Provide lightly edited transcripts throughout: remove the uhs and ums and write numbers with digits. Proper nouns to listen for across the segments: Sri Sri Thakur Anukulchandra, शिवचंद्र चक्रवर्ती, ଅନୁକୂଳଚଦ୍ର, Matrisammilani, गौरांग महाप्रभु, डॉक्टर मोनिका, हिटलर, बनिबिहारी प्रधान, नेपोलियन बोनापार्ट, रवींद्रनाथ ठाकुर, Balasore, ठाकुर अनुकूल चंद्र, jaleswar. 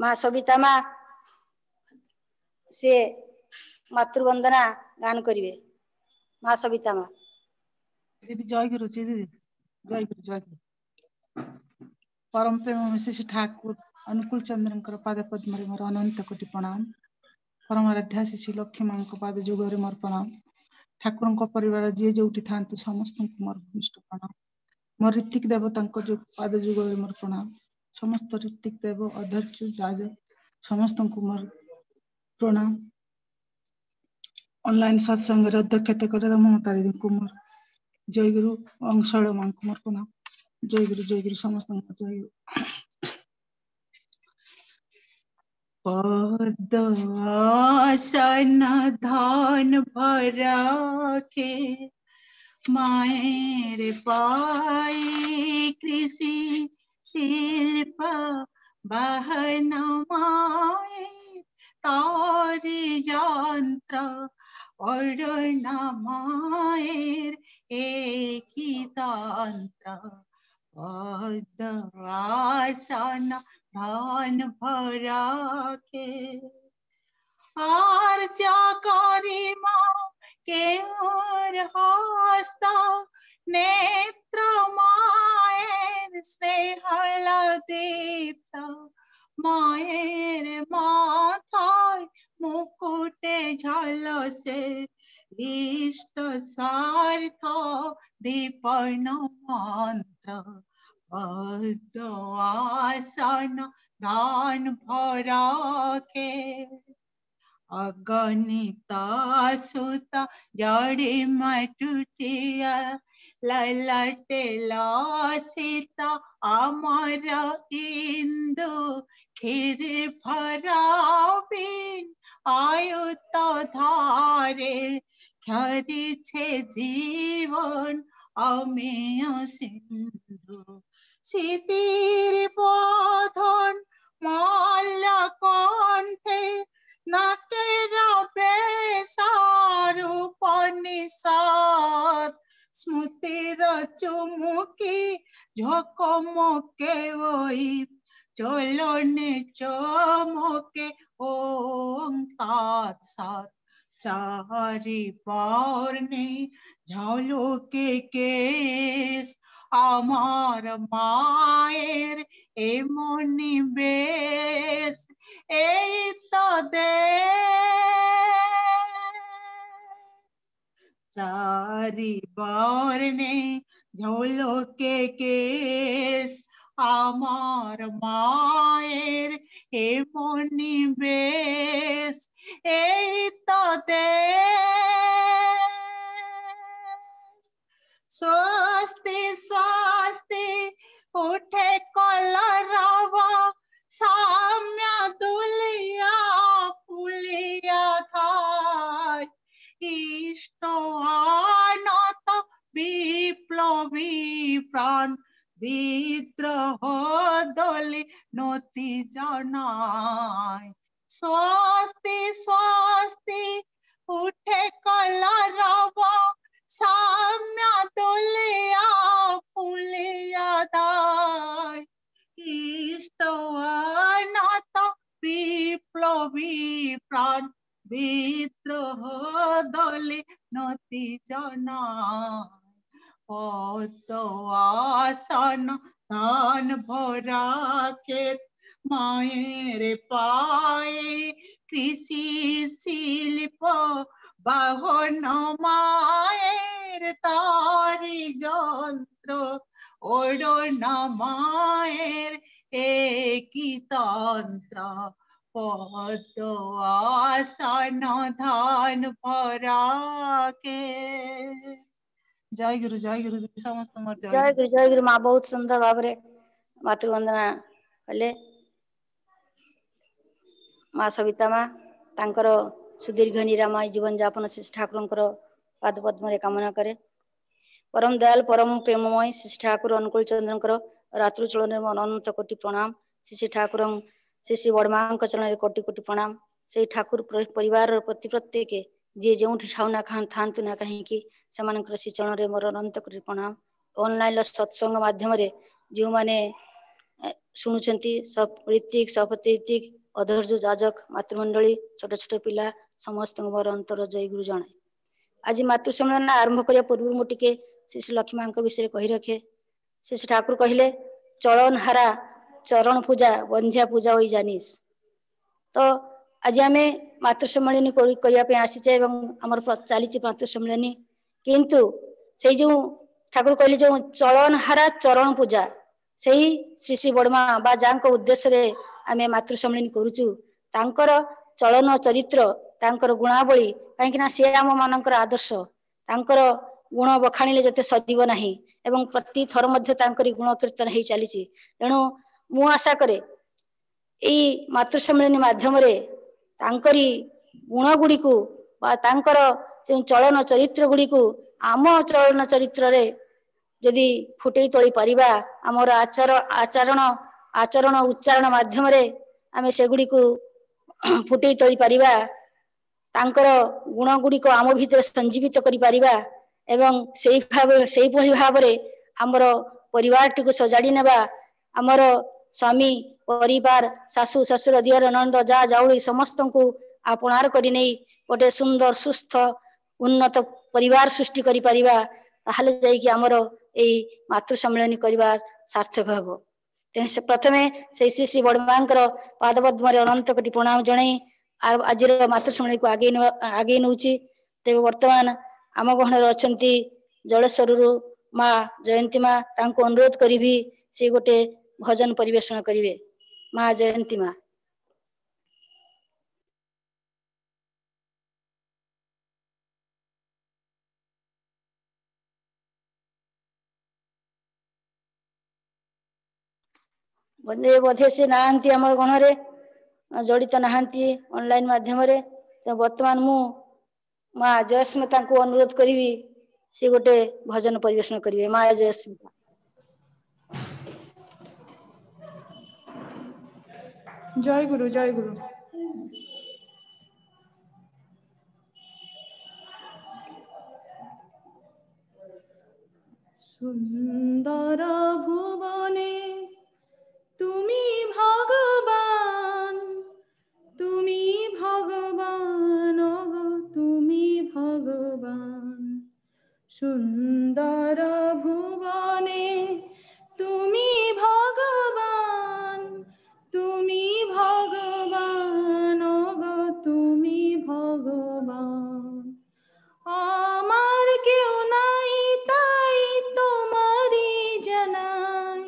माँ सबिता माँ से मातृवंदना गान करिवे। माँ सबिता माँ दीदी जय गुरु जी, दीदी जय गुरु, जय गुरु। परम प्रेम श्री श्री ठाकुर अनुकूल चंद्र पाद पद्म मोर अनंत कोटि प्रणाम। परम आराध्या श्री श्री लक्ष्मी माँ पाद जुगे मोर प्रणाम। ठाकुर परिवार जी जो था समस्त मोर भूमिष्ठ प्रणाम। मोर ऋतिक देव पाद जुगे मोर प्रणाम। समस्त ऋतिक देव अध्यक्ष राज समस्त मोर प्रणाम। ऑनलाइन सत्संग अध्यक्षता करे ममता दीदी मोर जय गुरु। अंशल माँ को मोर प्रणाम जय गुरु, जय गुरु। समस्त जय गुरु। पदसन धन भरा के मायरे पाई कृषि शिल्प बहन माए तारी यंत्र अर्ण मायर एक तंत्र। पदसन धन भरा के आर्चा करी माँ केर हस्ता नेत्र मायर स्नेहल दीप्त मायर माथाय मुकुटे झलसे इष्ट सार्थ दीपन मंत्र। पद आसन धान भरा के अगणित सुत जड़ी मटुटिया ललटे लासिता अमर इंदु खिर भराबिन आयुत धारे खरी छे जीवन अमेय सिंधु। सितिर बोधन माल कंठे सारूपनिषद स्मृतिर चुमुकी झकमके वही चलने चमके ओंकार साथ चारि बर्णे झलके केश आमार मायर एमनि बेश ए तो चारि बर्णे झलके केश आमार मायर एमनि बेश ए तो स्वस्ति स्वस्ति उठे कलरवा साम्य दुलिया पुलिया धाय इष्ट आनत विप्लवी प्राण विद्रोह दलि नति जनाय। स्वस्ति स्वस्ति उठे कलरवा साम्या दुलिया पुलिया दाय इष्ट आनत विप्लवी प्राण विद्रोह दलि नति जनाय। पद आसन धन भरा के मायर पाए कृषि शिल्प बाहन मायर तारी यंत्र ओढ़न मायर एकी तंत्र। पद आसन धान भरा के जय गुरु, जय गुरु। समस्त मोर जय गुरु, जय गुरु। माँ बहुत सुंदर भाव रे मातृवंदना कले। माँ सबिता माँ तांकर सुदीर्घ निरामय जीवन जापन श्री ठाकुर पाद पद्म कामना करे। परम दयाल परम प्रेममय श्री ठाकुर अनुकूल चंद्र रात्रु चलन अनंत कोटि प्रणाम। श्री ठाकुर श्री श्री बड़मा चलन कोटि कोटि प्रणाम। से ठाकुर परिवार प्रति प्रत्येक जी जो छाऊना थान्तु ना कहीं श्री चरण मोर अनंत कोटि प्रणाम। ऑनलाइन सत्संग मध्यम जो मैंने शुणुंट सब ऋतिक शपथ ऋतिक अधर्ज जाजक मातृमंडली छोट छोट पिला समस्त मोर अंतर जय गुरु जनाए। आज मातृसम्मिलन आरंभ करने पूर्व मुझे श्री श्री लक्ष्मी मां विषय कही रखे। श्री श्री ठाकुर कहले चलनहारा चरण पूजा बंध्या पूजा वही जानिस। तो आज आम मातृसम्मिलन करने आसीचे आमर चली मातृसम्मिलन किंतु से जो ठाकुर कहले जो चलनहारा चरण पूजा से ही श्री श्री बड़मा बा जांको उद्देश्य आम मातृसम्मिलन करूचु। तांकर चलन चरित्र तांकर गुणावली कहीं सी आम मानकर आदर्श तांकर गुण बखाणीले जते सदिव नाही एवं प्रति थर मध्य तांकरी गुण कीर्तन होई चली। तेणु मु आशा करे एई मातृसम्मिलन माध्यम रे तांकरी गुण गुड़ी को तांकर चलन चरित्र गुड़ी को आम चलन चरित्र रे जदि फुटेई तोली परिबा आमर आचार आचरण आचरण उच्चारण माध्यम रे आमे सेगुड़ी को फुटेई तोली परिबा तांकर गुण गुड़ी को आम भितर संजीवित करि परिबा एवं सही भाव रे आमर परिवार टी सजाड़ी नेबा। आमर स्वामी परिवार सासू ससुर दियर ननंद जा जाउली समस्त को आपणार करि नै गोटे सुंदर सुस्थ उन्नत परिवार सृष्टि करि परिबा। ताहले जाई कि आमर एई मातृसम्मिलन करिवार सार्थक हेबो। तेने से प्रथमे से श्री श्री बड़मांकर पादपद्म रे अनंत कोटि प्रणाम जणाई आज मातृसम्मिलन को आगे नौची। तेबे वर्तमान आम गहन अच्छी जलेश्वर रु माँ जयंती माँ तांको अनुरोध करी सी गोटे भजन परिवेषण करिवे। माँ जयंती माँ बंदे बधे से नहांती आम गहन रे जड़ित नहांती ऑनलाइन माध्यम रे। तो वर्तमान मु माँ जयस्मिता को अनुरोध करी सी गोटे भजन परिवेषण करिवे। माँ जयस्मिता जय गुरु जय गुरु। सुंदर भुवने तुमी भगवान तुमी भगवान तुमी भगवान। सुंदर भुवने तुमी भगवान तुमी भगवान तुमी भगवान। आमार केउ नाइ ताई तोमारी जनाय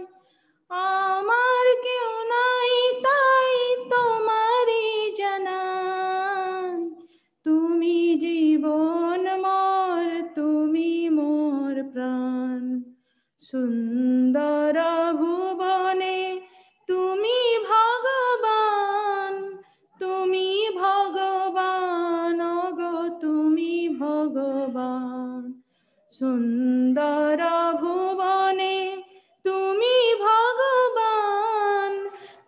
आमार केउ नाइ ताई तोमारी जनाय। तुमी जीवन मोर तुमी मोर प्राण। सुंदर भुवने तुमी भगवान तुमी भगवान तुमी भगवान। सुंदर भुवने तुमी भगवान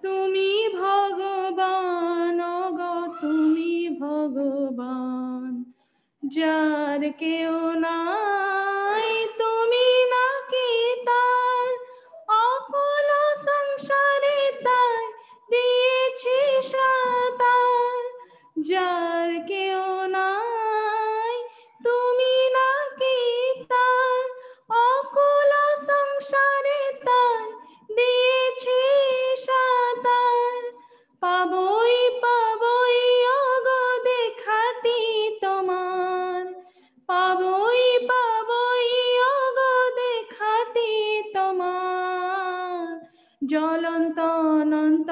तुमी भगवान तुमी भगवान। जार केउ नाइ तुमी ना की तार आकुल संसारे तार दिएछि सातार। जार केउ नाइ तुमी ना की तार आकुल संसारे तार दिएछि सातार। पाबोई पाबोई ओगो देखाटी तोमार पाबोई पाबोई ओगो देखाटी तोमार। ज्वलंत अनंत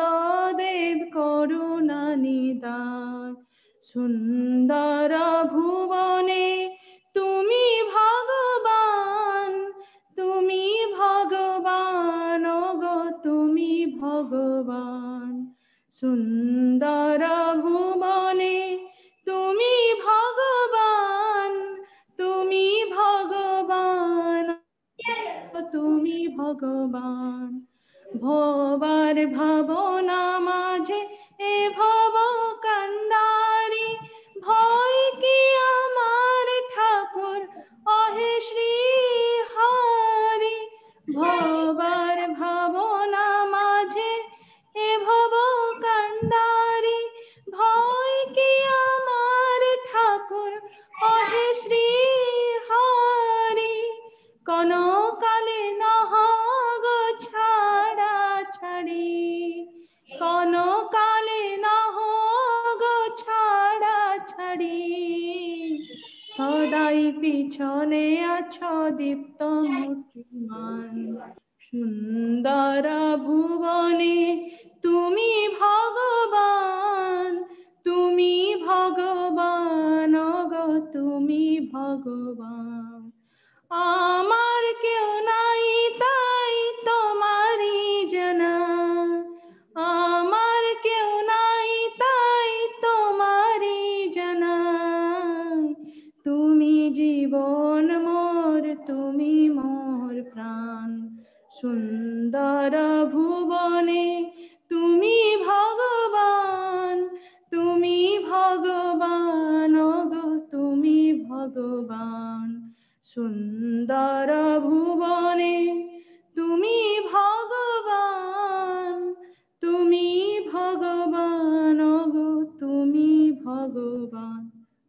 देव करुणा निधान। सुंदर भुवने तुमी भगवान गो तुमी भगवान। सुंदर भुवने तुमी भगवान तुमी भगवान। भवार भावना माझे ए भव कंडारी भय की आमार ठाकुर अहे श्री हरि। भवार भावना माझे বিছনে আছো দীপ্ত মূর্তিমান সুন্দর ভুবনে তুমি ভগবান, তুমি ভগবান গো তুমি ভগবান। আমার কেউ নাই তাই তোমারি জানা, আমার কেউ নাই তাই তোমারি জানা। তুমি জীবন মোর তুমি মোর প্রাণ, সুন্দর ভুবনে তুমি ভগবান, তুমি ভগবান গো তুমি ভগবান। সুন্দর ভুবনে তুমি ভগবান, তুমি ভগবান গো তুমি ভগবান।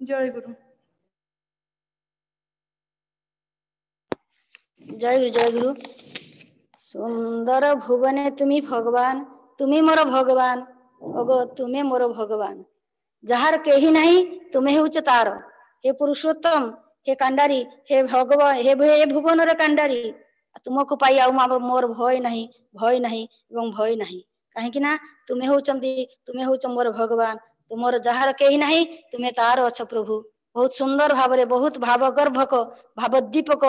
জয় গুরু, জয় গুরু, জয় গুরু। সুন্দর ভুবনে তুমি ভগবান, তুমি মোর ভগবান ওগো তুমি মোর ভগবান। যাহার কেহি নাই তুমি হউছ তার, হে পুরুষোত্তম, হে কাণ্ডারি, হে ভগবান, হে ভুবনর কাণ্ডারি। তোমাকে পাই আউ মোর ভয় নাহি, ভয় নাহি এবং ভয় নাহি, কাহিকি না তুমি হউছন্তি, তুমি হউছ মোর ভগবান। তোমার যাহার কেহি নাহি তুমি তার অছ প্রভু। বহুত সুন্দর ভাবরে, বহুত ভাবগর্ভক, ভাবদ্দীপক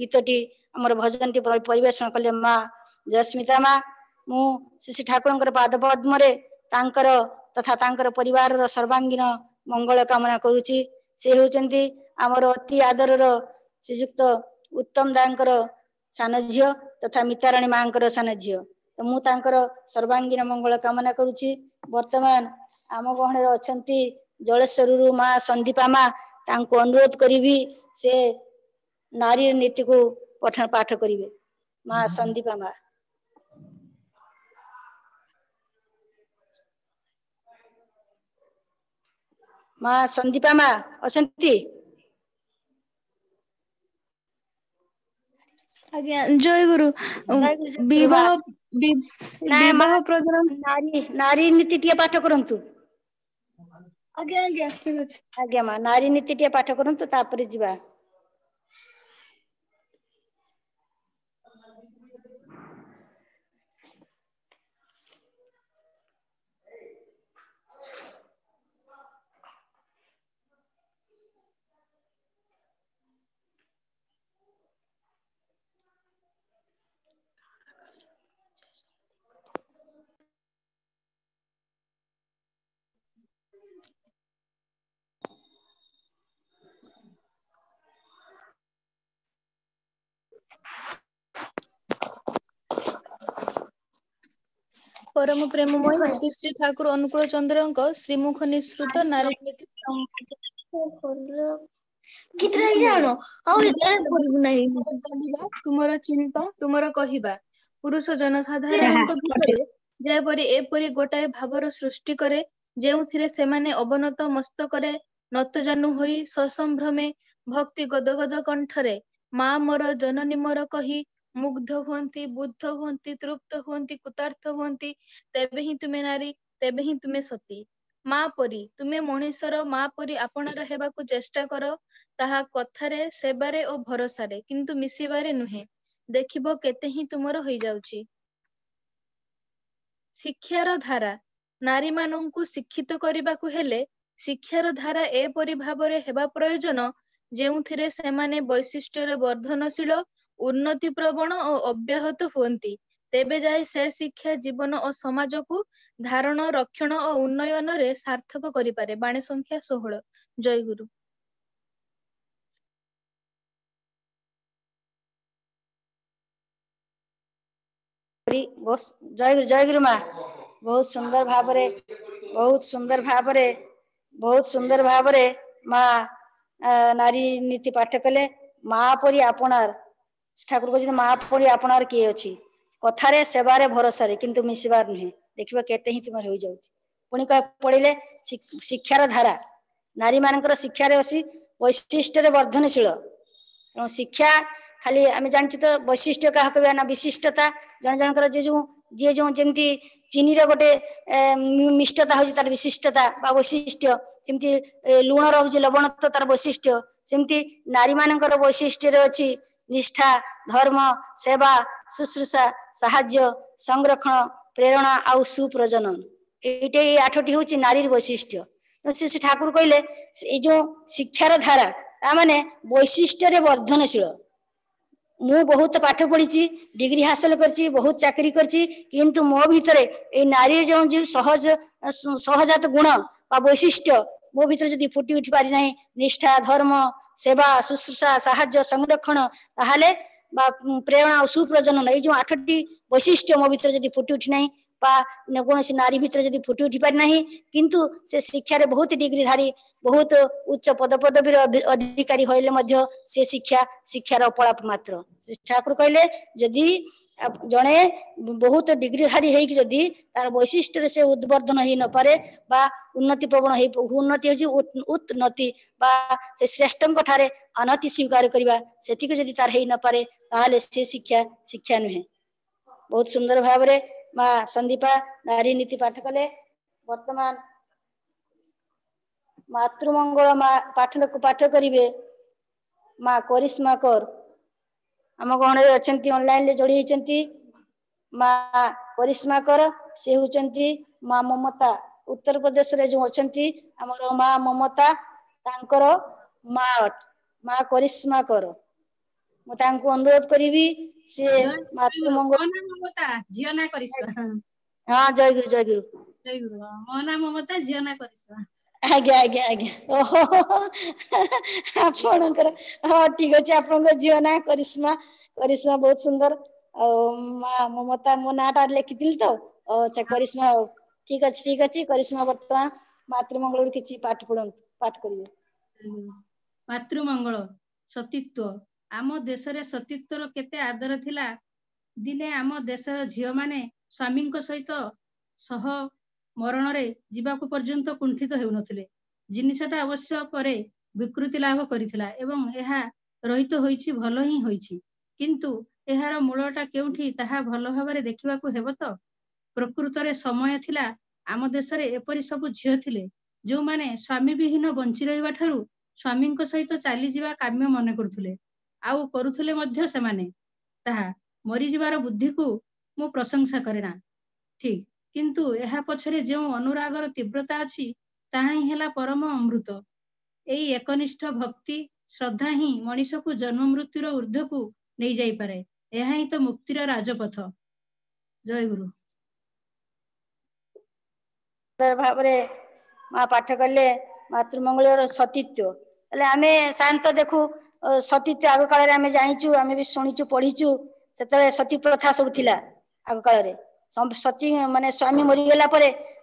গীতটি আমার ভজনটি পরিবেশন কলে মা জয়স্মিতা মা। মু শ্রী শ্রী ঠাকুরঙ্কর পাদ পদ্মরে তাঙ্কর তথা তাঙ্কর পরিবারর সর্বাঙ্গীন মঙ্গল কামনা করুচি। সে হউচন্তি আমার অতি আদরর শ্রীযুক্ত উত্তম দাঙ্কর সান ঝিও তথা মিতারাণী মাঙ্কর সান ঝিও। তো মু তাঙ্কর সর্বাঙ্গীন মঙ্গল কামনা করুচি। বর্তমান আম গহণের অছন্তি জলেশ্বররু মা সন্দীপা মা। তাঙ্কু অনুরোধ করিবি সে নারী নীতিকু পাঠ করিবে। মা সন্দীপা মা। মা সন্দীপা মা অছন্তি? আজ্ঞা জয় গুরু। বিবাহ বিবাহ প্রোগ্রাম নারী নীতি টিয়া পাঠ করন্তু। আজ্ঞা আজ্ঞা ঠিক আছে। আজ্ঞা মা নারী নীতি টিয়া পাঠ করন্তু, তারপরে যা परम प्रेममय श्री श्री ठाकुर अनुकूल चंद्र श्रीमुख निश्रुत तुमर चिंता तुमर कहिबा पुरुष जनसाधारण जयपरी एपरी गोटाए भावर सृष्टि करे जेउथिरे सेमाने अवनत मस्तकरे नतजानु होई ससंभ्रमे भक्ति गदगद कंठरे मा मोर जननी मोर कही मुग्ध हुंती, बुद्ध हुंती, तृप्त हुंती, कुतार्थ हुंती। तेबे ही तुमे नारी, तेबे ही तुमे सती। मा परी तुमे मनीषर मा परी आपणार हेबाकु चेष्टा कर, ताहा कथारे सेवारे और भरोसारे किंतु मिसिबारे नुहे। देखिबो केते ही तुमर होई जाउची। शिक्षार धारा नारी मानंकु शिक्षित करिबाकु हेले शिक्षार धारा एपरि भाबरे हेबा प्रयोजन जेउथिरे सेमाने वैशिष्ट्यरे वर्धनशील उन्नति प्रवण और अव्याहत हुंती। तेबे जाय से शिक्षा जीवन और समाज को धारण रक्षण और उन्नयन रे सार्थक करि पारे। बाणी संख्या 16। जय गुरु। जय गुरु, जय गुरु। माँ बहुत सुंदर भाव रे, बहुत सुंदर भाव रे, बहुत सुंदर भाव रे माँ नारी नीति पाठ कले। माँ परी आपणार ठाकुर कहते माँ पड़ी आपणार किए अच्छी कथारे सेवारे भरोसारे किंतु मिसबार नुहे। देखिबो केते ही तुमर हो जाउची। पुणी पढ़ले शिक्षार धारा नारी मानकर शिक्षार अच्छी वैशिष्ट्य वर्धनशील। तेणु शिक्षा खाली आम जानते तो वैशिष्ट्य क्या कह विशिष्टता जन जनकर जो जी जो जमी चीनी रोटे मिष्टता हूँ तार विशिष्टता वैशिष्ट्य जमी लुण रोचे लवण तो तार वैशिष्ट्य सेमती नारी मान वैशिष्ट्य अच्छी निष्ठा धर्म सेवा शुश्रूषा साहाय्य संरक्षण प्रेरणा आउ सुप्रजनन ये आठटी हूँ नारी वैशिष्ट्य। तो श्री श्री ठाकुर कहले जो शिक्षार धारा ताने वैशिष्ट्य वर्धनशील मु बहुत पाठ पढ़ी डिग्री हासिल करची बहुत चाकरी करची किंतु मो भीतर ए नारी जो सहजात गुण बा वैशिष्ट्य मो भीतर जदि फुटी उठी पारि नहीं निष्ठा धर्म सेवा शुश्रूषा साहाय्य संरक्षण ताहले बा प्रेरणा और सुप्रजनन ये जो आठटी वैशिष्ट्य मो भीतर जदि फुटी उठी नहीं कौन सी नारी भीतर जदि फुटी उठी पारि नहीं किंतु से शिक्षार बहुत डिग्रीधारी बहुत उच्च पदपदवीर अधिकारी होइले मध्य से शिक्षा शिक्षार अपलाप मात्र। ठाकुर कहले जदि जड़े बहुत डिग्रीधारी है कि जदि तार वैशिष्ट्य से उद्वर्धन हो न पारे बा उन्नति प्रवण उन्नति हो उन्नति बा से श्रेष्ठ ठारे अनति स्वीकार करवा से जदि तार हो न पारे ताहले से शिक्षा शिक्षा नुहे। बहुत सुंदर भाव माँ संदीपा नारी नीति पाठ कले। वर्तमान मातृमंगल माँ पाठ करिवे माँ करिश्मा कर आम गण ऑनलाइन जोड़ी माँ करिश्मा कर से होचंती माँ ममता उत्तर प्रदेश रे जो अच्छी आमर माँ ममता माँ माँ करिश्मा कर मुझे अनुरोध करी से जियोना करिश्मा। हाँ जय गुरु जय गुरु जय गुरु मो नाम ममता जियोना करिश्मा। आज्ञा आज्ञा आज्ञा आपणकर हाँ ठीक अच्छे आपंकर जियोना करिश्मा करिश्मा बहुत सुंदर आ ममता मो नाटा लिखी तो अच्छा करिश्मा ठीक अच्छे करिश्मा बर्तमान मातृमंगल किसी पाठ पढ़ पाठ करिए। मातृमंगल सतीत्व आम देश रे सतीत्वर केते आदर थिला दिने आम देश झियो माने स्वामी सहित सह मरण रे जीवाकु पर्यंत कुंठित हेउ नथिले जिनिसटा अवश्य परे विकृति लाभ करिथिला एवं एहा रहित होईछि भलो ही होईछि किंतु एहार मूलटा केउठी ताहा भलो भाबरे देखिबाकु हेबो। तो प्रकृत रे समय थिला आम देश रे एपरि सब झियो थिले जो माने स्वामी विहीन बंची रहिबा ठारु स्वामी सहित चाली जीवा काम्य मन करथुले आउ करुथले मध्य सेमाने ताहा मरीजबार बुद्धि को मु प्रशंसा करे ना ठीक किंतु एहा पछरे जो अनुरागर तीव्रता अछि ताहा ही हेला परम अमृत। एई एकनिष्ठ भक्ति श्रद्धा ही मनीष को जन्म मृत्युर ऊर्ध्व को नहीं जाई पारे एहा ही तो मुक्तिर राजपथ। जय गुरु भाबरे मा पाठ करले मातृमंगल सतीत्व आमे शांत देखू सतीत्व आग काल आम जाचु आम भी शुणीचु पढ़ीचु से सती प्रथा सब थिला आग काल सती माने स्वामी मरीगला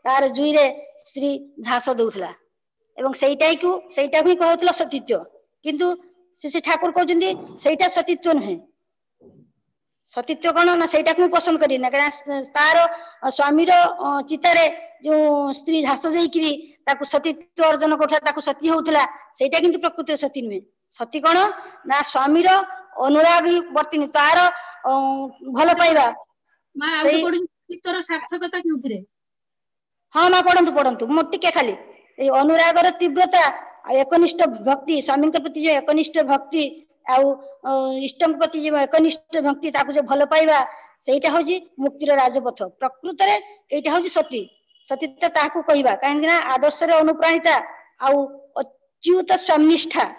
तार जुई रे स्त्री झाँस दूसरा सेटा भी कहला सतीत्व किंतु श्री ठाकुर कहते सेटा सतीत्व नुहे सतीत्व कौन ना सेटा को पसंद करना क्या तार स्वामीर चितार जो स्त्री झाँस देकरी सतीत्व अर्जन कर सती होता सेटा कि प्रकृति सती नुहे सती कौन ना स्वामीर अनुराग बर्तनी तार भल पाइबा। हाँ माँ पढ़ु पढ़ु मोटे खाली अनुरागर तीव्रता एकनिष्ठ भक्ति स्वामी प्रति जो एकनिष्ठ भक्ति इष्ट प्रति जो एकनिष्ठ भक्ति जो भल पाइबा से हूँ मुक्तिर राजपथ प्रकृत रे एटा हूँ सती सतीता कहवा कहीं आदर्श अनुप्राणिता अच्युत स्वामीनिष्ठा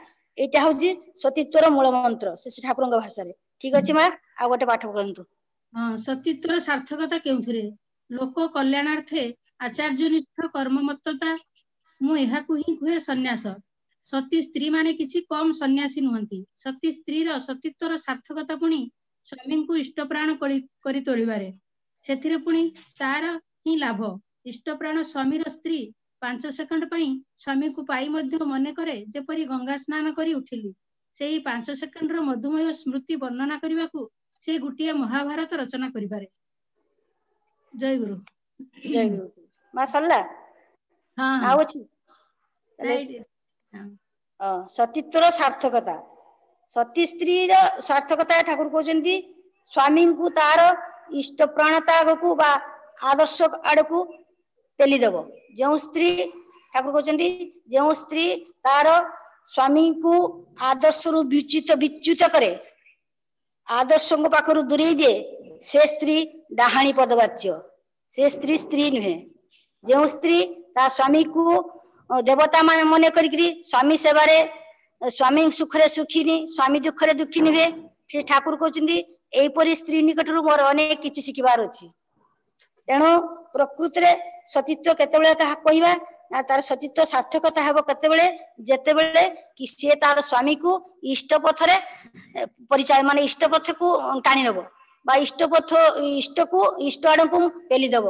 एटा हूँ सतीत्वर मूल मंत्र श्री ठाकुर भाषा रे ठीक अच्छे माँ आ गोटे पाठ पढ़ु। हाँ सतीत्वर सार्थकता क्योंथि लोक कल्याणार्थे आचार्यनिष्ठ कर्ममत्तता मु यहा कहे सन्यास सती स्त्री माने किसी कम सन्यासी नुहंती सती स्त्री सतीत्वर सार्थकता पुणी स्वामी को इष्टप्राण करी तोलिबारे सेथिरे पुणी तार ही लाभ इष्टप्राण स्वामीर स्त्री 5 सेकंड स्वामी को पाई मन करे जपरी गंगा स्नान करी उठिली से 5 सेकंड मधुमय स्मृति वर्णना करने को से गुटिया महाभारत रचना करी पारे। जय गुरु जय गुरु मां सल्ला। हाँ आओ छी सतीत्वर सार्थकता सती स्त्री सार्थकता ठाकुर कहते स्वामी को तार इष्ट प्रणता को आदर्श आड़ को तेलीदेव। जो स्त्री ठाकुर कहते जो स्त्री तार स्वामी को आदर्श रु विच्युत करे आदर्श को पाखर दूरे दिए से स्त्री डाहाणी पदवाच्य, से स्त्री स्त्री नुहे। जो स्त्री ता स्वामी को देवता मान मन कर स्वामी सेवार स्वामी सुखरे सुखीनी स्वामी दुखरे दुखीनी हुए। श्री ठाकुर कहते यहीपरी स्त्री निकट रू मोर अनेक किसी शिखबार अच्छी। तेणु प्रकृति में सतीत्व केतबेले कहा कहवा ना तार सतीत्व सार्थकता हेब केतबेले जेतेबेले कि सी तार स्वामी को इष्ट पथरे परिचय माने इष्ट पथ को टाणी नब बा इष्ट पथ इष्ट को इष्ट आड़ को पेली देव।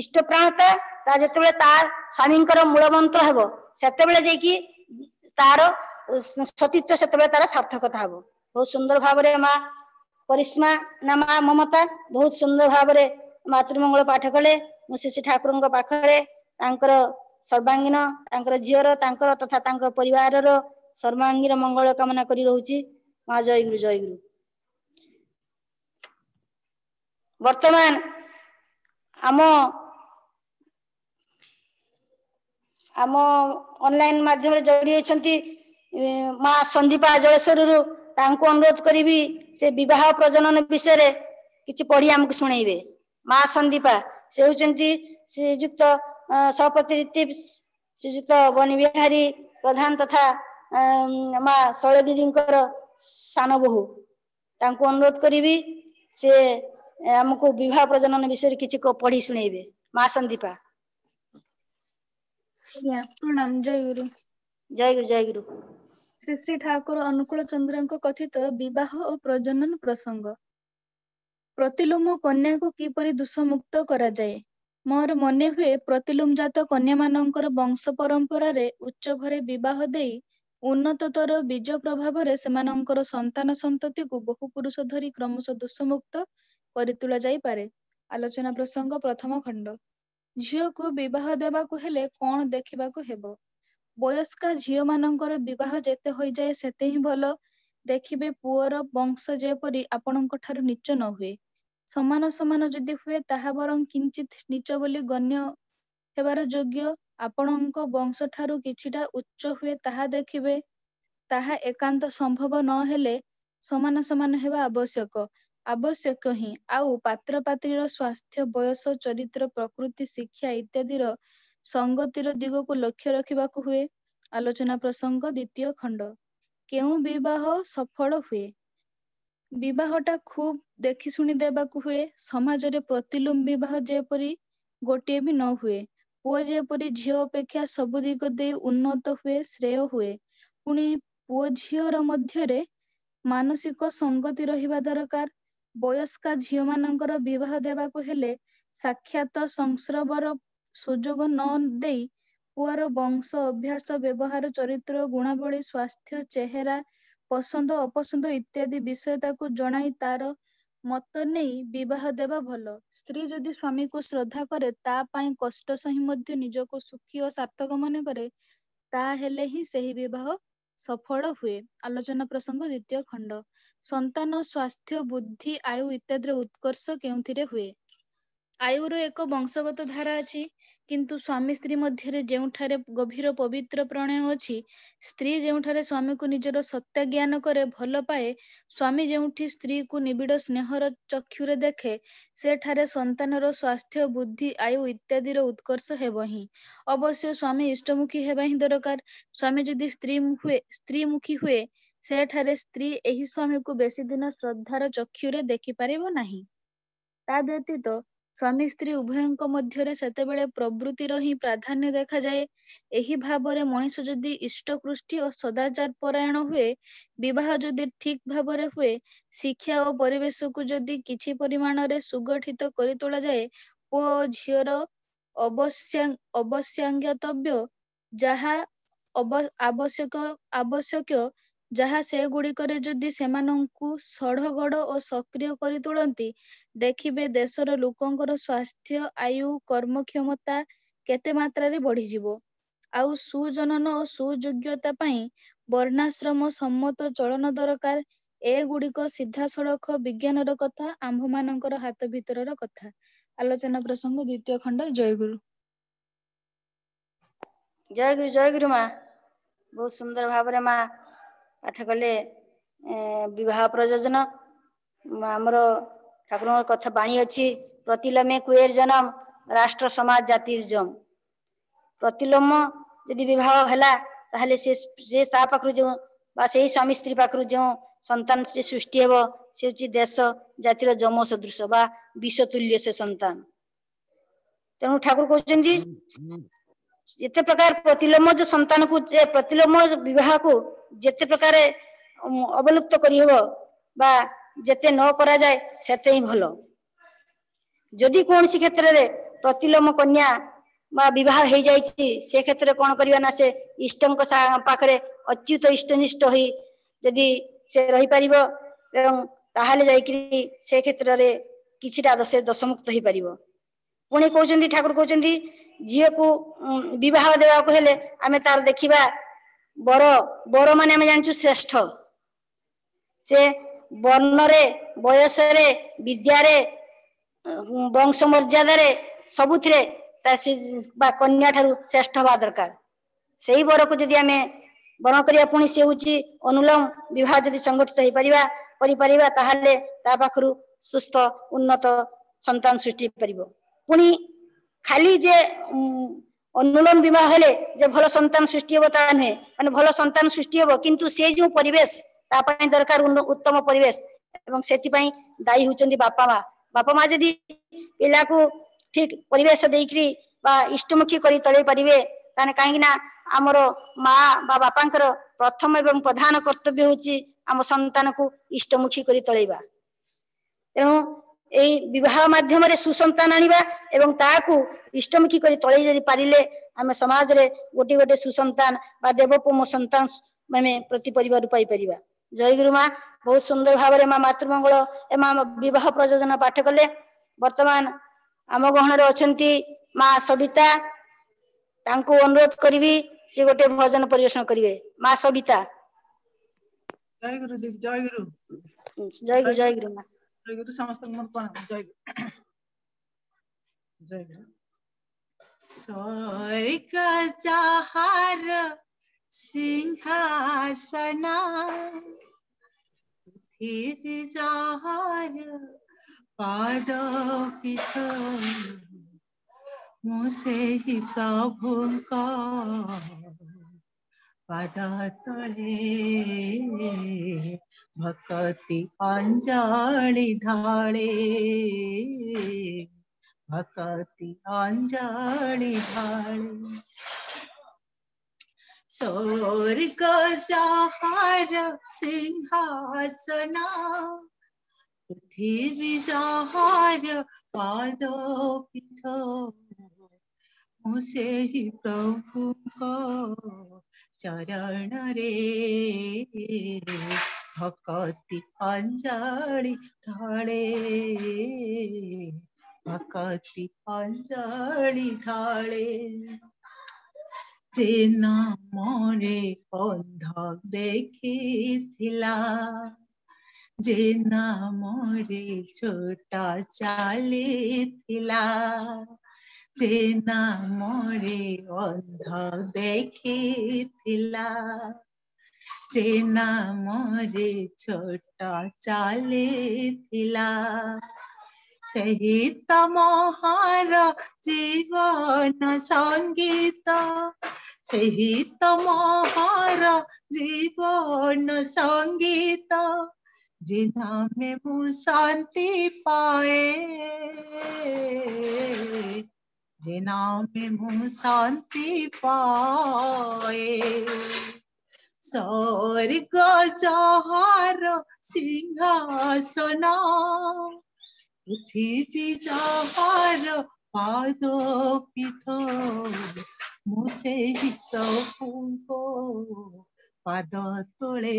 इष्ट प्राणता ता जेतेबेले तार स्वामींकर मूल मंत्र हेब सेतेबेले जेकी तार सतीत्व सेतेबेले तार सार्थकता हेब। बहुत सुंदर भाव माँ करिश्मा ना माँ ममता बहुत सुंदर भाव मातृमंगल पाठ कले। श्री श्री ठाकुर पाखरे सर्वांगीन झीर तथा परिवार सर्वांगीन मंगल कामना करी रहुची। माँ जय गुरु जय गुरु। वर्तमान आम आम ऑनलाइन माध्यम जोड़ी होती माँ संदीपा जलेश्वर रु अनुरोध करी से विवाह प्रजनन विषय रे किछि पढ़ी आमको सुनेबे। माँ संदीपा से होती श्रीजुक्त सभापति श्रीजुक्त बनिबिहारी प्रधान तथा माँ शैल दीदी सान बहु। तांको अनुरोध करी से आमको विवाह प्रजनन विषय किछि को पढ़ी सुनेबे। माँ संदीपा प्रणाम जय गुरु जय गुरु जय गुरु। श्री श्री ठाकुर अनुकूलचंद्र कथित विवाह और प्रजनन प्रसंग। प्रतिलोम कन्या को किपरि दूषमुक्त करा जाए। मोर मने हुए प्रतिलोम जात कन्या मानकर वंश परंपरा रे उच्च घरे विवाह देई उन्नततर बीज प्रभाव रे सेमानकर संतान संतति को बहु पुरुष धरी क्रमश दूषमुक्त करतुला जाई पारे। आलोचना प्रसंग प्रथम खंड। झियो को विवाह देबा को हेले कोन देखिबा को हेबो। वयस्क झियो मानकर विवाह जेते होई जाए सेते ही भलो। देखिबे पुअर वंश जेपरि आपणक ठार नीच न हुए। समान समान जदि हुए ताहा बरं किंचित नीच बोली गण्य हेबार योग्य। आपणक वंश ठारू किछिटा उच्च हुए ताहा देखिबे। ताहा एकांत संभव न हेले समान समान हेबा आवश्यक आवश्यक ही। आउ पात्र पात्रीर स्वास्थ्य बयस चरित्र प्रकृति शिक्षा इत्यादिर संगतिर दिगको लक्ष्य रखिबाकु हुए। आलोचना प्रसंग द्वितीय खंड। केउ विवाह सफल हुए। विवाहटा खूब देखि सुनी देबाकु हुए। समाज रे प्रतिलोम विवाह जेपरि गोटे भी न हुए। पुओ जेपरि झियो अपेक्षा सब दिग दे उन्नत हुए श्रेय हुए। पुनी पुओ झियोर मध्य रे मानसिक संगति रहिबा दरकार। वयस्क झियो मानकर विवाह देबाकु हेले साक्षात संस्रवर सुयोग न देई पुअर वंश अभ्यास व्यवहार चरित्र गुणावली स्वास्थ्य चेहरा पसंद अपसंद इत्यादि विषय ताकू जणाई तार मत नहीं विवाह देवा भल। स्त्री जदि स्वामी को श्रद्धा करे ता पाई कष्ट सही मध्य निजको सुखी और सार्थक मन करे ता हेले ही सही विवाह सफल हुए। आलोचना प्रसंग द्वितीय खंड। संतान स्वास्थ्य बुद्धि आयु इत्यादि उत्कर्ष केउथिरे हुए। आयुर एक वंशगत धारा अछि किंतु स्वामी स्त्री मध्य जो गभीर पवित्र प्रणय अछि। स्त्री जो स्वामी को निजर सत्य ज्ञान करे भल पाए स्वामी जो स्त्री को निबिड़ स्नेहर चक्षुरे देखे से ठारे संतानर स्वास्थ्य बुद्धि आयु इत्यादि उत्कर्ष हेब ही। अवश्य स्वामी इष्टमुखी हेबा ही दरकार। स्वामी जदि स्त्रीमुखी हुए से ठारे स्त्री एही स्वामी को बेसी दिन श्रद्धार चक्षुरे देखि पारिबो नाही। ता व्यतीत स्वामी स्त्री उभयंक मध्य सेतेबेले प्रवृत्ति रही प्राधान्य देखा जाए। एही भावरे मनीष जदि इष्टकृष्टि और सदाचार परायण हुए विवाह जदि ठीक भावरे हुए शिक्षा और परिवेश को जदि किछि परिमाण रे सुगठित करि तोला जाए ओ झियर अवश्यंगतव्य जहा आवश्यक जहा से गुड़िकरे जदि सेमानंकु सड़गड़ और सक्रिय करि तोलंती देखिबे देशर लोकंकर स्वास्थ्य आयु कर्म क्षमता केते मात्रारे बढ़ी जिवो। आउ सुजनन और सुयोग्यता पाई वर्णाश्रम सम्मत चलन दरकार। एगुड़िक सीधा सड़ख विज्ञान कथा आंभ मान हाथ भीतर कथा। आलोचना प्रसंग द्वितीय खंड। जयगुरु। जयगुरु। जयगुरु माँ, बहुत सुंदर भाव में माँ पाठ कले विवाह प्रयोजन आमर ठाकुर कथा बाणी अच्छी। प्रतिलोम कुएर जनम राष्ट्र समाज जातिर जम। प्रतिलोम यदि विवाह है से पाखु जो से स्वामी स्त्री पाखु जो संतान सृष्टि हे से हूँ देश जातिर जम सदृश बा विषतुल्य से संतान। तेणु ठाकुर कहते जिते प्रकार प्रतिलोम जो संतान को प्रतिलोम विवाह को जिते प्रकार अवलुप्त करहब बा जेते न करा जाए सेते ही भलो। जदि कौन सी क्षेत्र रे प्रतिलोम कन्या बा विवाह हो जाए से क्षेत्र में कौन करना से इष्टों पाखे अच्युत इष्टनिष्ट हो जदि से रही पार से क्षेत्र में किसीटा से दशमुक्त हो पार। पुणी कहते ठाकुर कहते झील को बहुत देवाक आम तार देखा बर बर मान जानू श्रेष्ठ से वर्ण रे बयस रे विद्या रे वंश मर्यादा रे सबुथ रे कन्या ठारू श्रेष्ठ हवा दरकार। से ही बर को जदि आम बरण करिया पुणी से हूँ अनुलोम विवाह जदि संगठित हो पारिबा ताहले ता पाखरु सुस्थ उन्नत संतान सृष्टि परिबो। पुणी खाली जे अनुलोम विवाह हेले जे भल संतान सृष्टि हेबो ता नहे माने भल संतान सृष्टि हेबो किंतु से जो परिवेश ता पई दरकार उत्तम परिवेश एवं सेति पई दाई होचंदी बापा माँ। बापा माँ जदि पिला को ठीक परिवेश देकरी बा इष्टमुखी करी तले परिवे ताने कहीं ना आमर माँ बा बापा प्रथम एवं प्रधान कर्तव्य हूँ आम संतान को इष्टमुखी करी तलैबा। तेणु यही विवाह माध्यम सुसंतान आनिबा एवं ताकू इष्टमुखी करी तलै जदि पारिले आम समाज रे गोटे गोटे सुसंतान बा देवोपम संतान आम प्रति परिवार पाई परिबा। जयगुरु माँ, बहुत सुंदर भाव में माँ मातृमंगल ए माँ विवाह प्रयोजन पाठ कले। बर्तमान आम गहन रे अछंती माँ सविता, तांको अनुरोध करी सी गोटे भजन परिवेशन करिवे। माँ सविता। जय गुरु। जय गुरु। जय गुरु। जय गुरु माँ। जय गुरु। समस्त मन प्रणाम। जय गुरु। जय गुरु। स्वर्ग जहार सिंहासना धीर जहार पाद पीठ मुसे ही प्रभु का पदा तले भक्ति अंजलि ढाले भक्ति अंजलि ढाले। स्वर्ग जहार सिंहासना पृथ्वी जहार पाद पीठ मुसे ही प्रभु को चरण रे भक्ति अंजलि ढाले भक्ति अंजलि ढाले। सेना मोरे अंध देखी थिला जेना मोरे छोटा चाली थिला जेना मोरे अंध देखी थिला जेना मोरे छोटा चाली थिला सही तमोहार जीवन संगीत सही तमोहार जीवन संगीत जिना में मु शांति पाए जेना में मु शांति पाए। स्वर्ग जहार सिंहासना पृथ्वी जहार पाद पीठ मुसे ही प्रभु पाद तोले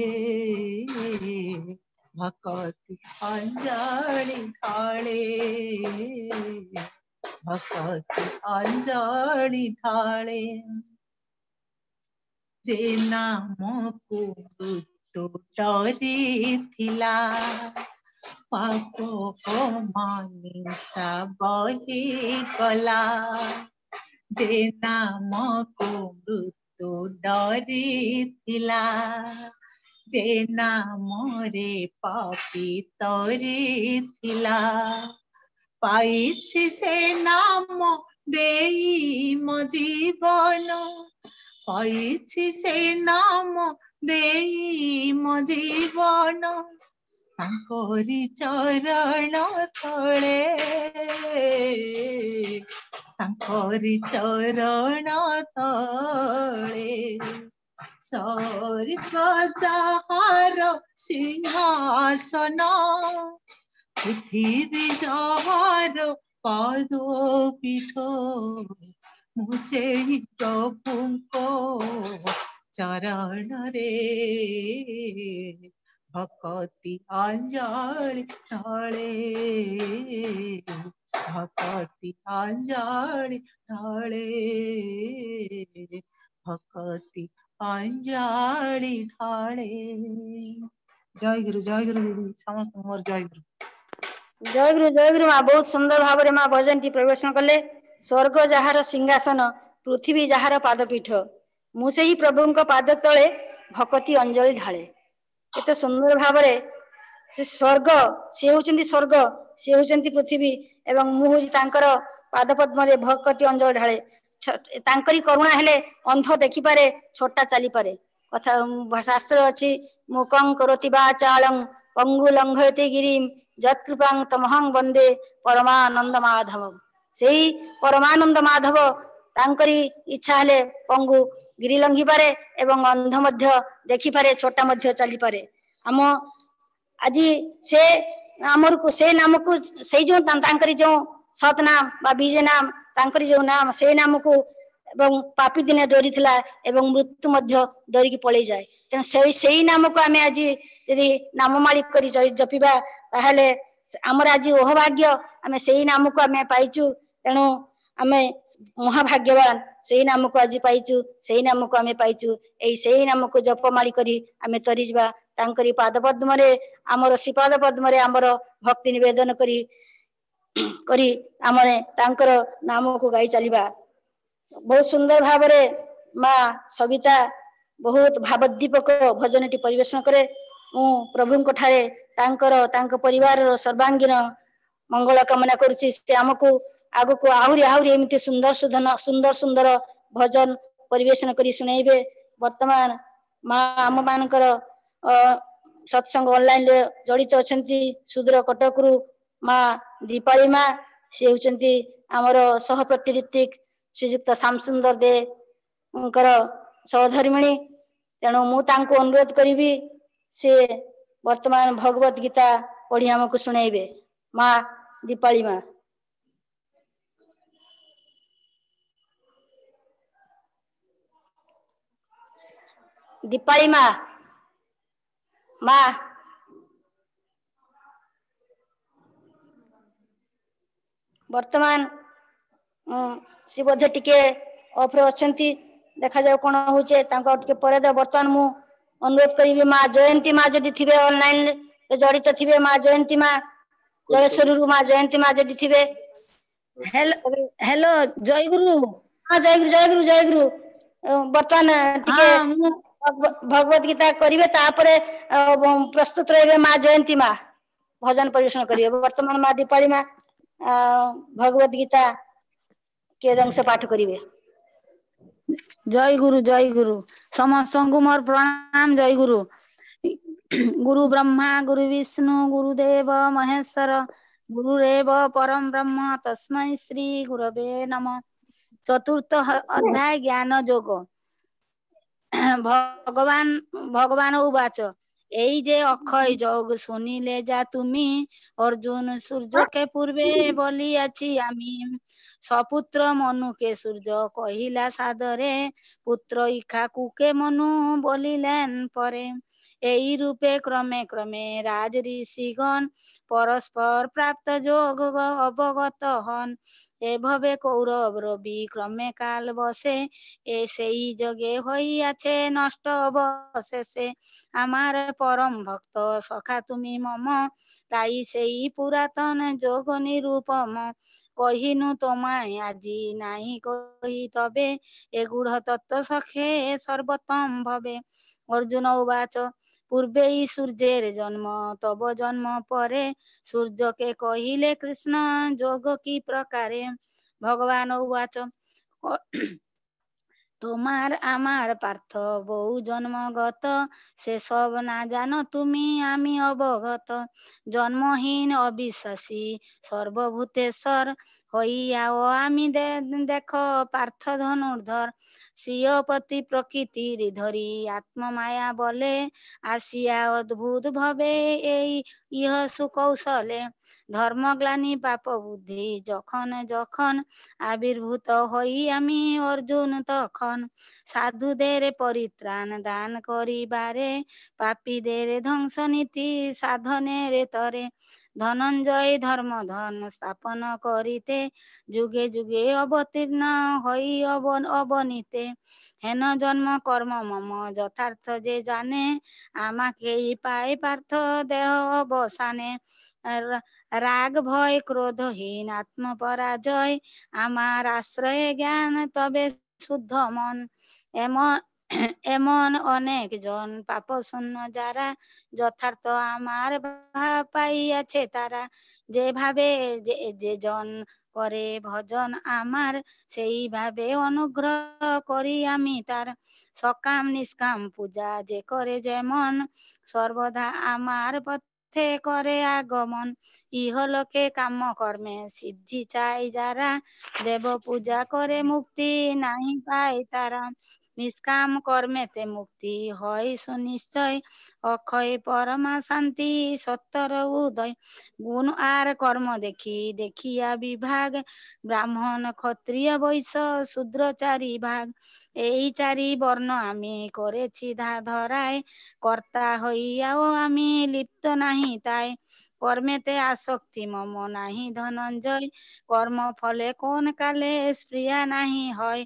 भक्ति अंजलि ढाले भक्ति अंजलि ढाले। जेना मोकु तो डरे थिला पापो को मानी सबले गला जे नाम को मृत्यु डरे थिला जे नाम रे पापी तरे थिला पाइछि से नाम देई मो जीवन पाइछि से नाम देई मो जीवन तांकोरी चरण तले तांकोरी चरण तले स्वर्ग जहार सिंहासन पृथ्वी जहार पदपीठ मु सेहि प्रभुको चरण रे भक्ति अंजलि ढाले भक्ति अंजलि ढाले भक्ति अंजलि ढाले। जय गुरु दीदी समस्त मोर जय गुरु जय गुरु जय गुरु। माँ बहुत सुंदर भाव में माँ भजन टी प्रवेशन कले। स्वर्ग जहार सिंहासन पृथ्वी जहार पादपीठ मु सेहि प्रभु पाद तले भक्ति अंजलि ढाले। एत सुंदर भाव से स्वर्ग सी हूँ स्वर्ग सी हूँ पृथ्वी एवं मुझर पाद पद्मे भक्ति अंजल ढाले। करुणा हेले अंध देखिपारे छोटा चली पारे कथा शास्त्र अच्छी मुकं करोति वाचालं पंगु लंघयति गिरिं जत्कृपां तमहं वंदे परमानंद माधव। से परमानंद माधव तांकरी इच्छा हेले पंगु गिरी लंघी पारे एवं अंध मध्य देखी पारे छोटा मध्य चली पारे। आम आज से आमर को से नाम को से जो तांकरी जो सत नाम बा बीज नाम तांकरी जो नाम से नाम को एवं पापी दिने डोरी थिला एवं मृत्यु मध्य डोरी की पळे जाए। तेन से नाम को आमे आज यदि नाम मालिक करी जपिबा ताहले आमर आज ओह भाग्य आमे से नाम को आमे पाइचु। तेनु आमे महाभाग्यवान से नाम को आज पाइचु से नाम को आमे पाइचु। एई से नाम को जपमाली करी आमे तरीजबा तांकरी पाद पद्म रे आमर श्रीपाद पद्म रे आमर भक्ति निवेदन करी करी आमने तांकर नाम को गाई चलिबा। बहुत सुंदर भाव रे माँ सविता बहुत भावदीपक भजन टी परिवेशन करे। प्रभु ठारे तांकर तांक परिवार सर्वांगीन मंगल कामना करुछि। से आमको आग को आहुरी आहुरी एमती सुंदर सुंदर सुंदर भजन परिवेशन करी सुनेबे। वर्तमान माँ आम मानकर सत्संग ऑनलाइन जड़ित अच्छा सुदूर कटक रु माँ दीपाली माँ सी होती आमर सह प्रतिनिधिक श्रीजुक्त श्यामसुंदर देकर सहधर्मिणी। तेणु मुझे अनुरोध करी से वर्तमान भगवत गीता पढ़ी आमको सुनेबे। माँ दीपाली माँ दीपाली माँ माँ बर्तमान सी बोधे टिके ऑफ रे देखा जाए कौन हो बर्तमान मु अनुरोध करी माँ जयंती माँ जदि थिबे ऑनलाइन जड़ित थिबे माँ जयंती माँ जलेश्वर माँ जयंती माँ जदि थिबे। हेलो हेलो जय गुरु। हाँ जय गुरु जय गुरु जय गुरु। बर्तमान टिके भगवत गीता करिवे तापरे प्रस्तुत रहिबे माँ जयंती माँ भजन परिवेशन करिवे। वर्तमान माँ दीपाली माँ भगवत गीता के अंश पाठ करिवे। जय गुरु समस्त को मोर प्रणाम। जय गुरु। गुरु ब्रह्मा गुरु विष्णु गुरुदेव महेश्वर गुरुरेव परम ब्रह्म तस्मै श्री गुरवे नमः। चतुर्थ अध्याय ज्ञान योग। भगवान उवाच एई जे अक्षय जोग सुनिले जा तुमी अर्जुन सूर्य के पूर्वे बलियाछि आमी सपुत्र मनु के सूर्य कहिला सादरे पुत्र इखा कुके मनु बोलिलेन परे। एई रूपे क्रमे क्रमे राज ऋषिगण परस्पर प्राप्त जोग अवगत हन। एभवे कौरव रवि क्रमे काल बसे ऐसे ही जगे होई आचे नष्ट अवशेषे। आमार परम भक्त सखा तुमी मम ताई सेई पुरातन जोग निरूपम। कहिनु तोमाय आजी नाही कही तबे ए गुढ़ तत्व सखे सर्वोत्तम भवे। अर्जुन उवाच पूर्वे ही सूर्यर जन्म तब जन्म परे सूर्य के कहिले कृष्ण जोग की प्रकारे। भगवान उवाच तोमार आमार पार्थ बहु जन्मगत से सब ना जानो तुमी आमी अवगत। जन्महीन अविश्वासी सर्वभूतेश्वर हईयाओ आमी देख पार्थ धनुर्धर। सियपति प्रकृति धरी आत्ममाया बोले आसिया अद्भुत भवे यह सुकौशले। धर्म ग्लानी पाप बुद्धि जखन जखन आविर्भूत हई आमी अर्जुन तखन। साधु देरे परित्राण दान करिबारे पापी देरे ध्वंस नीति साधने रे तरे। धनंजय धर्म धन स्थापन करिते जुगे जुगे अवतीर्ण हई अवनीते। हेन जन्म कर्म मम यथार्थ जे जाने आमाके पाए पार्थ देह अवसाने। राग भय क्रोधहीन आत्म पराजय आमार आश्रय ज्ञान तबे शुद्ध मन। एमन अनेक जन पाप शून्य जारा यथार्थ आमार पाइयाछे तारा। जे भावे जे जन करे भजन आमार सेई भावे अनुग्रह करी आमी तार। सकाम निष्काम पूजा जे करे जे मन सर्वदा आमार पथे करे आगमन। इहलोके काम कर्मे सिद्धि चाय जारा देव पूजा करे मुक्ति नहीं पाए तारा। निष्काम कर्मे ते मुक्ति हई सुनिश्चय अक्षय परमा शांति सत्तर उदय। गुण आर कर्म देखी देखिया विभाग ब्राह्मण क्षत्रिय वैश्य शूद्र चारि भाग। एई चारि वर्ण आमी करेछि धराय कर्ता हईयाओ आमी लिप्त नाही ताय। कर्मे ते आसक्ति मम नाही धनंजय कर्म फले कोन काले स्प्रिया नाही हय।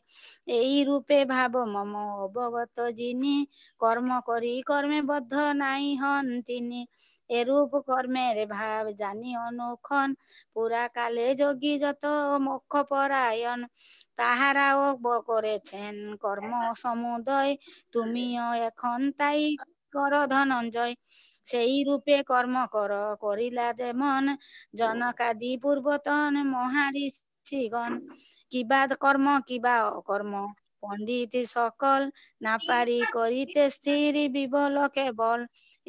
एई रूपे भाव मम अवगत जिनी कर्म करी कर्मे बद्ध नाही हन तिनी। ए रूप कर्मेर भाव जानी अनुखन पूरा काले जोगी जत मोक्ष परायण। ताहाराओ करेछेन कर्म समुदय तुमिओ एखन ताई कर धनंजय। सेई रूपे कर्म कर करिला दे मन जनकादि पूर्वतन महारिषिगण। किबा कर्म किबा अकर्म पंडित सकल ना पारी करिते स्थिर विबल केवल।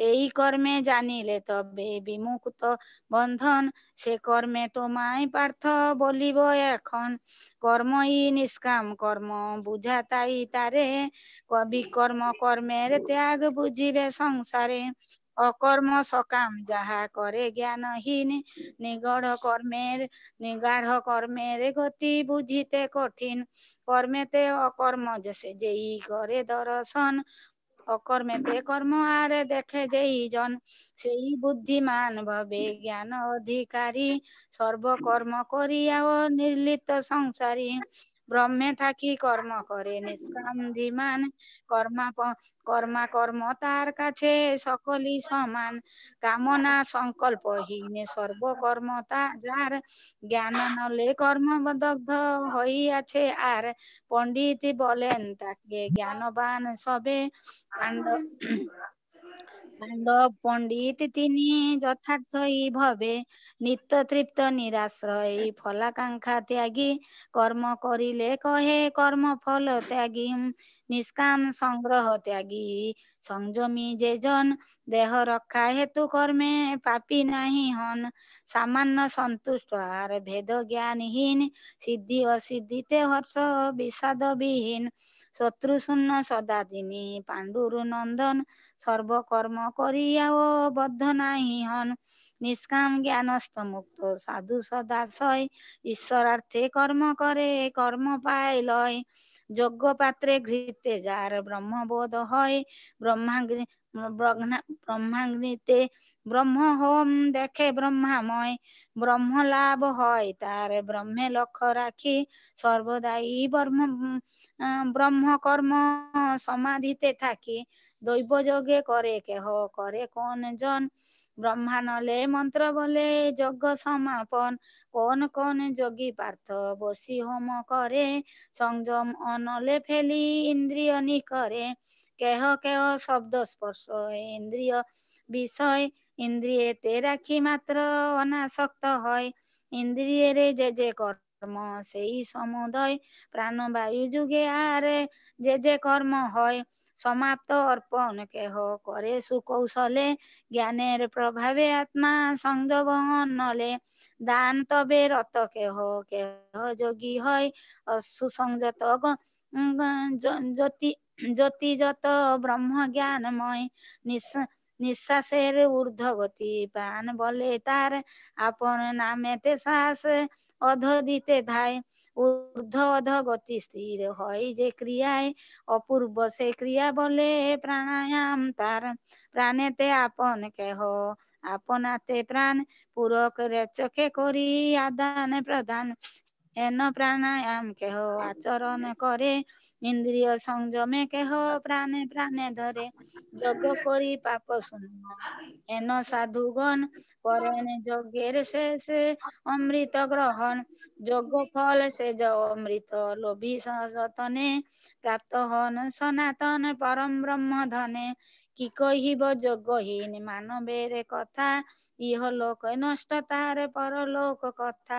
एई कर्मे जानिले तबे विमुक्त बंधन से कर्मे तोमाय पार्थ बोलिब एखन। कर्म ई निष्काम कर्म बुझा ताई तारे विकर्म कर्मेर त्याग बुझिबे संसारे। अकर्म सकाम जहा करे ज्ञानहीन निगाढ़ कर्मेर गति बुझिते कठिन। कर्मे ते अकर्म जैसे जेई करे दर्शन अकर्मे ते कर्म आरे देखे जेई जन। सेई बुद्धिमान भवे ज्ञान अधिकारी सर्व कर्म करिया निर्लिप्त संसारी। ब्रह्मे थाकी कर्म करे निष्काम धीमान कर्म तार काछे सकली समान। कामना संकल्प हीने सर्व कर्म जार ज्ञान नले कर्म दग्ध हई आछे आर। पंडित बोलेन ताके ज्ञानवान सबे पांडव पंडित तिनी यथार्थ ई भवे। नित्य तृप्त निराश्रय फलाकांक्षा त्यागी कर्म करिले कहे कर्म फल त्यागी। निष्काम संग्रह त्यागी संजमी जे जन देह रक्षा हेतु कर्मे पापी नहीं हन सामान्य संतुष्ट आर भेद ज्ञानहीन सिद्धि असिद्धि ते हर्ष विषाद विहीन शत्रु शून्य सदा दिनी पांडुरु नंदन सर्व कर्म करिया बद्ध नहीं हन निष्काम ज्ञानस्थ मुक्त साधु सदाशय ईश्वरार्थे कर्म करे कर्म पाए लय यज्ञ पात्रे घृते जार ब्रह्म बोध होय ब्रह्माग्निते ब्रह्म होम देखे ब्रह्ममय ब्रह्म लाभ होय तारे ब्रह्मे लक्ष्य राखी सर्वदाई ब्रह्म कर्म समाधिते थाकी दैव योगे करे केह करे कौन जन ब्रह्मा नले मंत्र बोले यज्ञ समापन कौन कौन योगी पार्थ बसी होम करे संयम अनले फेली इंद्रिय निकरे केह केह शब्द स्पर्श इंद्रिय विषय इंद्रिय ते राखी मात्र अनासक्त होय इंद्रिय रे जे कर्म से समुदय प्राणवायु जुगे आरे जे कर्म होय समाप्त अर्पण केह करे सुकौशले ज्ञानेर प्रभावे आत्मा संजोग नले दान तबे रत केह केह योगी होय सुसंजत ज्योति ज्योति जत ब्रह्म ज्ञानमय निश्वासेर ऊर्ध गति पान बोले तार आपन नामे ते सास अध दीते धाय ऊर्ध अध गति स्थिर होय जे क्रियाय अपूर्व से क्रिया बोले प्राणायाम तार प्राणे ते आपन केह आपनाते प्राण पूरक रेचके करी आदान प्रदान एन प्राणायाम केह आचरण करे इंद्रिय संयमे केह प्राणे प्राणे धरे यज्ञ करी पाप शून्य एन साधुगण करेन यज्ञेर शेष अमृत ग्रहण यज्ञ फल से जो अमृत लोभी सहजतने प्राप्त हन सनातन परम ब्रह्म धने कि कहिब यज्ञहीन मानवेर कथा इह लोक नष्ट तार परलोक कथा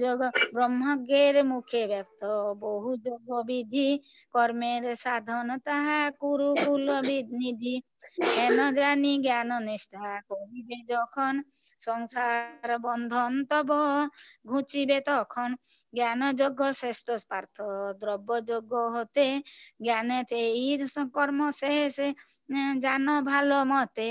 जग ब्रह्मज्ञेर मुखे व्यक्त बहु यज्ञ विधि कर्मेर साधन ताहा कुरुकुल निधि हेन जानी ज्ञान निष्ठा करिबे जखन संसार बंधन तब घुचिबे तखन ज्ञान यज्ञ श्रेष्ठ पार्थ द्रव्य यज्ञ होते ज्ञाने तेईर कर्म शेष जानो भालो मते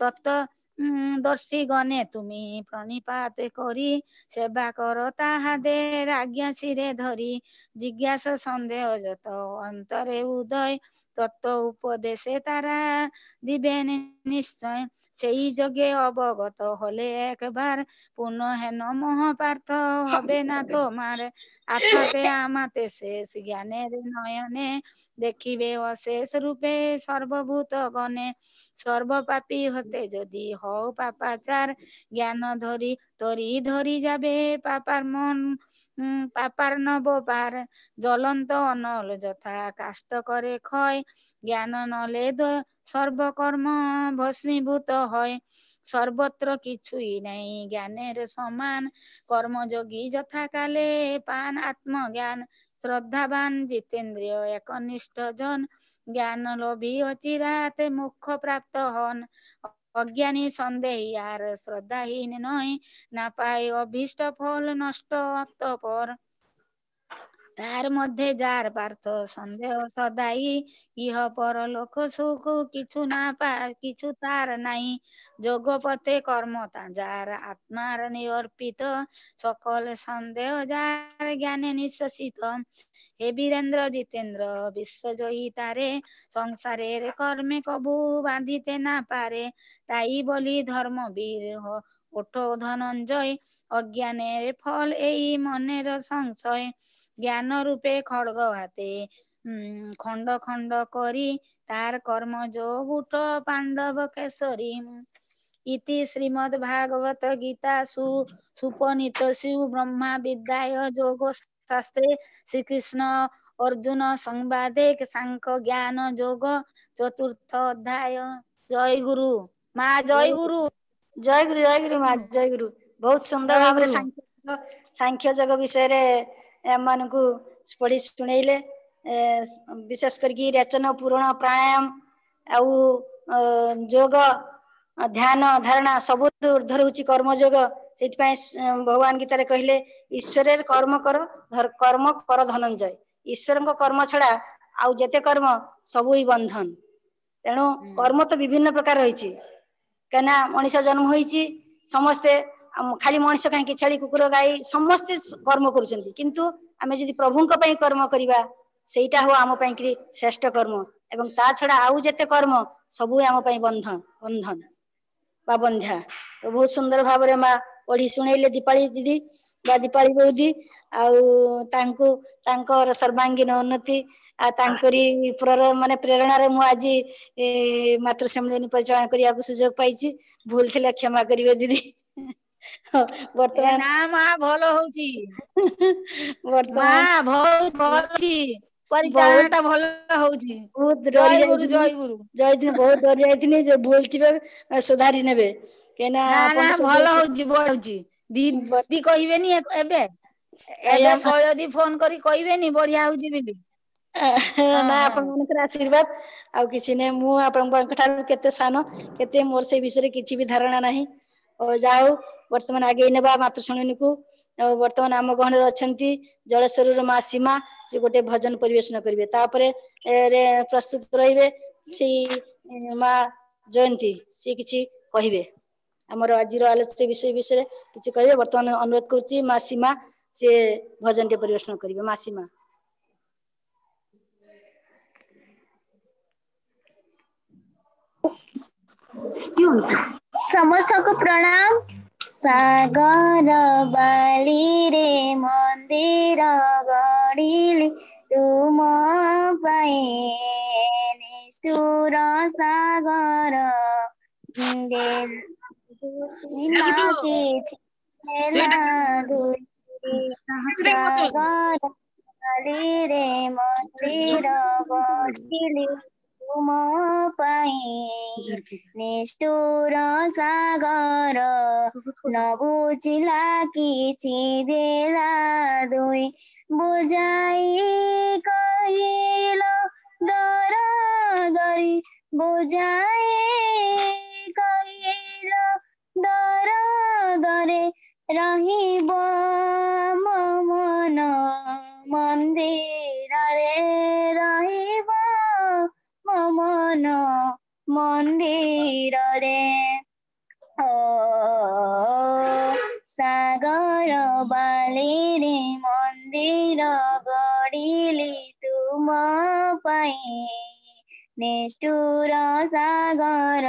तत्त्वदर्शी गणे तुमी प्रणिपात करी सेवा कर ताहादेर आज्ञा शिरे धरी जिज्ञासा सन्देह जत अंतरे उदय तत्त्व उपदेशे तारा दिबेन निश्चय सेई जगे अवगत होले एक बार पुनः हेन मोह पार्थ हबे ना तोमार आत्माते आमाते शेष ज्ञानेर नयने देखिबे अशेष रूपे सर्वभूत गणे सर्वपापी होते जदि हो पापाचार ज्ञान धरी तरी धरी जाबे पापार मन पापार नब पार ज्वलंत अनल यथा काष्ट करे क्षय ज्ञान नले सर्वकर्म भस्मीभूत होय सर्वत्र किछुई नहीं ज्ञानेर समान कर्मयोगी यथा काले पान आत्मज्ञान श्रद्धावान जितेंद्रिय एकनिष्ठ जन ज्ञान लोभी अचिरात मुख्य प्राप्त हन अज्ञानी संदेही आर श्रद्धाहीन नय ना पाए अभीष्ट फल नष्ट अतपर तार मध्य जार पार्थ संदेह सदाई इह परलोक सुख किछु ना पाए किछु तार नहीं जोग पथे कर्म ताजार आत्मार नियर्पित सकल संदेह जार ज्ञाने निश्वसित हे वीरेंद्र जितेंद्र विश्वजयी तारे संसारेर कर्मे कबू बांधिते ना पारे ताई बोली धर्मवीर हो ओठो धनंजय अज्ञानेर फल एई मनेर संशय ज्ञान रूपे खड्ग हाते खंड खंड करी तार कर्म जोग उठ पांडव केसरी इति श्रीमद् भागवत गीता सुपनीत शिव ब्रह्मा विद्याय योग शास्त्रे श्री कृष्ण अर्जुन संवादे सांख ज्ञान योग चतुर्थ अध्याय। जय गुरु मा, जय गुरु, जय गुरु, जय गुरु मा, जय गुरु। बहुत सुंदर भाव सांख्य योग विषय को पढ़ी सुनइले विशेष करके रेचन पूरण प्राणायाम आग ध्यान धारणा सब ऊर्धर हूँ कर्मयोग से भगवान गीतार कहले ईश्वर कर्म कर धनंजय ईश्वर कर्म छड़ा आउ जते कर्म सब ही बंधन। तेणु कर्म तो विभिन्न प्रकार रही कहीं मनीष जन्म होती समस्ते खाली मनीष कहीं छेली कुकुर गाई समस्ते कर्म करूँ आम जी प्रभु कर्म करवा से आम श्रेष्ठ कर्म एवं ता छड़ा आउ जते कर्म सब आम बंधन बंधन बा बंध्या। तो बहुत सुंदर भाव में माँ पढ़ी शुणेले दीपाली दीदी बा दीपाली बौदी आर सर्वांगीन उन्नति माने प्रेरणा रे मुझे आज मातृसम्मिलनी परिचालन करने को सुजोग पाई भूल थी क्षमा करिवे दीदी। बर्तमान बहुत डर जाए भूल थी सुधारी ने दीदी कहबेनी एबे एला सयदी फोन करी कहबेनी बढ़िया होजी बिली ना आपण मनकर आशीर्वाद आ किछि ने मु आपण बंकठार केते सानो केते मोर से विषय किछि भी धारणा नाही। और जाओ वर्तमान आगे नेबा मातृसम्मिलनी को वर्तमान आम गहन रछंती जलेश्वर मा सीमा जे गोटे भजन परिवेशन करबे तापरे प्रस्तुत रहिबे से मा जयंती से किछि कहबे आमर आज आलोच्य विषय विषय किसी कह बर्तमान अनुरोध करुच्ची माँ सीमा से भजन टे परिवेशन करेंगे। माँ सीमा समस्त को प्रणाम। सागर बाली रे मंदिर गढ़िली तुम निष्ठुर सागर रे मंदिर गढ़िली तुम निष्ठुर सागर न बुझिला किछि देला दुई बुझाई कहिलो दरदरी बुझाई कहिलो दरदरे रहिब मन मंदिर रे रहिब मन मंदिर रे ओ सागर बाली रे मंदिर गढ़िली तुम निष्ठुर सागर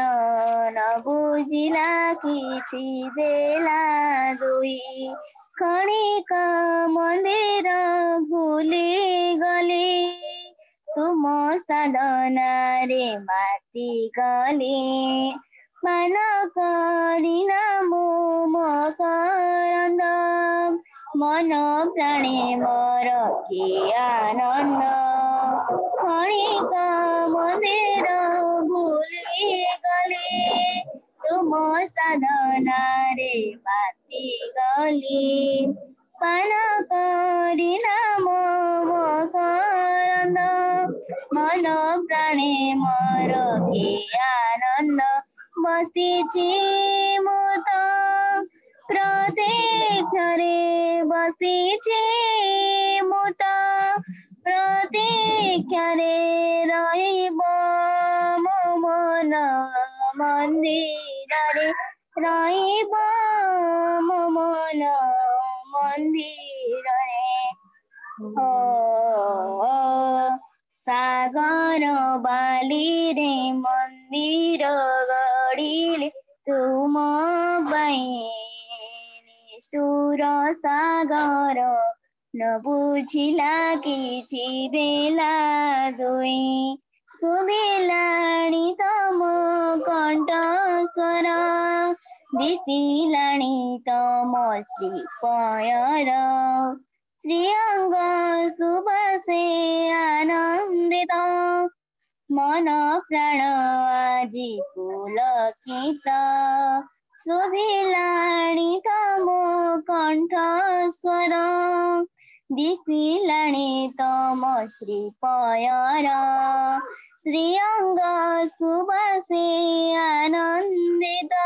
न बुझिला किछि देला दुई खणिक मंदिर भूली गली तुम साधना रे माती गली मन करिन मोम करंद मन प्राणे मोर के आनंद खणिक मंदिर भूली गली तुम साधना रे माती गली मन करिन मोम करंद मन प्राणे मोर के आनंद बसीची मुत प्रतीक्षारे बसीची मुत प्रतीक्षारे रहिब मन मंदिरे रहिब मन मंदिरे ओ सागर बाली रे मंदिर गढ़िली तुम निष्ठुर सागर न बुझिला किछि देला दुई सुभिलाणी तम कंठ स्वर दिसिलाणी तम श्री पयर श्रीअंग सुबसे आनंदित मन प्राण आजी पुलकित सुभिलाणी तम कंठ स्वर दिसिलाणी तम श्री पयर श्रीअंगुभसे आनंदिता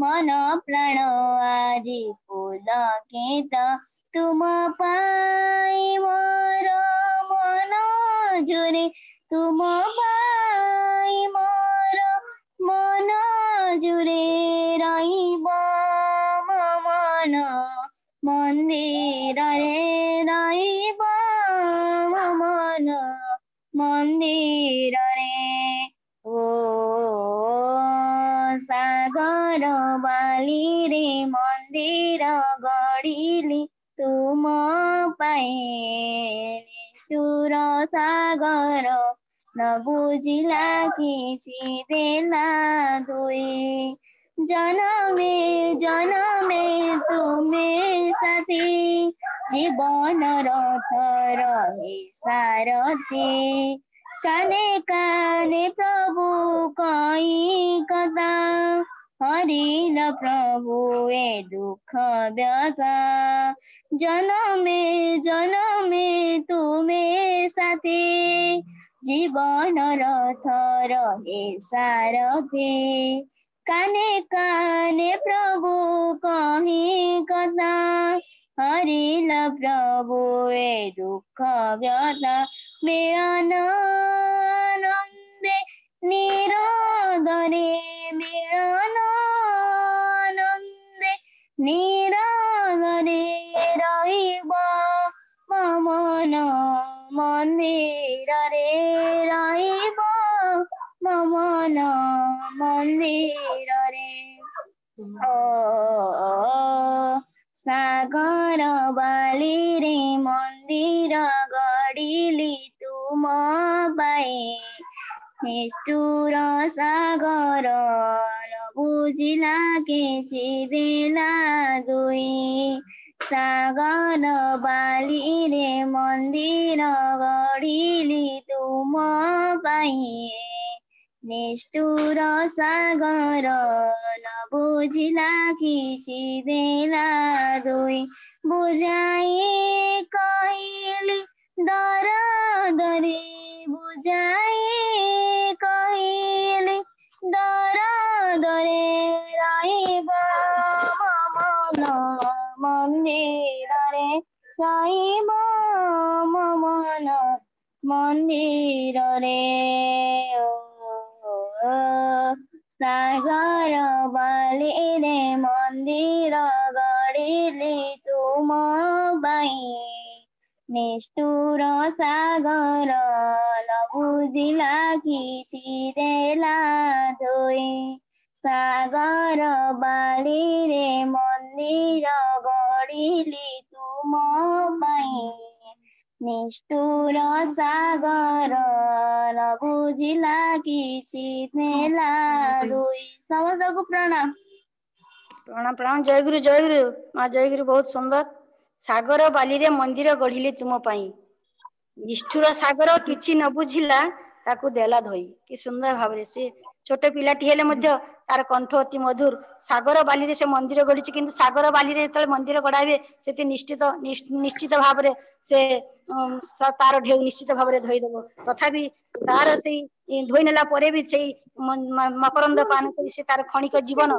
मन प्राण आजी पुलकित तुम पाई मोर मन जुरे तुम पाई मोर मन जुरे रहिब मन मंदिर रे रहिब मन मंदिर रे ओ सागर बाली रे मंदिर गढ़िली तुम पाए निष्ठुर सागर न बुझिला खिंची देला दुई जनमे जनमे तुमे साथी जीवन रथ रहे सारथी काने काने प्रभु कई कथा हरिल प्रभु ए दुख व्यथा जनमे जनमे तुमे साथी जीवन रथ रहे सारथी काने काने प्रभु कही कथा हरिल प्रभु ए दुख व्यथा मिलन आनंदे निरादरे मिलन आनंदे निरादरे रहिब मन मंदिर रे रहिब मन मंदिर रे ओ सागर बाली रे मंदिर गढ़िली तुम पाए निष्ठुर सागर बुझिला केची देला दुई सागर बाली रे मंदिर गढ़िली तुम पाए निष्ठुर सागर न बुझिला खिची देला दुई बुझाई कहिली दरदरी बुझाई कहिली दरदरी रहिब मन मंदिर रे रहिब मन मंदिर रे सागर बाली रे मंदिर गढ़िली तुम पाए निष्ठुर सागर बुझिला खिची देला दुई सागर बाली रे मंदिर गढ़िली तुम पाए निष्ठुर सागर बुझिला समस्त प्रणाम प्रणाम प्रणाम जय गुरु माँ जय गुरु। बहुत सुंदर सागर बाली रे मंदिर गढ़िले तुम पाई निष्ठुर सागर किछि न बुझिला ताकू देला धोई कि सुंदर भाव से छोट पिलाटी हेले मध्य तार कंठ अति मधुर सागर बाली रे से मंदिर गढ़ी किंतु सागर बाली रे जब मंदिर गढ़ावे से निश्चित निश्चित भाव से तार ढेउ निश्चित भाव धोई देव तथापि तार से धोई नेला परे भी से मकरंद पान करी से तार क्षणिक जीवन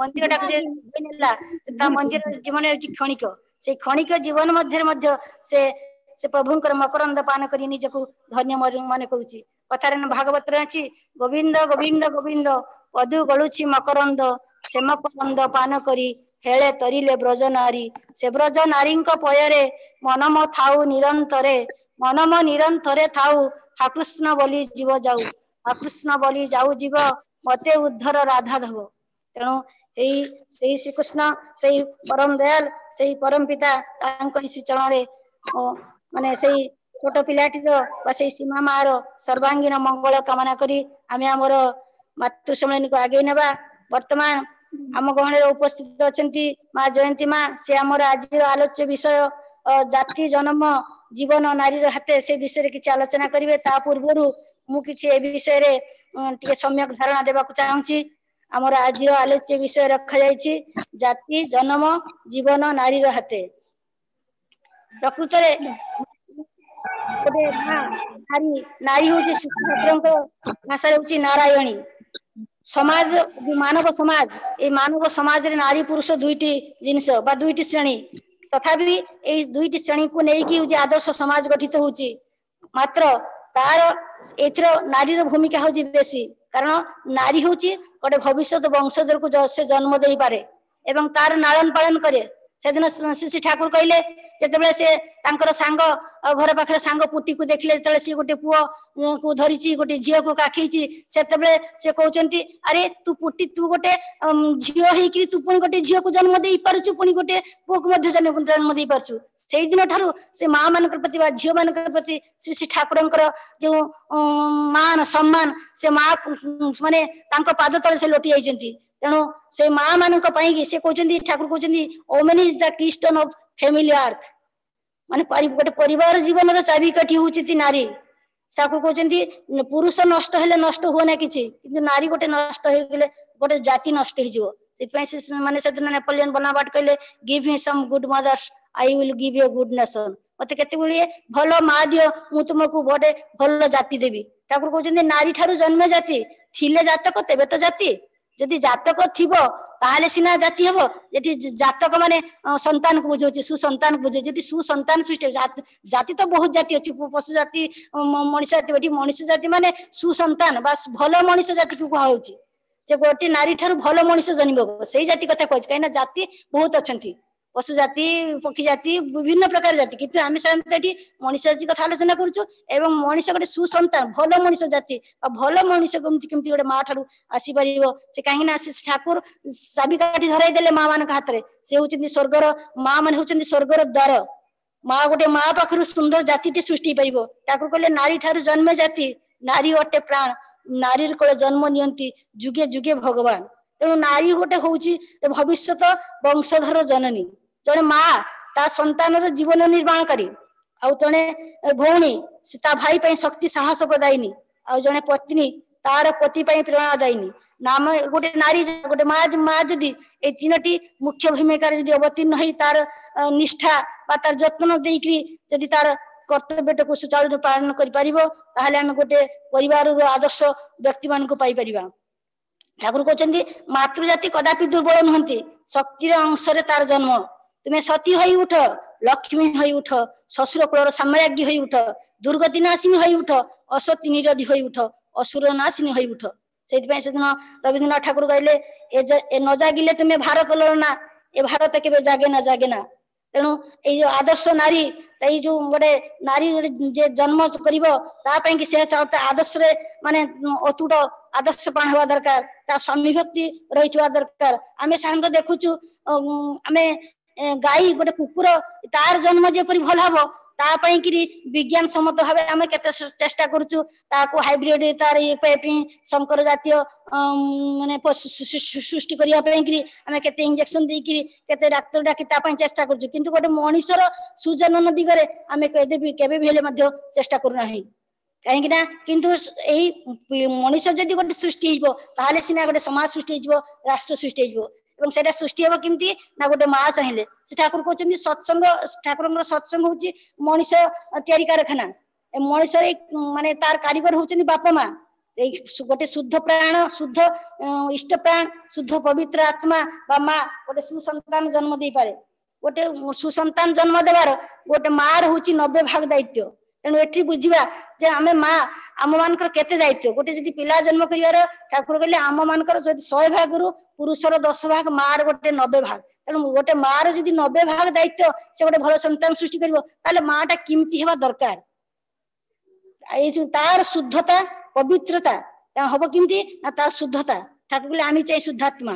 मंदिर टाक जे धोई नेला से ता मंदिर जीवन क्षणिक से क्षणिक जीवन मध्य से प्रभुंकर मकरंद पान करी निजकू धन्य मन करूची कथार भागवत अच्छी गोविंद गोविंद गोविंद पदु गलुची मकरंद सेम परंद पान करी हेले तरिले ब्रज नारी से ब्रज नारी पयरे मनम थाऊ निरंतरे मनम निरंतरे थाऊ हाकृष्ण बोली जीव जाऊ हाकृष्ण बोली जाऊ जीव मते उद्धर राधा धव। तेणु यही श्रीकृष्ण से परम दयाल से परम पिता चरण रे माने से छोट पिलाटी सीमा माँ सर्वांगीन मंगल कामना करी आमे आमर मातृसम्मिलनी को आगे नेबा। वर्तमान आम गहण उपस्थित अछंती माँ जयंती माँ से आमर आज आलोच्य विषय जाति जन्म जीवन नारीर हाते से विषय किसी आलोचना करेंगे। ता पूर्व मु किसी ए विषय रे सम्यक धारणा देवाक चाहूँगी। आमर आज आलोच्य विषय रखा जाइछि जाति जन्म जीवन नारीर हाते। प्रकृत नारी हूँ भाषा हूँ नारायणी समाज मानव समाज ए मानव समाज रे नारी पुरुष दुईटी जिनस बा दुईटी श्रेणी तथा दुईटी श्रेणी को लेकिन हूँ आदर्श समाज गठित तो होची मात्र तार एथर नारीर भूमिका हूँ बेसी कारण नारी हूँ गोटे भविष्य वंशधर को से जन्म दे पारे एवं तार नालन पालन करे से दिन श्री श्री ठाकुर कहले जिते से सांग घर पाखे सांग पुटी को देखले जो सी गोटे पुओ को धरी गोटे झील को काखी से कहते अरे तू पुटी तू गोटे झील होकर तू पुणी गोटे झील को जन्म दे पार्चु पुणी गोटे पुओ को जन्म दे पार्चु से दिन ठारू से माँ मान प्रति झील मान प्रति श्री श्री ठाकुर जो मान सम्मान से माँ माने पाद तले से लोटी आई तेणु से माँ मान से कहते ठाकुर कहते woman is the keystone of family arch मान गोटे परिवार जीवन चाबी काठी होती नारी ठाकुर कहते पुरुष नष्ट हेले नष्ट हुए ना किसी किंतु नारी गोटे नष्ट गोटे जाति नष्ट हो मानने नेपोलियन बोनापार्ट कहले give me some good mothers I will give you good nation मत के भल माँ दियो मु तुमको गोटे भल जाति देवी ठाकुर कहते नारी ठारू जन्मे जाति थिले जातक तेबे तो जाति जदि जातक थिबो ताहले सिना जाति हेबो जेठी जातक माने संतान को बुझे सुसंतान को बुझे जेठी सुसंतान सृष्टि जाति तो बहुत जाति अछि पशु जाति मनुष्य जाति एठी मनुष्य जाति माने सुसंतान बस भलो मनुष्य जाति को कहा होछि जे गोटे नारी ठारू भलो मनुष्य जन्मिबो सेही जाति कथा कहै छै कहिना जाति बहुत अछंती पशु जाति पक्षी जाति विभिन्न प्रकार जाति किंतु आम साधारण मनुष्य जाति कथा आलोचना करूचु एवं मनुष्य गोटे सुसंतान भल मनुष्य जाति भल मनुष्य कमी गोटे माँ ठारू आसीपार से कहीं श्री ठाकुर चाबी काठी धराई देले माँ मान हाथ में से हूँ स्वर्गर माँ मान हूँ स्वर्गर द्वार माँ गोटे माँ पाखर सुंदर जाति सृष्टि पार ठाकुर कहले नारी ठारू जन्मे जाति नारी अटे प्राण नारी कोले जन्म नियंती जुगे जुगे भगवान तेणु नारी गोटे होउची भविष्य वंशधर जननी जड़े माँ ता संतान जीवन निर्माण करी आउ जड़े भौणी ता भाई शक्ति साहस प्रदायिनी आउ जड़े पत्नी तार पति प्रेरणा दायिनी नाम गोटे नारी गोटे माँ जदि ए तीनोटी मुख्य भूमिका जदि अवतीर्ण होई तार निष्ठा बा तार जत्न देकरी जदि तार कर्तव्य को सुचारू पालन करि परिबो ताहले हम गोटे परिवार रो आदर्श व्यक्ति मान को पाई परिबा ठाकुर कहते मातृजाति कदापि दुर्बल नुहति शक्तिर अंश तार जन्म तुम्हें सती होई उठ लक्ष्मी होई उठ ससुर कुलर साम्राज्ञी होई उठ दुर्गति नाशिनी होई उठ असती निरोधी होई उठ असुर नाशिनी होई उठ से दिन रवींद्रनाथ ठाकुर कहले ए न जागिले तुम्हें भारत लड़ना ए भारत केबे जागे ना जागे ना तेणु ये आदर्श नारी जो गोटे नारी जे जन्म करपी से आदर्श माने अतुट आदर्श पाण हवा दरकार तार स्वामी भक्ति रही दरकार आम साधारण देखुचु आम गाई गोटे कुकुर तार जन्म जेपरी भल हम तापाई कि विज्ञान सम्मत भाव आम केते चेष्टा करूचु हाइब्रिड तार ये शंकर जातीय माने सृष्टि करने कि आम केते इंजेक्शन देकर केते डाक्टर डाकी तापाई चेष्टा करूचु किंतु गोटे मनुष्यर सुजनन दिगरे आम कदेबी केबे भी हेले मध्य चेष्टा करू नाही कहीं किंतु यही मनुष्य जदि गोटे सृष्टि होता सीना गोटे समाज सृष्टि हो राष्ट्र सृष्टि होता सृष्टि हम किमती ना गोटे माँ चाहिए से ठाकुर कहते सत्संग ठाकुर सत्संग हूँ मनुष्य तैयारी कारखाना मनुष्य माने तार कारीगर हूँ बापा माँ गोटे शुद्ध प्राण शुद्ध इष्ट प्राण शुद्ध पवित्र आत्मा बा माँ गोटे सुसंतान जन्म दे पारे गोटे सुसंतान जन्म देवार गोटे माँ हूँ 90% दायित्व तेणु एटी बुझा जे आम माँ आम मान केते दायित्व गोटे जदि पिला जन्म कर ठाकुर कहले आम मान 100% रु पुरुषर 10% माँ रोटे 90% तेणु गोटे माँ रोदी 90% दायित्व से गोटे भल संतान सृष्टि कर माँ टा किमती हवा दरकार तार शुद्धता पवित्रता हम किमती ना तार शुद्धता ठाकुर कहले आम चाहिए शुद्धात्मा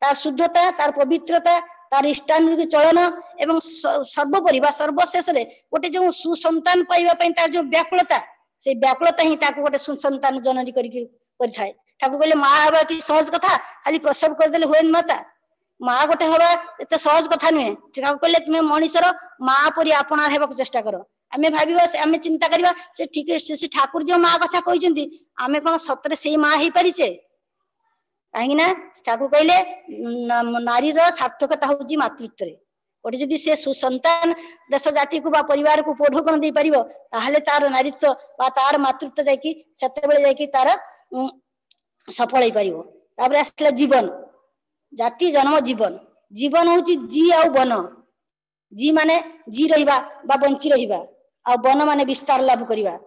तार शुद्धता तार पवित्रता तार इष्टानुरूपी चलन एवं सर्वोपरि सर्वशेष गोटे जो सुसंतान पाइबा तार जो व्याकुलता से व्याकुलता ही गोटे सुसंतान जननी करके ठाकुर कहले माँ हवा कि सहज कथा खाली प्रसव करदेले हुए माता माँ गोटे हवा एत सहज कथा नुहे ठाकुर कहले तुम्हें मनुष्यर माँ परी आपणार हेबाक चेष्टा कर आम भाविबा से आम चिंता करबा से ठीक से ठाकुर जो माँ कथा कहिसेंती आम कोन सतरे से माँ हे परिचे कहीं ठाकुर कहले नारीर सार्थकता हूँ मातृत्व गोटे जदि से सुसंतान देश जाति को परिवार को पोढ़ोकन दे पारिबो ताहले तार नारीत्व बा तार मातृत्व जाकि सेतेबेले जाकि तार सफल होई पारिबो। तापर आसला जीवन जाति जन्म जीवन जीवन हूँ जी आउ बन जी माने जी रहिबा बा बंची रहिबा आ बन माने विस्तार लाभ करिबा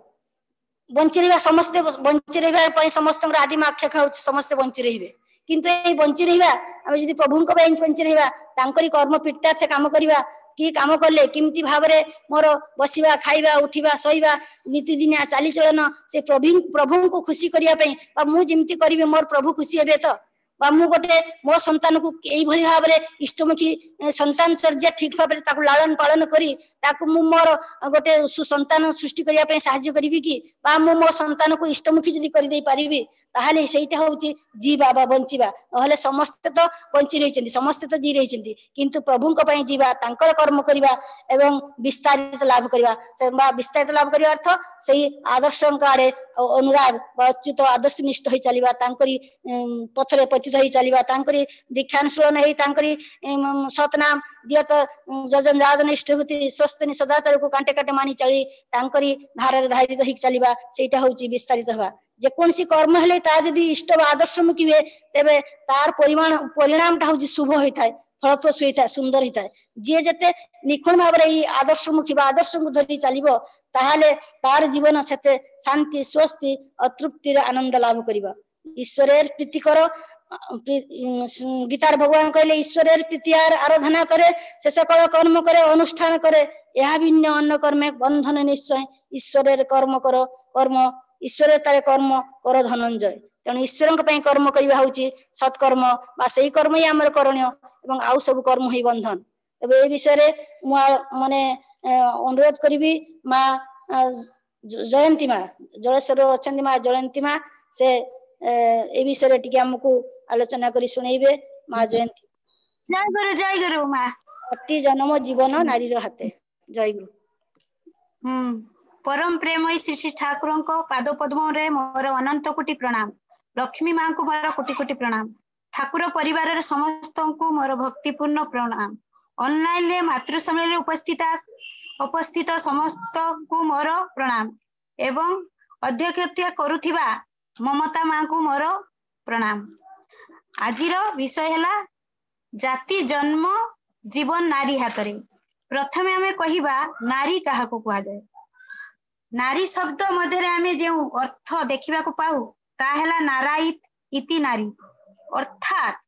बंची रहिबा समस्ते बंची रहिबा पई समस्त आदिम आख्या खाउछ समस्ते बंची रहिबे किंतु ये बंची रहा आम जी प्रभु बंची रहा कर्म पीड़ितार्थ कम करवा किए कम कले किमती भाव में मोर बसवा खाइबा उठा शोवा नीतिदिनिया चालीचलन से प्रभु को खुशी करने मुझे करी मोर प्रभु खुशी हे तो मु गोटे मो संतान को यही भाव में इष्टमुखी संतान चर्या ठीक भाव में लालन पालन करी मोर गोटे सुसंतान सृष्टि करने साहय करी कि मो संतान को इष्टमुखी जदि करदे पारिबी ताहले सेइटा होउची जी बाबा बंचीबा नहले समस्ते तो बंची रहिचंती समस्ते तो जी रहिचंती किंतु प्रभु को पई जीवा तांकर कर्म करबा एवं विस्तारित लाभ करबा से विस्तारित लाभ करबा अर्थ सेही आदर्श आड़े अनुराग अच्युत आदर्शनिष्ठ होई चलीबा तांकरी पथरे चलवारी दीक्षानुशीलन हो सतनाम दियत जजन जाजन इष्टभूति स्वस्थ सदाचार को कांटे काटे मानि चली धारा धारित हो चलवा से विस्तारित हवा जेकोसी कर्म है जदि इष्ट आदर्शमुखी हुए तेरे तार परिणाम हूँ शुभ होता है फलप्रसू होता है सुंदर होता है जी जिते निखुण भाव में ये आदर्शमुखी आदर्श को धरी चलो ताहले तार जीवन से शांति स्वस्ति अतृप्तिर आनंद लाभ कर ईश्वर प्रीति कर गीतार भगवान कहले ईश्वर प्रीतियार आराधना करे से सकल कर्म करे अनुष्ठान करे यह भिन्न अन्य कर्मे बंधन निश्चय ईश्वर कर्म कर कर्म ईश्वर तारे कर्म कर धनंजय तेणु ईश्वर कर्म करवा हूँ सत्कर्म बा सही कर्म ही आम करणीय एवं आउ सब कर्म ही बंधन तब ए विषय माने अनुरोध करी माँ जयंती माँ जलेश्वर अच्छा माँ जयंती माँ से ए विषय टिके हमको आलोचना करी सुनेबे माँ जयंती। जय गुरु माँ अति जन्म जीवन नारीर हाते जय गुरु। परम प्रेमय श्री श्री ठाकुर को पाद पद्म रे मोर अनंत कोटि प्रणाम लक्ष्मी माँ को मोर कोटि कोटि प्रणाम ठाकुर परिवार समस्त को मोर भक्तिपूर्ण प्रणाम ऑनलाइन रे मातृसम्मिलनी उपस्थित समस्त को मोर प्रणाम एवं अध्यक्षता करुवा ममता माँ को मोर प्रणाम। आज विषय है जाति जन्म जीवन नारी हाथ में। प्रथम आम कहवा नारी क्या कह जाए नारी शब्द मध्य आम जो अर्थ देखा पाऊ ताहला नारायित इति नारी अर्थात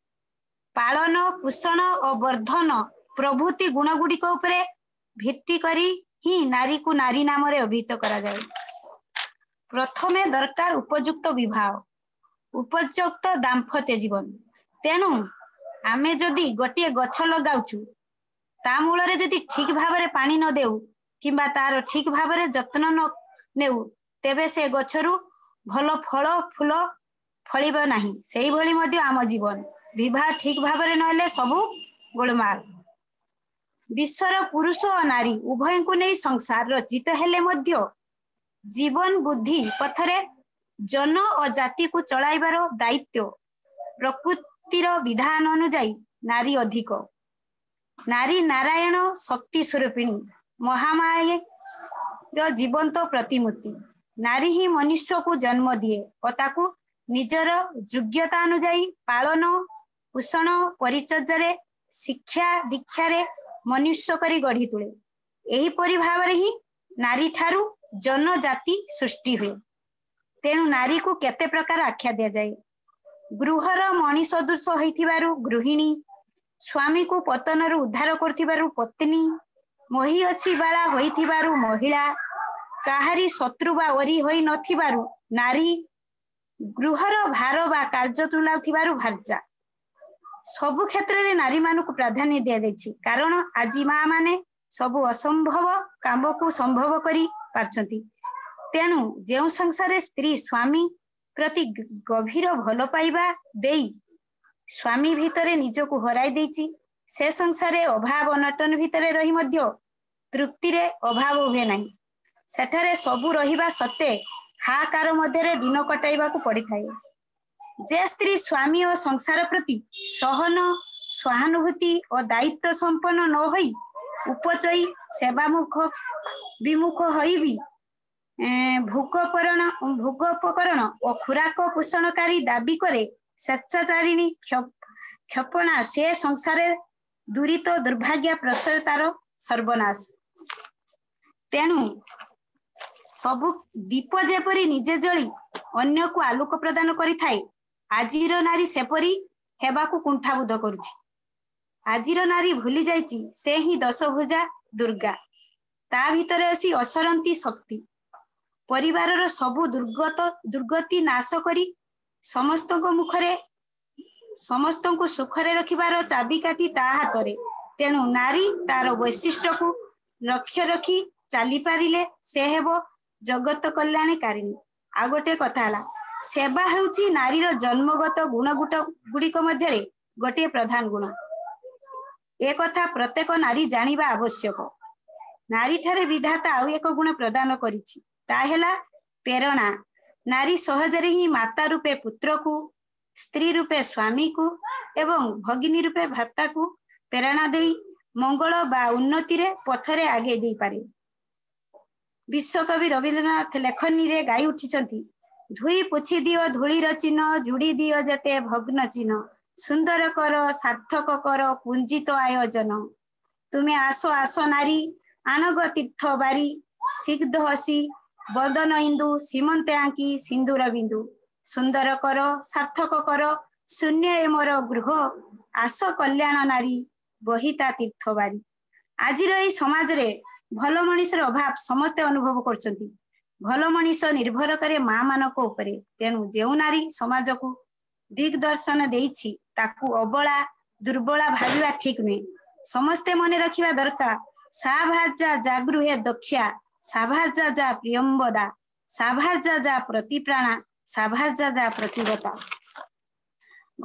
पालन पोषण और वर्धन प्रभृति गुण गुड़िक भित्ति करी ही नारी को नारी नाम अभिहित करा जाए। प्रथमे दरकार उपयुक्त विवाह उपयुक्त दाम्पत्य जीवन तेणु आमे जदि गोटे गछ लगाउछु ता मूलरे जदि ठीक भावरे पानी न देउ किंबा तार ठीक भावरे जत्न न नेउ तेबे से गछरु भल फल फूल फलिबो नाही। सेही भली मध्ये आम जीवन विवाह ठीक भावरे न हेले सबु गोलमाल। विश्वर पुरुष और नारी उभय को नहीं संसार रचित हेले मध्ये जीवन बुद्धि पथरे जन और जाति को चलाइबार दायित्व प्रकृतिर विधान अनुजाई नारी अधिक। नारी नारायण शक्ति स्वरूपिणी महामाया जीवंत प्रतिमूर्ति नारी ही मनुष्य को जन्म दिए और ताकू निजर योग्यता अनुजाई पालन पोषण परिचर्या शिक्षा दीक्षारे मनुष्य करी गढ़ी तुले। एहीपरि भावरे ही नारी ठारू जनजाति सृष्टि हुए तेणु नारी को केते प्रकार आख्या दि जाए गृहर मणि सदृश हो गृहिणी स्वामी को पतन रु उद्धार कर पत्नी मही अच्छी बाला हो महिला काहारी शत्रु बा ओरी हो नारी गृहर भार बा कार्य तुलाउ भार्जा सबु क्षेत्र रे नारी मानू को प्राधान्य दि जाए कारण आज माँ माने सबु असंभव काम को संभव करी तेनु जो संसार स्त्री स्वामी प्रति गभीर भल पाइबा देई स्वामी भितरे निजो को हराई देछि से संसार अभाव अनटन भितरे रही मध्य तृप्ति रे अभाव हुए नहीं सेठारे सबु रहिबा सत्ते हाकार मध्यरे दिन कटाइबा को पड़िथाए। जे स्त्री स्वामी और संसार प्रति सहन सहानुभूति और दायित्व संपन्न न होई उपचयी सेवामुख विमुख भी भोगोपकरण और खुराक पोषणकारी दाबी करे स्वेच्छाचारिणी क्षपणा से संसार दूरित तो दुर्भाग्य प्रसर तार सर्वनाश। तेणु सबु दीप जेपरी निजे जली अन्य को आलोक प्रदान करि थाए आजिर नारी सेपरी हेबा को कुंठाबुध करुछि। आजिर नारी भूली जाइछि से ही दशभुजा दुर्गा ता भितरे अछि असरंती शक्ति। परिवारर सबु दुर्गति नाश करी समस्तको मुखरे समस्तको सुखरे रखिबार चाबिकाठी ता हातरे। तेणु नारी तार वैशिष्ट्य को लक्ष्य रखी चली पारिले से हेबो जगत कल्याणकारिणी। आ गोटे कथा सेवा हेउची नारीर जन्मगत गुणगुट गुड़िक मध्यरे गोटे प्रधान गुण। ए कथा प्रत्येक नारी जानिबा आवश्यक। नारी ठारे विधाता आउ एक गुण प्रदान करिछि ता हेला प्रेरणा। नारी सहजरे ही माता रूपे पुत्र को स्त्री रूपे स्वामी को एवं भगिनी रूपे भाता को प्रेरणा देई मंगल बा उन्नति रे पथरे आगे देई पारे। विश्वकवि रवींद्रनाथ लेखनी रे गाई उठिचंती धुई पोछि दियो धूलिर चिन्ह जुड़ी दियो जते भग्न चिन्ह सुंदर कर सार्थक कर पूंजित आयोजन। तुम्हें आसो आसो नारी आनग तीर्थ बारी सिग्ध हसी बदन इंदु सीमंते आंकी सिंदूर बिंदु सुंदर कर सार्थक कर शून्य ए मोर गृह आसो कल्याण नारी बहिता तीर्थ बारी। आज समाज रे भल मनीषर अभाव समस्ते अनुभव करछंती। भल मनीष निर्भर करे मां मानक उपरे। तेनु जेउ नारी समाज को दिग्दर्शन देइछि ताकू अबला दुर्बला भाविबा ठीक नुहें। समस्ते मन रखिबा दरकार साभाजा जागृहे दक्षा साभाजा जा प्रियंबदा साभाजा जा प्रतिप्राणा साभाजा जा प्रतिवता।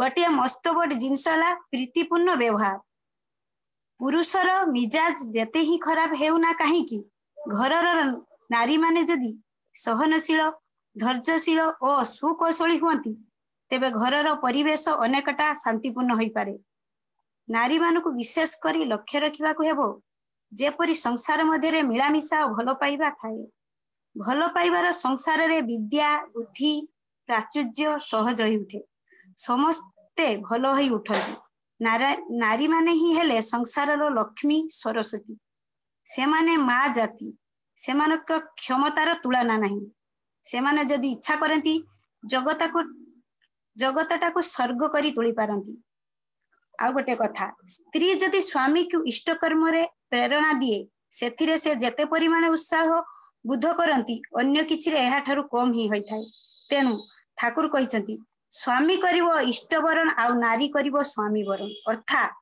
गोटे मस्त बड़ जिनसला प्रीतिपूर्ण व्यवहार। पुरुषर मिजाज जेते ही खराब हेउना काहीकि घरर नारी माने जदि सहनशील धैर्यशील और सुकौशली हुअंती तेबे घरर परिवेश अनेकटा शांतिपूर्ण होई पारे। नारी मानकु विशेष करी लक्ष्य रखिबाकु हेबो जेपरि संसार मध्यरे मिलामिशा और भल पाइबा थाए। भल पाइबार संसार रे विद्या बुद्धि प्राचुर्य सहज होई उठे। समस्ते भल होई उठंती। नारी माने ही हेले संसार रो लक्ष्मी सरस्वती। से माने माँ जाति से क्षमतार तुलना नहीं। से माने जदि इच्छा करती जगतटा को स्वर्ग करी तुली पारंती। आ गोटे कथा स्त्री जदि स्वामी को इष्टकर्म रे प्रेरणा दिए सेथिरे से जेते परिमाण उत्साह बुद्ध करती अन्य किछि रे एहा थारु कम ही होई थाए। तेनु ठाकुर कहिसंती स्वामी करिवो इष्टवरण आउ नारी करिवो स्वामी वरण। अर्थात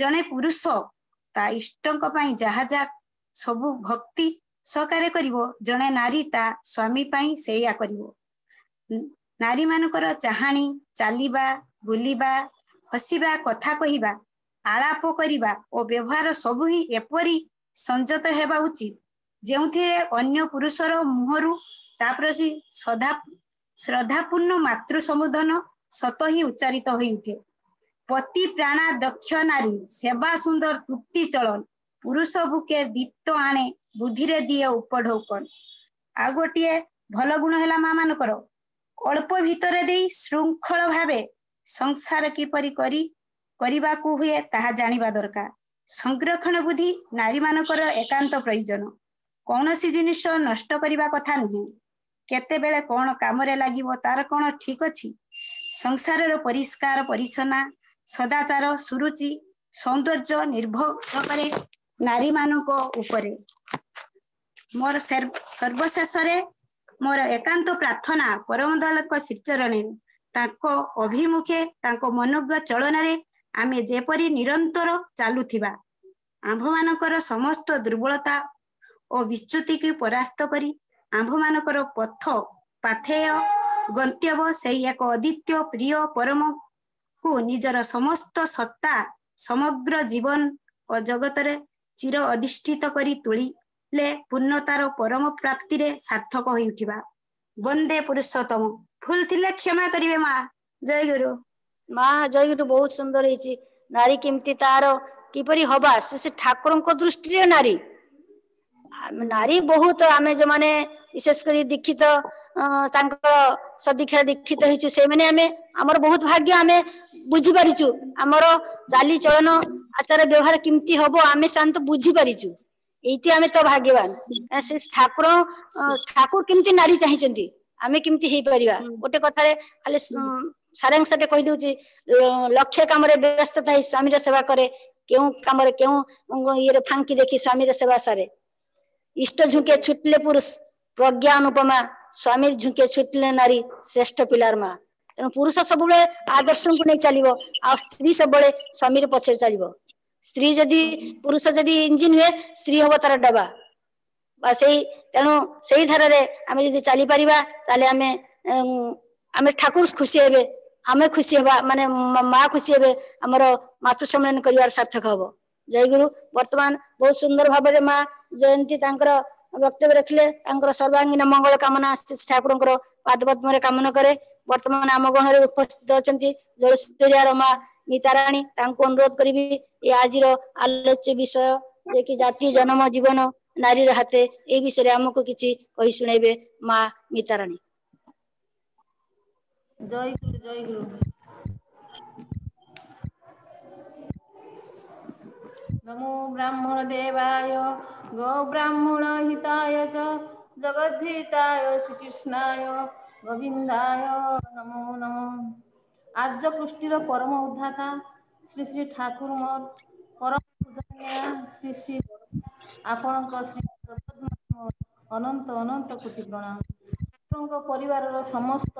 जने पुरुष ता इष्टक पई जहा जा सबु भक्ति सहकारे करिवो जने नारी ता स्वामी पई सेया करिवो। नारी मानकर चाहाणी चालीबा बुलीबा हसीबा कथा कहिबा आलाप करिबा ओ व्यवहार सबु ही एपरी संजत हेबा उचित जेउथिरे अन्य पुरुषर मुहरु ता प्रति सदा श्रद्धापूर्ण मातृ संबोधन सत ही उच्चारित होई उठे। पति प्राणा दक्ष नारी सेवा सुंदर तृप्ति चलन पुरुष बुके दीप्त आने बुद्धि दिए उपढौकन। आ गोटे भल गुण है माँ मानकर अल्प भितर देई श्रृंखल भावे संसार किपरि करिबाकु हुए ताहा जानिबा दरकार। संरक्षण बुद्धि नारी मानकर एकांत प्रयोजन। कौनसी जिनिष नष्ट करिबा कथा नुहें। केतेबेले कौन काम लगे तार कौन ठीक अच्छी। संसार परिष्कार परिचना सदाचार सुरुचि सौंदर्य निर्भर करे नारी मानक उपरे। मोर सर्वशेष मोर एकांत प्रार्थना परम दलक श्रीचरण ताको अभिमुखे ताको मनोज्ञ चलन आम जेपरी निरंतर चलुथिबा आंभ मानकर समस्त दुर्बलता और विच्युति की परास्त करी आंभ मानकर पथ पाथेय गंतव्य से एक अद्वितीय प्रिय परम को निजर समस्त सत्ता समग्र जीवन और जगत रे चिर अधिष्ठित करी तुलिले पूर्णतार परम प्राप्ति रे सार्थक होई उठिबा। वंदे पुरुषोत्तम। फूल थिले क्षमा करिवे माँ। जय गुरु। माँ जय गुरु। बहुत सुंदर होईची नारी केमती तार किपरि हबा से ठाकुर दृष्टि नारी नारी बहुत आमे जो माने विशेष कर दीक्षित सदीक्षा दीक्षित होइछु से माने आमे हमर बहुत भाग्य आमे बुझी परिचु हमर चाली चलन आचार व्यवहार किमती हबो आमे शांत बुझी परिचु एति आमे तो भाग्यवान से ठाकुर ठाकुर किमती नारी चाहिचंती आमे किमती हे परिवा गोटे कथारे खाली सारांशटे कहि दउची लक्ष्य काम रे व्यस्त थाई स्वामी रे सेवा करे केउ काम रे केउ ये रे फांकी देखि स्वामी रे सेवा सारे इष्ट झुके छुटले पुरुष प्रज्ञा अनुपमा स्वामी झुके छुटले नारी श्रेष्ठ पिलार माँ तेना पुरुष सब आदर्श को नहीं चलो आ स्त्री सब स्वामी पछे चलो स्त्री जदि पुरुष जदि इंजिन हुए स्त्री हम तार डबा से तेणु से धार आम जब चली पारे आम आम ठाकुर खुशी हे आम खुशी हवा मानने माँ खुशी हे आमर मातृसम्मिलन कर सार्थक हम जय गुरु। वर्तमान बहुत सुंदर भाव में माँ जयंती वक्तव्य रखिले सर्वांगीन मंगल कामना ठाकुर पादपद्म कामना करे। वर्तमान आम गण उपस्थित अच्छा जलेश्वर माँ मीताराणी अनुरोध करी आज आलोच्य विषय जे कि जाति जन्म जीवन नारी हाते ये विषय आमको किसी कही सुनेबे माँ मीताराणी। जय गुरु जय गुरु। नमो ब्राह्मण देवाय गो ब्राह्मण हिताय च जगद्धिताय श्रीकृष्णाय गोविंदाय नमो नमो। आर्य पुष्टिर परम उद्धाता श्री श्री ठाकुर मोर परम पूजनीय श्री श्री आपण श्री अनंत अनंत कोटि प्रणाम। ठाकुर परिवार समस्त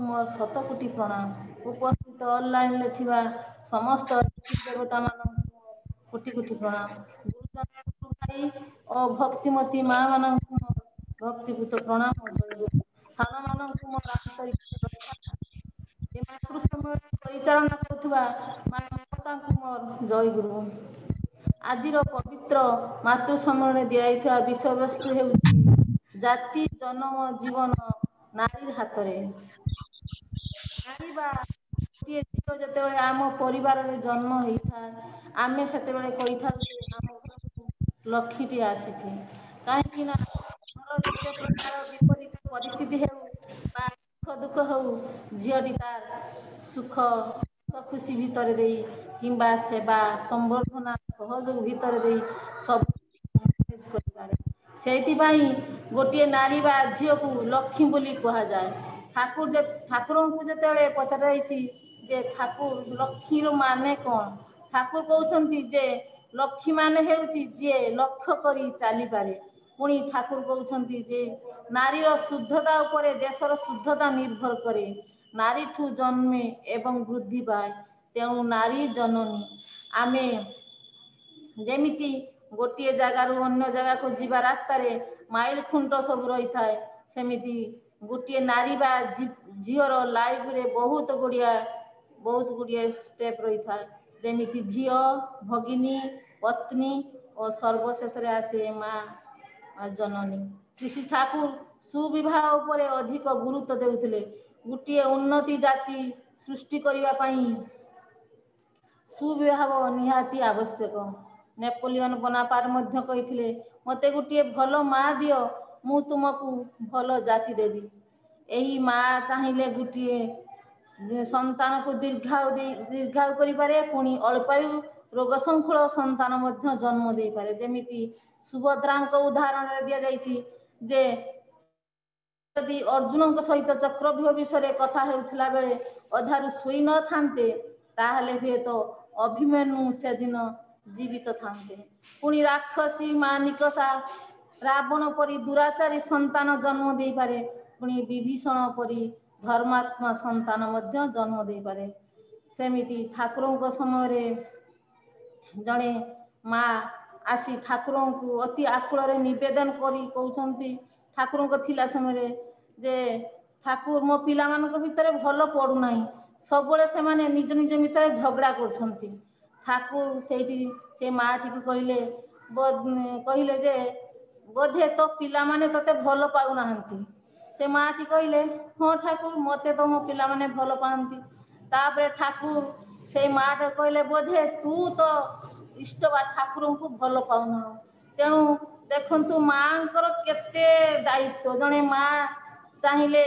मोर शत कोटि प्रणाम। उपस्थित ऑनलाइन लेथिबा समस्त देवता मान कोटि कोटि प्रणाम। गुरुजन भाई और भक्तिमती माँ मान भक्तिपूत प्रणाम। सान मानू मोर आंतरिक मातृसम्मिलन परिचालना करुवा माँ ममता मोर जय गुरु। आज पवित्र मातृसम्मिलन दिया विषयवस्तु है जाति जन्म जीवन नारी हाथ में। नारी बा ये जो जते बेले आम परिवार रे जन्म होई था आमे सते बेले कोई था आम लक्ष्मीटी आसी छी काहे कि ना विभिन्न प्रकार विपरीत परिस्थिति हे बा सुख दुख हो जियडी तार सुख खुशी भीतर देई किंबा सेवा संवर्धना सहयोग भीतर देई सब मैनेज करि पारे। सेति भाई गोटिए नारी बा झियो को लक्ष्मी बोली कहा जाय। ठाकुर को जते पचाराई जे ठाकुर लक्ष्मी माने कौन ठाकुर कहते जे लक्ष्मी मान जे लक्ष्य करी चली पारे। पुणी ठाकुर कहते जे नारीर शुद्धता उपरे देशर शुद्धता निर्भर करे। नारी ठू जन्मे एवं वृद्धि पाए तेणु नारी जननी। आमे जेमिति गोटे जगार अन्य जगह को जीवा रास्त माइल खुंट सब रही थाए सेमिति गोटे नारी बा झीर लाइफ रे बहुत गुड़िया स्टेप रही था जमीती झील भगिनी पत्नी और सर्वशेष आसे माँ जननी। श्री श्री ठाकुर सुविवाह उपर अधिक गुरुत्व देउथिले। गोटे उन्नति जाति सृष्टि करिवा पई सुविवाह निहाती आवश्यक। नेपोलियन बोनापार्ट मध्य कहिथिले मते गोटे भलो माँ दियो मु तुमको भल जाति देवी। यही माँ चाहिए गोटे संतान को दीर्घायु करे पुणी अल्पायु रोग संकुल संतान जन्म दे पारे। जमीती सुभद्रा उदाहरण दि जाइए जे यदि अर्जुन सहित चक्रव्यूह विषय कथा होता बेले अधारू शोई न थाते हे तो अभिमन्यु से दिन जीवित थाते। पुणी राक्षसी माँ निकसा रावण परी दुराचारी संतान जन्म दे पारे। पुणी विभीषण परी धर्मात्मा संतान जन्म दे पारे। सेमिति ठाकुर समय जड़े माँ आसी ठाकुर को अति आकुल निवेदन करी कहते ठाकुर थिला समय जे ठाकुर मो पिला भीतर भल पड़ूना सबले से माने निज निज भीतर झगड़ा कर ठाकुर से माँ टी कहले कहले जे बोधे तो पिला माने तते भल पाऊना से माँ टी कहले हाँ ठाकुर मते तो मो पिला माने भल पाती। ठाकुर से माँ कहले बोधे तू तो इष्ट बा ठाकुर को भल पाऊन तेणु देखु माँ के दायित्व जड़े माँ चाहिए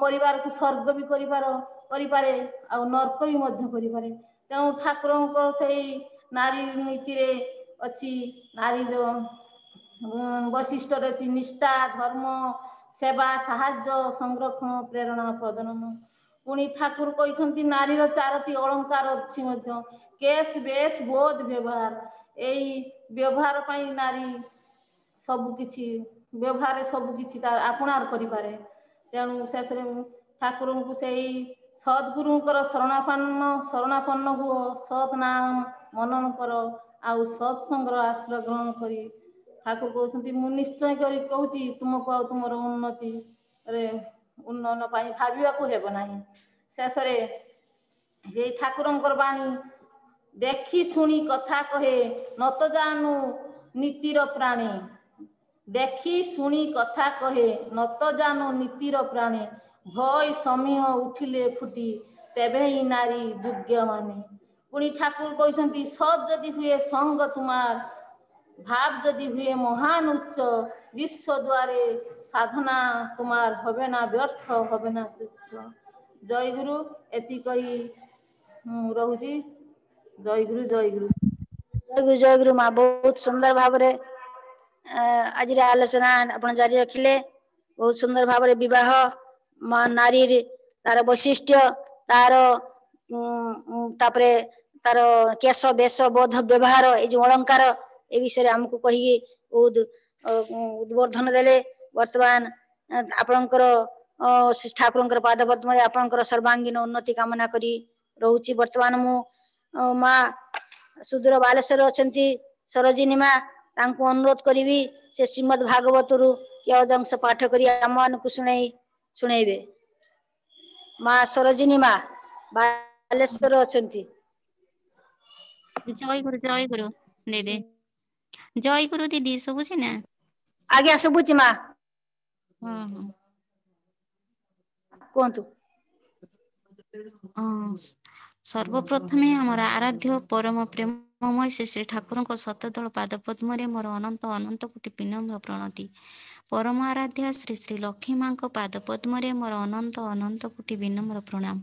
परिवार को स्वर्ग भी करे नर्क भी करे तेणु ठाकुर से नारी नीति रे अच्छी नारी वैशिष्ट अच्छी निष्ठा धर्म सेवा साहाज्य संरक्षण प्रेरणा प्रदान पुणी ठाकुर कहते नारी चारोटी अलंकार अच्छी केश बेश बोध व्यवहार यही व्यवहार पर नारी सबकि व्यवहार सबकि आपणार करे तेणु शेष ठाकुर को सही सद्गुरु शरणापन्न हो सत् नाम मनन कर आउ सत्संग आश्रय ग्रहण कर ठाकुर कहते मुझे निश्चय करी तुमको तुम उन्नति उन्नयन भावना शेष ठाकुर बाणी देखी शुणी कथा कहे नत जानू नीतिर प्राणी देखी शुणी कथा कहे नत जानू नीतिर प्राणी भय समीह उठिले फुटी तेबे ही नारी योग्य माने पुणी ठाकुर कहते सत जदि हुए संग तुमार भाव जदि हुए महान उच्च विश्व द्वारे साधना तुमार हबे ना व्यर्थ हबे ना तुच्छ जय गुरु एति कही रहुजी जय गुरु जय गुरु जय गुरु जय गुरु। माँ बहुत सुंदर भाव रे आज आलोचना अपन जारी रखिले बहुत सुंदर भाव रे विवाह माँ नारी तार वैशिष्ट्य तार तापरे तार केश बेश बोध व्यवहार ये जो अलंकार ए विषय आमको कही उद्बोधन देले बर्तमान आपणकर श्री ठाकुर पाद पद्म आपणकर सर्वांगीन उन्नति कामना करी रहुची। बर्तमान मु माँ सुदूर बालेश्वर अछंती सरोजिनी माँ तांको अनुरोध करी से श्रीमद भागवत रु अंश पाठ करी आम मानक शुणेबे। माँ सरोजिनी माँ बालेश्वर अछंती जय गुरु दीदी जय गुरु दीदी शुभुची ना आज्ञा शुभुची माँ कहतु सर्वप्रथमे आमर आराध्य परम प्रेममय श्री ठाकुर शतदल पाद पद्म मोर अनंत अनंत कोटि विनम्र प्रणति परम आराध्य श्री श्री लक्ष्मी माँ पाद पद्म मोर अनंत अनंत कोटि विनम्र प्रणाम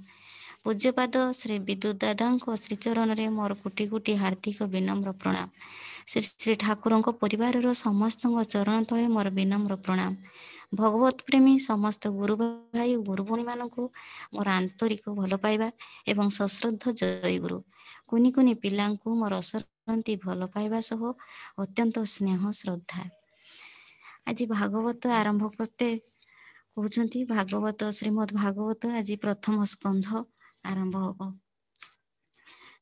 पूज्यपाद श्री विद्युत दादा श्रीचरण में मोर कोटि कोटि हार्दिक विनम्र प्रणाम श्री श्री ठाकुर परिवार समस्त चरण तले मोर विनम्र प्रणाम भगवत प्रेमी समस्त गुरु भाई गुरु भणी मानकु मोर आंतरिक भल पाइबा एवं सश्रद्ध जय गुरु कुनी कुनी पिलांकु मोर असरंती भल पाइबा सह अत्यंत स्नेह श्रद्धा। आज भागवत आरंभ करते कहते भागवत श्रीमद भागवत आज प्रथम स्कंध आरंभ हम।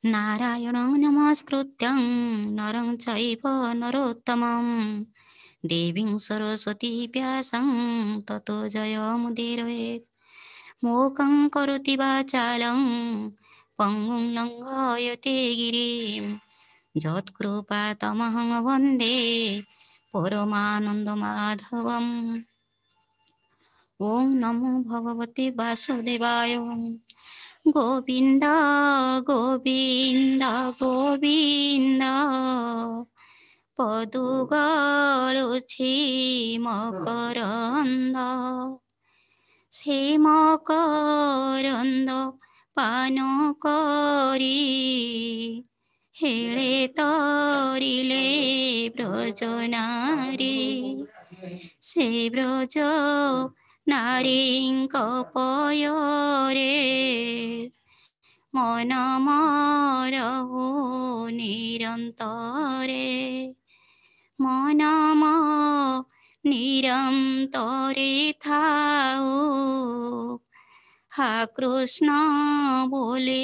नारायणं नमस्कृत्यं नरं चैव नरोत्तमं देवीं सरस्वती व्यासं ततो जयमुदीरयेत् मोकं करोति वाचालं पंगुं लंघयते गिरिं यत्कृपातमहं वन्दे परमानन्दमाधवम्। ओं नमो भगवते वासुदेवाय गोविंद गोविंद गोविंद पदुगळुछि मकरंद से मकरंद पान करि हेळे तरिले ब्रजनारी से ब्रज नारींक पयरे मन मरहु निरंतरे मन निरंतरे थाओ हा कृष्ण बोले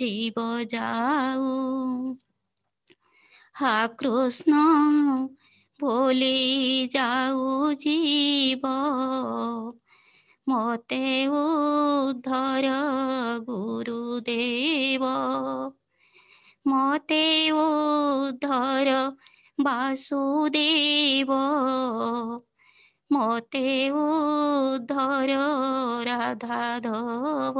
जीव जाओ हा कृष्ण बोले जाऊ जीव मते उद्धार गुरुदेव मते उद्धार वासुदेव मते उद्धार राधाधव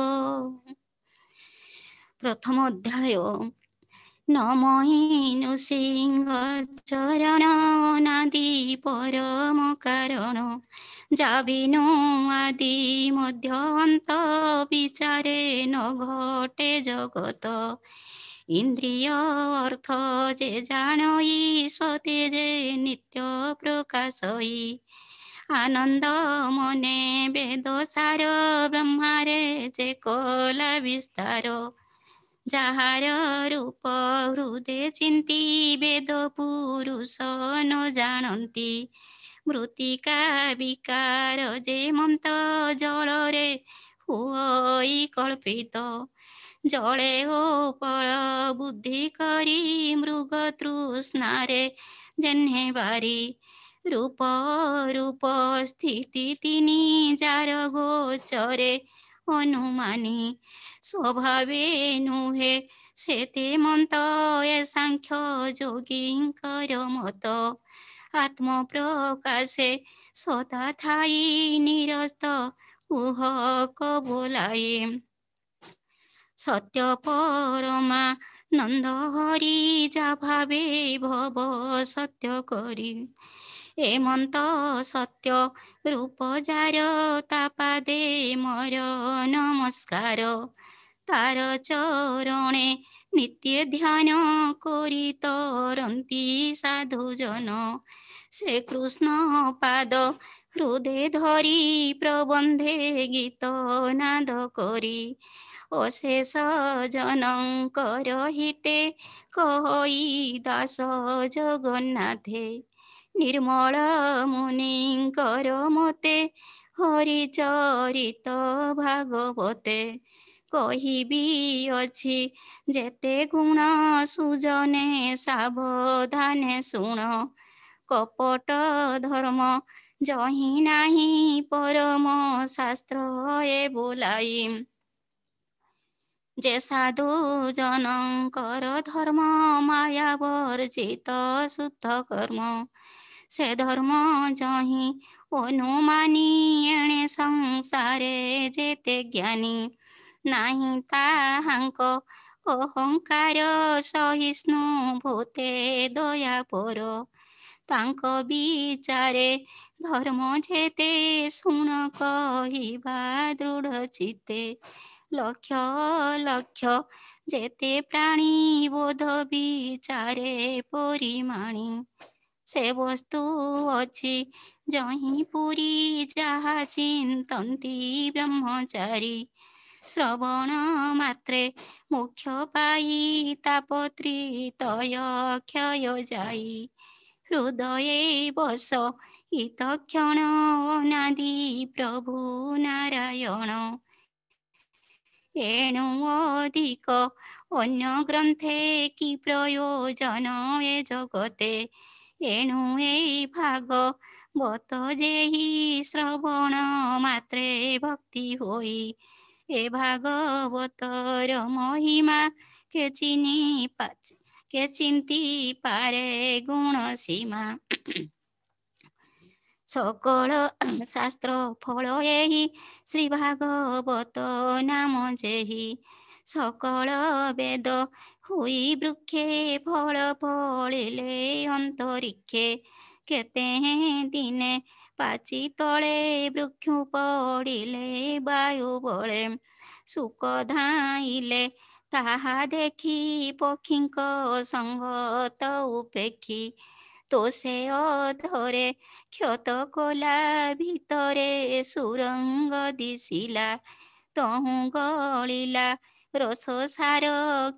प्रथम अध्याय नमयेनु सिंह चरण अनादि परम कारण जाबिनु आदि मध्य अंत विचारे न घटे जगत इंद्रिय अर्थ जे जानई स्वते जे नित्य प्रकाशई आनंद मने वेद सार ब्रह्मारे जे कला विस्तार जाहार रूप हृदय चिंती वेद पुरुष न जानती मृत्तिका विकार जे ममत जल रे हुई कल्पित जले ओपल बुद्धि करी मृग तृष्णारे जन्हे बारी रूप रूप स्थिति तिनी जार गोचरे अनुमानी स्वभावे नुहे सेते मत ए सांख्य योगींकर मत आत्म प्रकाशे सता थाई निरस्त उह कबोलाई सत्य परमा नंद हरि जा भावे भव सत्य करी एमंत सत्य रूप जार तापादे मोर नमस्कार तार चरणे नित्य ध्यान करी तरंती साधुजन से कृष्ण पाद हृदय धरी प्रबंधे गीत नाद करी अशेष जनंकर हिते कहि दास जगन्नाथे निर्मल मुनिंकर मते हरिचरित भागवते कहिबी अछि जेते गुण सुजने सावधाने सुण कपट धर्म जहि नाही परम शास्त्र ए बोलाई जे साधु जनंकर धर्म माया वर्जित शुद्ध कर्म से धर्म जहि अनुमानी एणे संसारे जेते ज्ञानी नाही ताहांक अहंकार सहिष्णु भूते दयापर तांक विचारे धर्म जेते सुन कहिबा दृढ़ चिते लक्ष लक्ष जेते प्राणी बोध विचारे परिमाणी से वस्तु अछि जहि पुरी जहा चिंतन्ति ब्रह्मचारी श्रवण मात्रे मोक्ष पाई तापत्रितय क्षय जाई हृदये बस इतक्षण अनादि प्रभु नारायण एणु अधिक अन्य ग्रंथे कि प्रयोजन ए जगते एणु ए भाग बत जेहि श्रवण मात्रे भक्ति होई ए भागवतर महिमा के चिंती पारे गुण सीमा सकल शास्त्र फल एहि श्री भागवत नाम जेहि सकल वेद हुई वृक्षे फल फलिले अंतरिक्षे केते दिने पाची तले वृक्षु पड़िले वायु बले सुख धाइले ताहा देखी पक्षीक संगत उपेक्षी तो से अधरे क्षत कोला भितरे सुरंग दिशिला तहु गलिला रस सार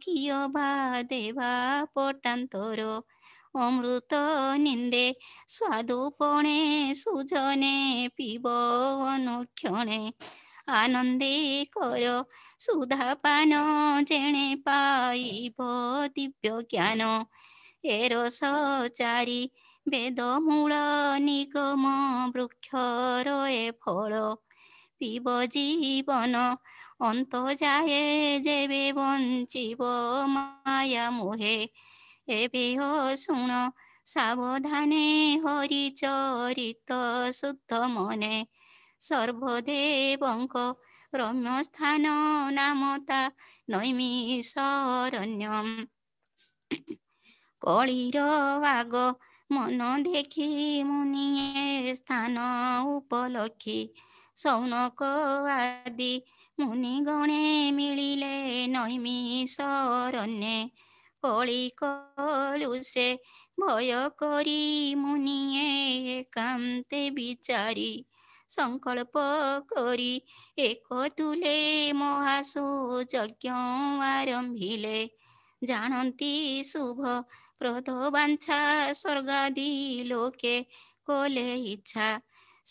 किय बा देवा पटांतर अमृत निंदे स्वादुपणे सुजने पीब अनुक्षणे आनंदे कर सुधापान जेणे पाइब दिव्य ज्ञान ए रस चारि वेद मूल निगम वृक्षर ए फल पीब जीवन अंत जाए जेबे वंचिब माया मोहे एबे सुण सावधाने हरिचरित शुद्ध मने सर्वदेवंक रम्यस्थानो नामता नैमिषारण्यम कलिर आग मन देखी मुनि स्थान उपलक्षी सौनक आदि मुनि गणे मिलिले नैमिषारण्ये कली कलुषे भय करी मुनि एकांते विचारी संकल्प करी एक तुले महासु यज्ञ आरंभिले जानती शुभ प्रद बांछा स्वर्गादि लोके कोले इच्छा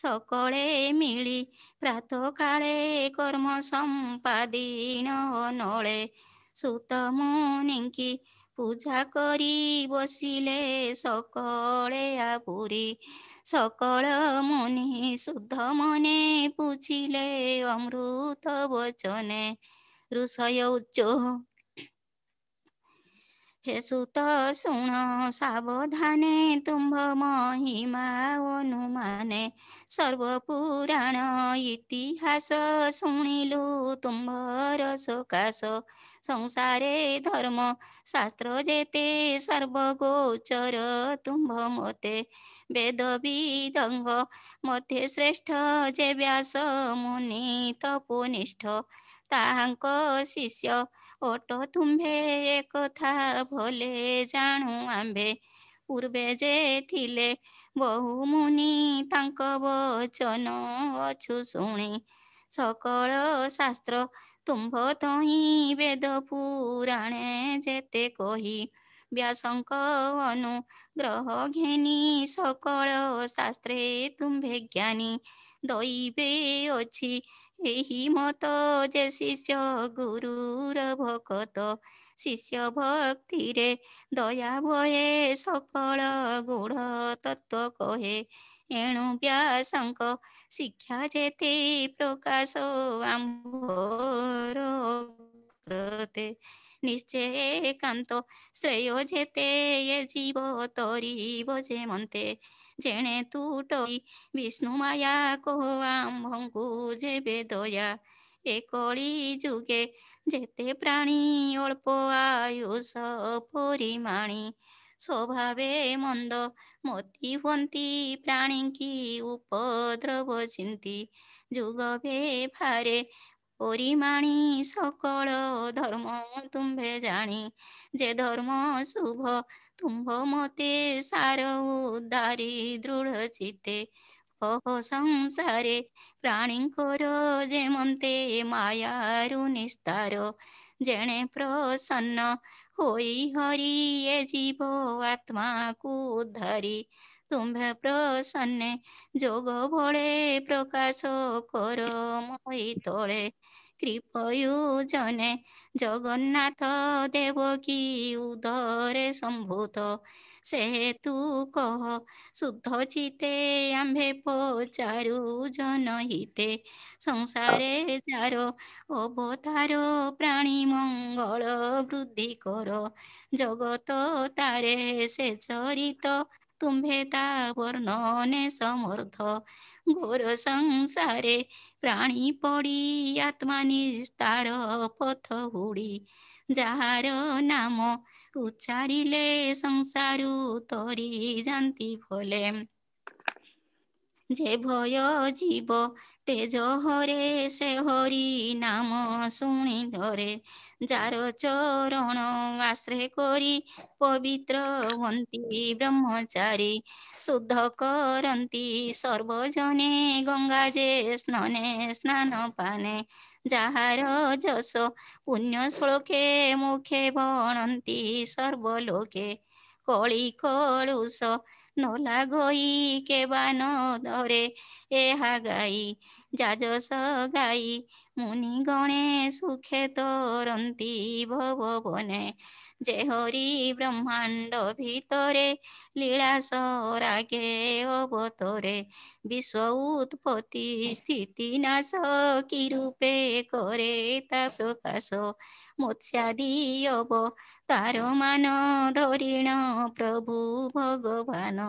सकले मिली प्रातः काले कर्म संपादीन नले सुत मुनिंकी पूजा करी बसिले सकले आपुरी सकल मुनि शुद्ध मने पूछिले अमृत वचने ऋषय उच्च हे सुत सुण सावधाने तुम्भ महिमा अनुमाने सर्व पुराण इतिहास सुनिलु तुम्भर सकाश संसारे धर्म शास्त्र जेते सर्वगोचर तुम्भ मते वेद विदंग मते श्रेष्ठ जे व्यास मुनि तपोनिष्ठ ताहांक शिष्य ओट तुम्भे एक था भले जाणु आंबे पूर्वे जे थिले बहु मुनि तांक वचन अछु सुणी सकल शास्त्र तुम्भ तही वेद पुराणे जेते कही व्यासंक अनुग्रह घेनी सकल शास्त्रे तुम्भे ज्ञानी दैवे अछि एही मत जे शिष्य गुरुर भक्त शिष्य भक्ति रे दया भये सकल गुढ़ तत्व कहे एणु व्यासंक शिक्षा जेते प्रकाश आम्भोर कृते निश्चय कांत श्रेय जेते ये जीव तरी बजे मन्ते जेणे तूट विष्णु माया कह आम्भंकु जेबे दया एकली जुगे जेते प्राणी अल्प आयुष परिमाणी स्वभावे मंद मती हंती प्राणी की उपद्रव चिंती जुग भारे परिमाणी सकल धर्म तुम्भे जानी जे धर्म शुभ तुम्भ मते सार उदारी दृढ़ चिते कह संसारे प्राणी जे मन्ते मायारु निस्तार जेणे प्रसन्न होई हरि ये जीव आत्मा को धरी तुम्भे प्रसन्न जोग भले प्रकाश कर मई तले कृपयु जने जगन्नाथ देव की उदरे संभूत से तू कह शुद्ध चिते आम्भे पचारु जनहिते संसारे जार अवतार प्राणी मंगल वृद्धि कर जगत तारे से चरित तुम्भे ता वर्णने समर्थ घोर संसारे प्राणी पड़ी आत्मा निस्तार पथ हुड़ी जार नाम उच्चारिले संसारू तरी जानती भले जे भय जीव तेज हरे से हरि नाम शुणी धरे जार चरण आश्रय करी पवित्र हंती ब्रह्मचारी शुद्ध करती सर्वजने गंगा जे स्नने स्नान पाने जार जस पुण्य श्लोके मुखे बणंती सर्वलोके कली कलुष नला गई के बान धरे एहा गाई जाजस गाई मुनि गणे सुखे तरंती भवने जे हरि ब्रह्मांड भीतरे लीलास रागे अवतरे विश्व उत्पत्ति स्थिति नाश की रूपे करे ता प्रकाश मोत्स्यादि अव तार मान धरिण प्रभु भगवान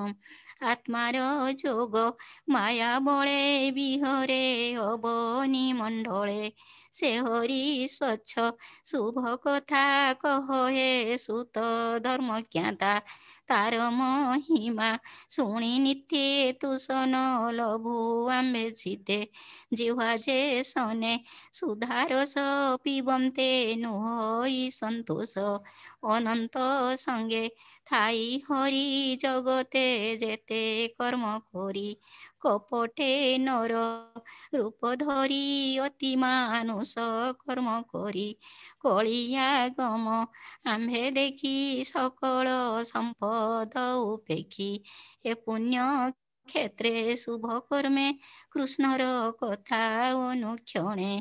आत्मार जोग माया बले विहरे अबनी मंडले से हरि स्वच्छ शुभ कथा कहे सुत धर्म ज्ञाता तार महिमा शुणी नित्ये तुसन लभु आम्बे सीते जिह्वाजे सने सुधारस पीबंते नुहई संतोष अनंत संगे थाई हरि जगते जेते कर्म करी कपटे नर रूप धरी अति मानुष कर्म करी कलियागम आम्भे देखी सकल संपद उपेक्षी ए पुण्य क्षेत्रे शुभ कर्मे कृष्णर कथा अनुक्षणे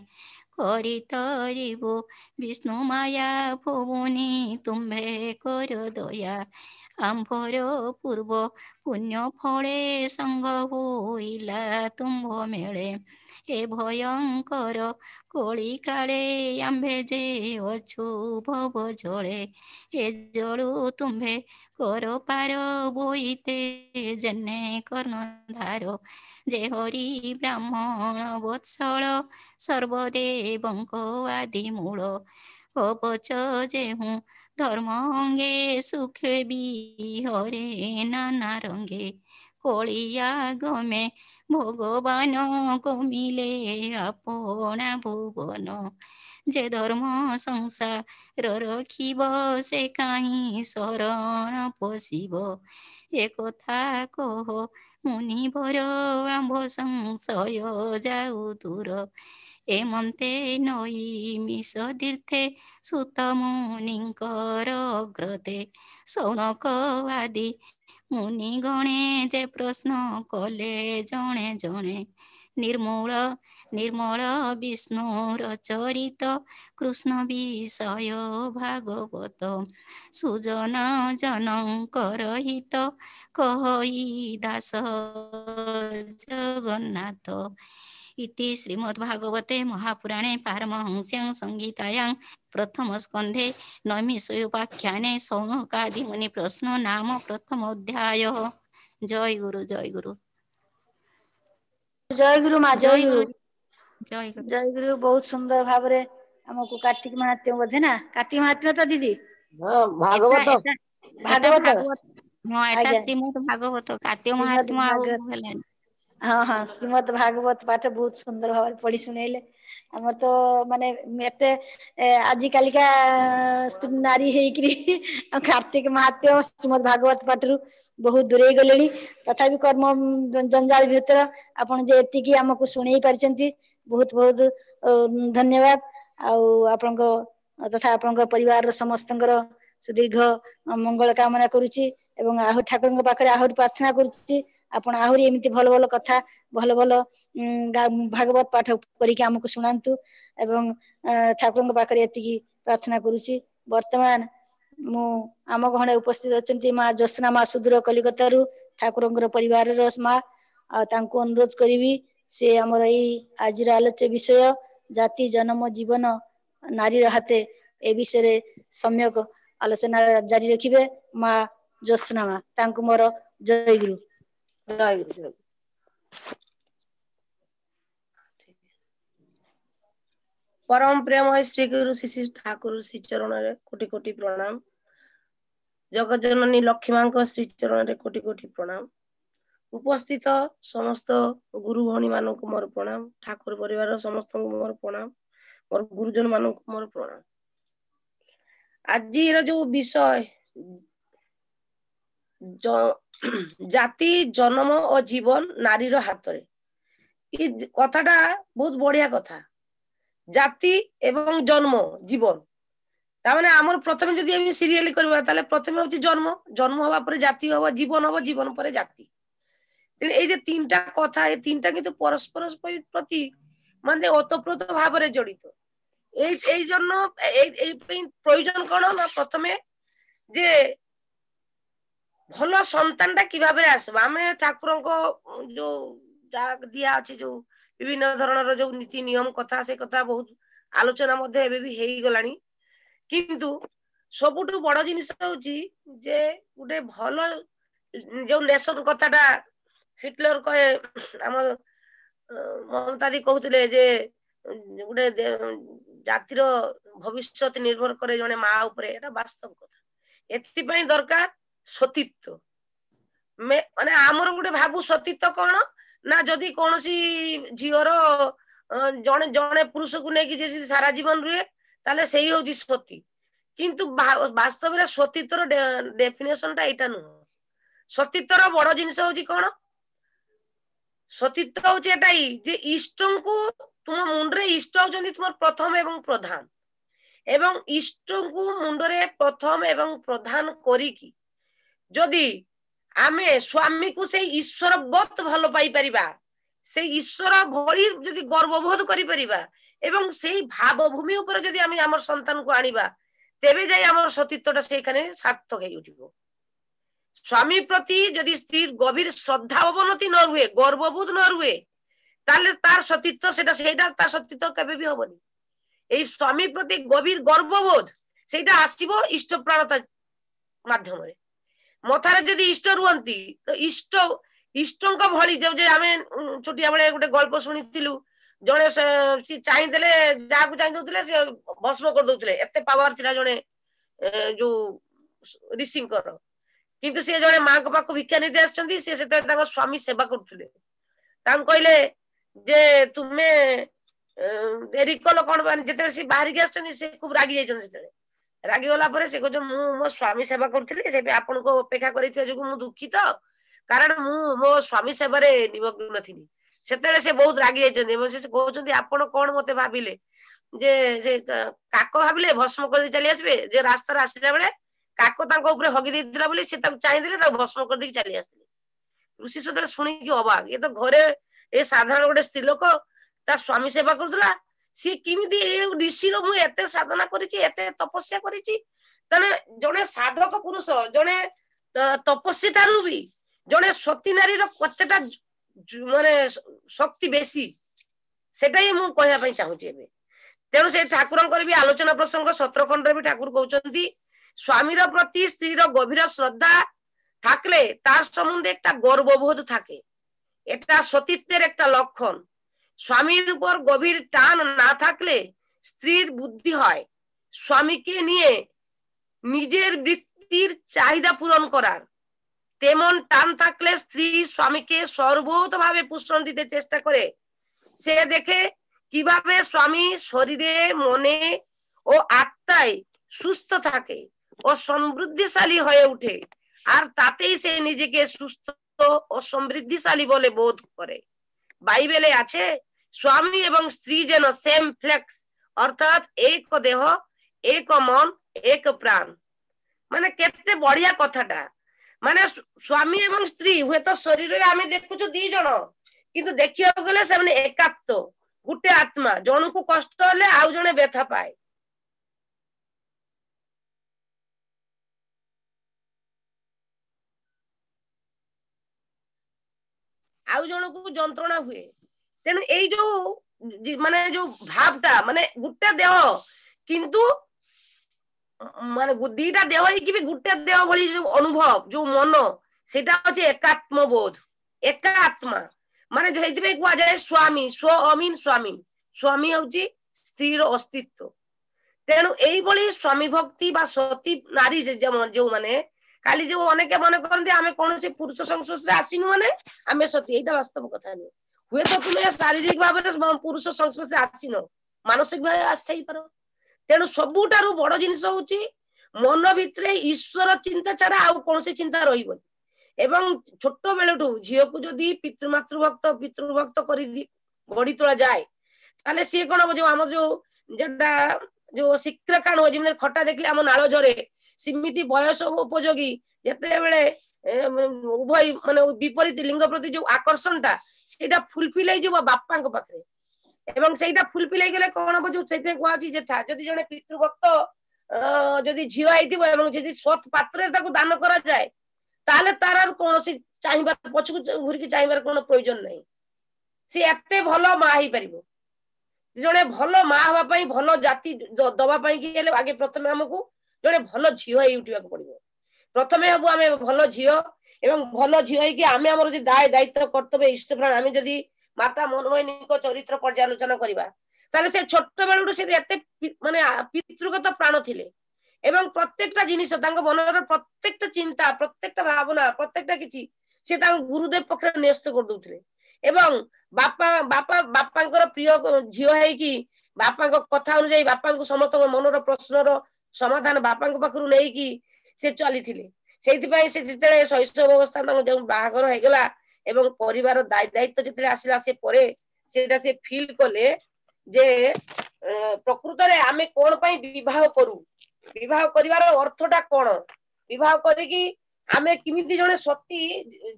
करितरिबु विष्णु माया भुवनी तुम्भे कर दया आम्भर पूर्व पुण्य फले संग होइला तुम्भ मेले ए भयंकर कोली काले आम्भे जे अछु भव जले ए जलु तुम्भे कर पार बोईते जने कर्णधार जे हरि ब्राह्मण वत्सल सर्वदेवंक आदि मूल कवच जेहूँ धर्म अंगे सुख विहरे नाना रंगे कोलिया गमे भगवान गमिले अपना भुवन जे धर्म संसार रखिब से कहीं शरण पशिब एक कथा कह मुनिवर आम्भ संशय जाऊ दूर ए मन्ते नई मिश तीर्थे सुत मुनिंकर अग्रते शौनक आदि मुनि गणे जे प्रश्न कले जणे जणे निर्मूल निर्मल विष्णुर चरित कृष्ण विषय भागवत सुजन जनंकर हित कहई दास जगन्नाथ इति श्रीमद्भागवते महापुराणे पारमहंस्यां संगीतायां प्रथम स्कंधे नैमिषयोपाख्याने शौनकादि मुनि प्रश्नो नाम प्रथम अध्याय। जय गुरु जय गुरु जय गुरु माँ जय गुरु जय गुरु जय गुरु। बहुत सुंदर भाव रे हमको कार्तिक महात्म्य बोधे ना कार्तिक महात्म्य तो दीदी भागवत भागवत हां एटा श्रीमद् भागवत कार्तिक महात्म्य आ हाँ हाँ श्रीमद् भागवत पाठ बहुत सुंदर भाव पढ़ी सुनेले हमर तो माने एते आज कालिका स्त्री नारी हेकरी कार्तिक महात्म्य श्रीमद् भागवत पाठ रु बहुत दूरे गले तथा भी कर्म जंजाल भीतर आपण जे एति की हमको सुनेई परचंती बहुत बहुत धन्यवाद आपण को तथा आपण को परिवार समस्तंकर सुदीर्घ मंगल कामना करूची एवं आहो ठाकुर पाखे आहुरी प्रार्थना करूची आपण आहुरी एमती भल भल कथा भल भल भागवत पाठ करिके हमको सुनांतु एवं ठाकुर पाखे एतिकी प्रार्थना करूची। वर्तमान मु आम गणे उपस्थित अछंती माँ जोस्ना माँ सुदूर कलिकतारू ठाकुर परिवार माँ तांको अनुरोध करीबी से हमर एई आजिर आलोच्य विषय जाति जन्म जीवन नारीर हाते ए विषय सम्यक आलोचना जारी रखिबे माँ जोस्ना माँ तांको मोर जय गुरु जय गुरु। परम प्रेमय श्री गुरु श्री श्री ठाकुर श्री चरण रे कोटि कोटि प्रणाम। जगत जननी लक्ष्मी मां को श्री चरण रे कोटि कोटि प्रणाम। उपस्थित समस्त गुरु भणी मानन को मोर प्रणाम। ठाकुर परिवार समस्त को मोर प्रणाम। मोर गुरुजन मानन को मोर प्रणाम। आज जो विषय जाति जन्म और जीवन नारी हाथ कथाटा बहुत बढ़िया कथा जाति एवं जन्म जीवन ताने आम प्रथम जब सीरीयल कर प्रथम हूँ जन्म जन्म हापर जाति हम जीवन हम जीवन पर जाति तेज तीन टा कथा तीन टा किंतु परस्पर प्रति मानते ओतप्रोत भाव में जड़ित प्रयोजन कौन ना प्रथम जे भल सतान टा कि भाव आसब आम ठाकुर जो दिया अच्छे जो विभिन्न धरण जो नीति नियम कथा से कथा बहुत आलोचना गलानी किंतु सबुठ बड़ जिन हूँ जे गोटे भल जो नेशन कथा हिटलर कहे आम ममतादी कहते गोटे जातिर भविष्य निर्भर करे जने माँ उपरे वास्तव कथा एथपाई दरकार सतीत्व मे माने आमर गोटे भाबू सतीत्व कौन ना जदि कौन सी झीवर जने जने पुरुष को लेकिन सारा जीवन रुहे ताले सही हूँ सती किंतु वास्तव में सतीत्वर डेफिनेशन टा एटा नुह सतीत्वर बड़ जिनिष हूँ कौन सतीत्व हूँ जे इष्ट को तुम मुंडरे इष्ट हूँ तुम प्रथम एवं प्रधान एवं इष्ट को मुंडरे प्रथम एवं प्रधान करिकी जदि आमे स्वामी को से ईश्वर बहुत भल पाई परिबा से ईश्वर भली जदि गर्वबोध करि परिबा एवं से भाव भूमि ऊपर जदि आमे हमर संतान को आनिबा तेबे जाय हमर सतीत्वटा सेखाने सार्थक होई उठिबो स्वामी प्रति जदि स्थिर गभीर श्रद्धा अवनति न रुहे गर्वबोध न रुहे ताले तार सतीत्व सेटा सेटा तार सतीत्व केबे भी होबनी एई स्वामी प्रति गभीर गर्वबोध सेटा आसीबो इष्ट प्राणता माध्यम रे मथार जदि इष्ट रुहंती तो इष्ट इष्टों का भली जब जे आमे छोटिया बड़े गोटे गल्प सुनिथिलु जड़े से चाहिदेले जाकु चाहिदउथिले से भस्म कर दउथिले एते पावर थिला जड़े जो ऋषिंकर किंतु से जड़े मां को पाखो भिक्षा नै देछंती से सेते तांग स्वामी सेवा करथुले तांग कहले जे तुमे देरी कलो कोन बन जेते से बाहर गेछंती से खूब रागी जाइछंती सेते रागी होला परे से कहजो मु मो स्वामी सेवा करथुले से आपन को अपेक्षा करिथियो जो मु दुखित कारण मु मो स्वामी सेवारे निमग्न थिनी सेतेले से बहुत रागी जाइछंती एवं से कहउछंती आपण कोन मते भाबिले जे काको भाबिले भस्म कर चली आसबे जे रास्ता आसीला बेले काको तांको ऊपर हगी देदिला बोली से ताको चाहिदेले ताको भस्म कर दे चली आसले ऋषि सदर सुनि कि अबाग ये तो घरे ए साधारण गोटे स्त्री लोक ता स्वामी सेवा करथुला से किमिति ए ऋषि रो मु एते साधना करिछि एते तपस्या करिछि तने जने साधक पुरुष जने तपस्या तारु भी जने सती नारी रो कतेटा माने शक्ति बेसी सेटाई मु कहया पई चाहूछि एबे तेनु से ठाकुरंकर भी आलोचना प्रसंग 17 खंड रे भी ठाकुर कहउछंती स्वामी रो प्रति स्त्री रो गभीर श्रद्धा थाकले तार सम्बन्धे एकटा गर्वबोध थाके एटा सतीत्वेर एकटा लक्षण स्वामी ऊपर गभीर टान ना थाकले स्त्रीर बुद्धि हय स्वामी के निये निजेर वृत्तिर चाहिदा पूरण करार तेमन टान थाकले स्त्री स्वामी के सर्वोत भावे पोषण दिते चेष्टा करे से देखे किभाबे स्वामी शरीरे मने ओ आत्माय सुस्थ थाके और समृद्धिशाली हये उठे और तातेई से निजेके सुस्थ और समृद्धिशाली बोले बोध करे बाइबेले आछे स्वामी एवं स्त्री जेन सेम फ्लेक्स अर्थात एक देह एक मन एक प्राण माने केते बढ़िया कथाटा माने स्वामी एवं स्त्री हुए तो शरीर रे आमे देखुछु दी जण किंतु देखियो गले से माने एकात्म गुटे आत्मा जण को कष्ट होले आउ जणे व्यथा पाए आउ जण को जंत्रणा हुए तेनु एई जो माने जो भावटा माने गुटे देह किंतु माने गुदीटा देह ही कि भी गुटे देह भली जो अनुभव जो मन सेटा होचे एकात्म बोध एकात्मा माने जहिति पे कुआ जाय स्वामी स्व अमीन स्वामी स्वामी होची स्त्री रो अस्तित्व तेनु एई भली स्वामी भक्ति बा सती नारी जो माने खाली जो अनेक मन करते आम कौन से पुरुष संस्पर्श आसनु माने आम सती एटा वास्तव कथा नुह हुए तो तुम्हें शारीरिक भाव में पुरुष संस्पर्श आसन मानसिक भाव आस्थाई पर तेणु सबुठार बड़ जिनिष होची मन भितर ईश्वर चिंता छाड़ा आउ कौन से चिंता रही छोट बेलू झील को जदि पितृभक्त कर गढ़ी तोला जाए सी कौन हम जो आम जो जो शीघ्रकाण हो जमी खटा देखले आम नाल झरे सीमिति बयस उपयोगी जिते बड़े उभय मान विपरीत लिंग प्रति जो आकर्षण टा से फुलफिल हो बापा एवं से फुलफिल हो कौन हम जो कहुची जदि जड़े पितृभक्त जदि झील होती सत पात्र दान कराए ताले तार कौन चाहिए पछ को घूरिक चाहिए कौन प्रयोजन ना सी एत भल माँ हो पार जड़े भल माँ हाँपाई भल जाति दवापाई आगे प्रथम आमको जड़े भल झील हो उठा पड़ो प्रथम हम आम भल झी एवं भल झी आम दाय दायित्व कर्तव्य इष्ट प्राण आम जदि माता मनमयिनी चरित्र पर्यालोचना करवा से छोट बेलू से माने पितृगत प्राण थिले एवं प्रत्येक जिनिस मनर प्रत्येक चिंता प्रत्येक भावना प्रत्येकटा किछि से गुरुदेव पक्ष न्यस्त कर दूसरे एवं बापा बापा बापा प्रिय झी है बापा कथा अनुजाई बापा समस्त मनर प्रश्नर समाधान बापा पाखु नहीं कि से चली से शैशव अवस्था जो बाहागर हो गला एवं परिवार दाय दायित्व जितने आसला से फिल कले जे प्रकृत आमे कौन पाई विवाह करू विवाह करिवार अर्थटा कौन विवाह करिकी आमे किमिति जने सती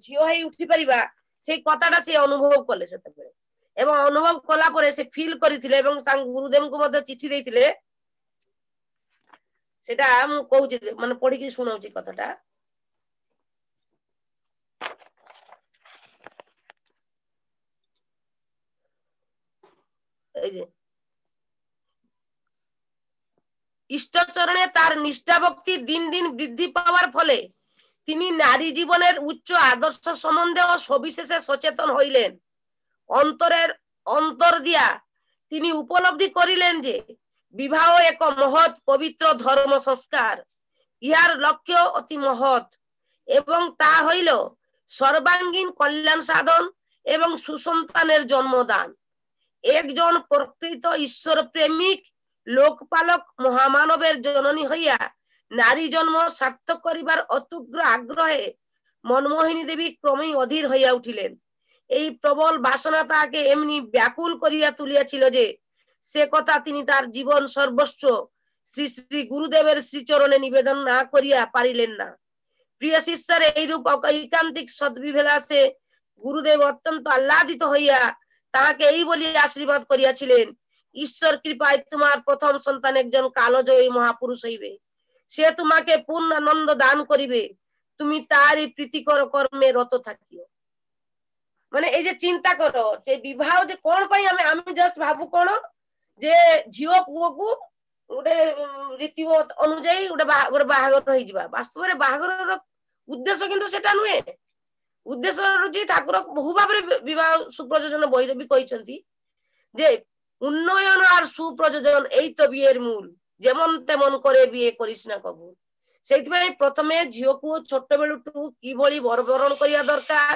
झी है उठी परिवा से कथाटा से अनुभव कले से एवं अनुभव कला परे से फिल करथिले एवं सांग गुरुदेव को मध्य चिट्ठी देथिले सेटा हम कहू मान पढ़ी की सुनाउची कथाटा इष्ट चरणे तार निष्ठा भक्ति दिन दिन वृद्धि पावार फले तिनी नारी जीवनेर उच्च आदर्श सम्बन्धे और सविशेषे सचेतन हईलेन अंतरेर अंतर दिया तिनी उपलब्धि करिलेन जे विवाह एक महत् पवित्र धर्म संस्कार यार लक्ष्य अति महत् एवं ता हईल सर्वांगीन कल्याण साधन एवं सुसंतानेर जन्मदान एकजन प्रकृत ईश्वर प्रेमिक लोकपालक महामानवेर जननी हइया नारी जन्म सार्थक करिबार अतुग्र आग्रहे मनमोहिनी देवी क्रमेई अधीर हइया उठिलेन एई प्रबल वासना ताके एमनी व्याकुल करिया तुलियाछिल जे से कथा तिनी तार जीवन सर्वस्व श्री श्री गुरुदेवेर श्रीचरणे निवेदन ना करिया पारिलेन ना प्रिय शिष्यर एई रूप एकांतिक सद्विभेलासे गुरुदेव अत्यंत आह्लादित हइया ताके एई बोली आशीर्वाद करियाछिलेन ईश्वर कृपाय तुम्हार प्रथम सन्तान एकजन कालजयी महापुरुष हइबे से तुम्हें पूर्ण आनंद दान करिबे तुम तारी प्रीतिकर कर्मे रत थाकियो माने ए जे चिंता करो जे विवाह जे कोन पई आमे आमे जस्ट भाबु कोन जे झियो पुओ को उडे रीति अनुजाई उडे बाहागर होई जिबा वास्तव रे बाहागर रो उद्देश्य किंतु सेटा नुए उद्देश्य रुजी ठाकुर बहु भाव रे विवाह सुप्रयोजन बहिरे भी कहिसंती जे उन्नयन आर सुप्रयोजन एई तो बिएर मूल जेमन तेमन करे बिए करिसना कबू सेइतमे प्रथमे झियो को छोट बेलु टू की भली बरबरण करिया दरकार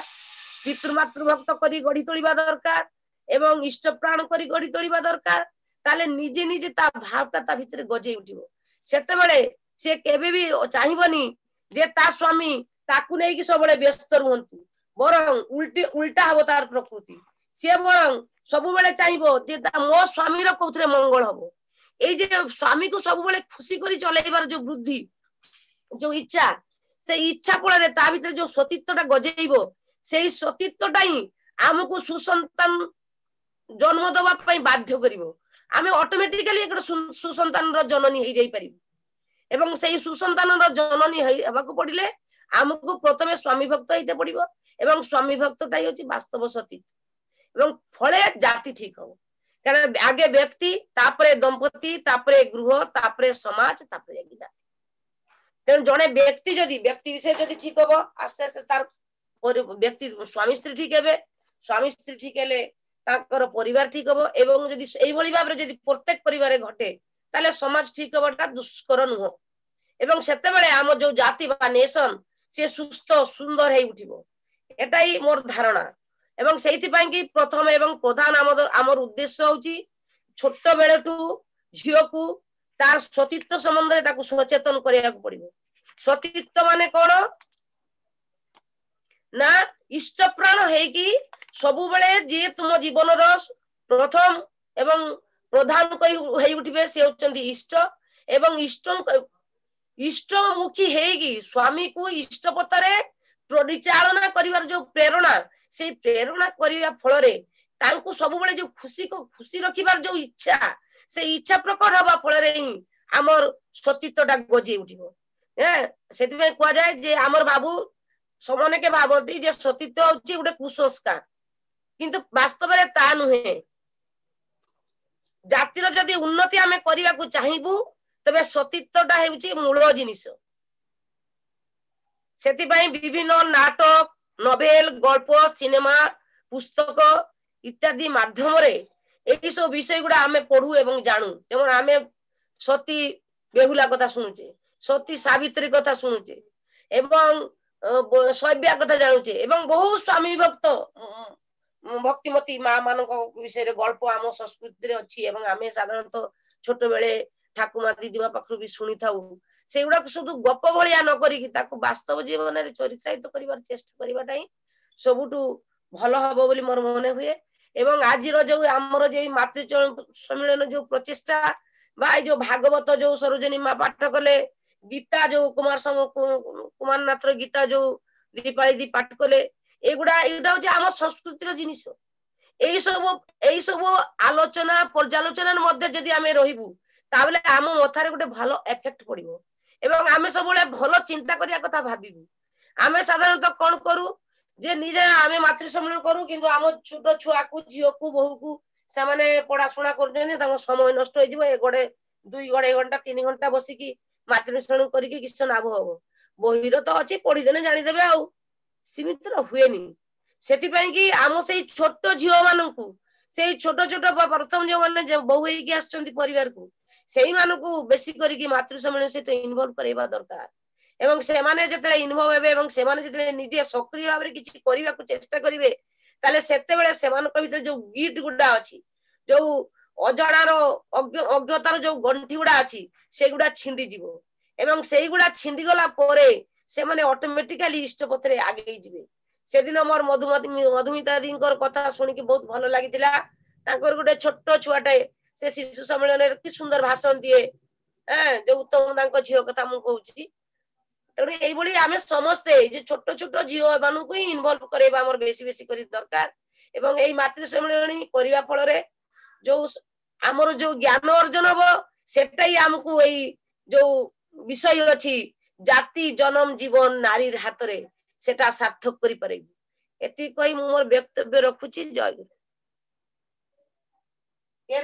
पितृ मातृभक्त करी गढ़ी तोलिबा दरकार एवं इष्ट प्राण करी गढ़ी तोलिबा दरकार ताले निजे निजे ता भावटा ता भितर गजे उठिबो सेते बेले से केबे भी चाहिबनी जे ता स्वामी ताकु नै कि सबले व्यस्त रहंतु बरं उल्टी उल्टा हबो तार प्रकृति से बरं सबु बेले चाहिबो जे मो स्वामी रो कोथरे मंगल हबो ए जे स्वामी को सब बेले खुशी करी चलेइबार जो वृद्धि जो इच्छा से इच्छा फल रे ता भितर जो सतीत्वटा गजेइबो सेई सतीत्वटाई आमको सुसंतान जन्म देवा पाई बाध्य करिवो आमे ऑटोमेटिकली एक सुसंतान रो जननी हेई जाई परिबो एवं सेई सुसंतान रो जननी हेबाकु पडिले आमको प्रथमे स्वामी भक्त हेते पडिबो एवं स्वामी भक्तटाई होची वास्तव सतीत्व एवं फळे जाति ठीक हो कारण आगे व्यक्ति तापरे दंपति तापरे गृह तापरे समाज तापरे जाति तेन जने व्यक्ति जदी व्यक्ति विषय जदी ठीक होबो आस्ते आस्ते तार और व्यक्ति स्वामी स्त्री ठीक है स्वामी स्त्री ठीक है परिवार ठीक हम एवं भाव में प्रत्येक परिवार घटे ताले समाज ठीक हमारा दुष्कर नुह एवं से आम जो जाति बा नेशन से सुस्थ सुंदर हो उठिबो एटाई मोर धारणा एवं से प्रथम एवं प्रधान आम उद्देश्य होची छोट बेलू झील को तार सतीत्व संबंध में सचेतन करिया पड़िबो सतीत्व माने कौन ना इष्ट प्राण है कि सबु बेले जे तुम जीवन प्रथम एवं प्रधान कई उठिबे से होचंदी इष्ट एवं इष्टमुखी हेगी स्वामी को इष्ट पथरे परिचालना करिवार जो प्रेरणा से प्रेरणा करिया फल रे तांको सबु बेले जो खुशी को खुशी रखिबार जो इच्छा से इच्छा प्रकट हवा फल रे ही आमर सतीत्वटा गजे उठिबो सेतिबे कह जाय जे आमर बाबू समने के भावती जे सतीत्व होची गोटे कुसंस्कार किंतु वास्तव रे ता नुहे जातिर जदि उन्नति आमे करिवाकु चाहिबु तबे सतीत्वटा हेउची मूल जिनिस सेथिपाई विभिन्न नाटक नोबेल गल्प सिनेमा पुस्तक इत्यादि माध्यम रे एई सब विषय गुड़ा आमे पढ़ू एवं जानू। जेमन आमे सती बेहुला कथा शुणुचे, सती सावित्री कथा शुणुचे एवं शैब्या कथा जानूचे एवं बहुत स्वामी भक्त भक्तिमती माँ मान विषय गल्प आम संस्कृति अच्छी एवं आमे साधारणतः छोट बेले ठाकुमा दीदीमा पाखु भी शुणी था से गुड़ा शुद्ध गप भाया न करके वास्तव जीवन में चरित्रायित कर चेष्टा करवाटा ही सबुठू भल हम बोली मोर मन हुए। एवं आज जो आमर जो मातृसम्मिलन जो प्रचेष्टा जो भागवत जो सरोजनी माँ पाठ कले, गीता जो कुमारनाथ गीता जो दीपाली दी पाठ कले, एगुड़ा एगुड़ा हूँ आम संस्कृतिर जिनिष। एई सबो आलोचना पर्यालोचना मध्य आम रहीबू ताबले आम मथारे गोटे भल एफेक्ट पड़िबो एवं आम सब भल चिंता करिया कथा भाबिबू। आम साधारणतः कौन करू जे निजे आम मातृसम्मिलन करू किंतु आम छोट छुआ को झील को बहू को से पढ़ाशुना कर समय नष्ट हो दुई अढ़ाई घंटा तीन घंटा बसिक मातृसम्मिलन करके किस लाभ हम बही तो अच्छे पढ़ीदेने जाणीदेवे आ सीमित हुए से आम से छोट झील मान से छोट छोट प्रथम जो मैंने बहू होगी परिवार को सही मानू बेसी करके मातृसम्मिलन सहित इनवल्व कराइबा दरकार एवं से माने जतले इनवॉल्व हेबे एवं से माने जतले निजे सक्रिय भाव रे किछि करिबा को चेष्टा करिवे ताले सेते बेले सेमानक भीतर जो गीत गुडा अछि जो अजडार अज्ञतार जो गंठी गुडा अछि से गुडा छिंडी जिवो एवं सेई गुडा छिंडी गला परे से माने ऑटोमेटिकली इष्ट पथरे आगे जिवे। से दिन मोर मधुमिता दींकर कथा सुनिके बहुत भलो लागितला। तांकर गुडे छोटो छुआटे से शिशु सम्मेलन रे कि सुंदर भाषण दिए जो उत्तम दांको झियो कथा मु कहउछि तेनाली आम समस्ते छोट छोट झील मानक ही इनवल्व कराइबा बेसी बेसी कर दरकार। एवं यही मातृसम्मिलन करने फल जो आमर जो ज्ञान अर्जन हम सेटा ही आमको यही जो विषय अच्छी जाति जन्म जीवन नारी हाथ में सेटा सार्थक करी मोर वक्तव्य रखुची। जय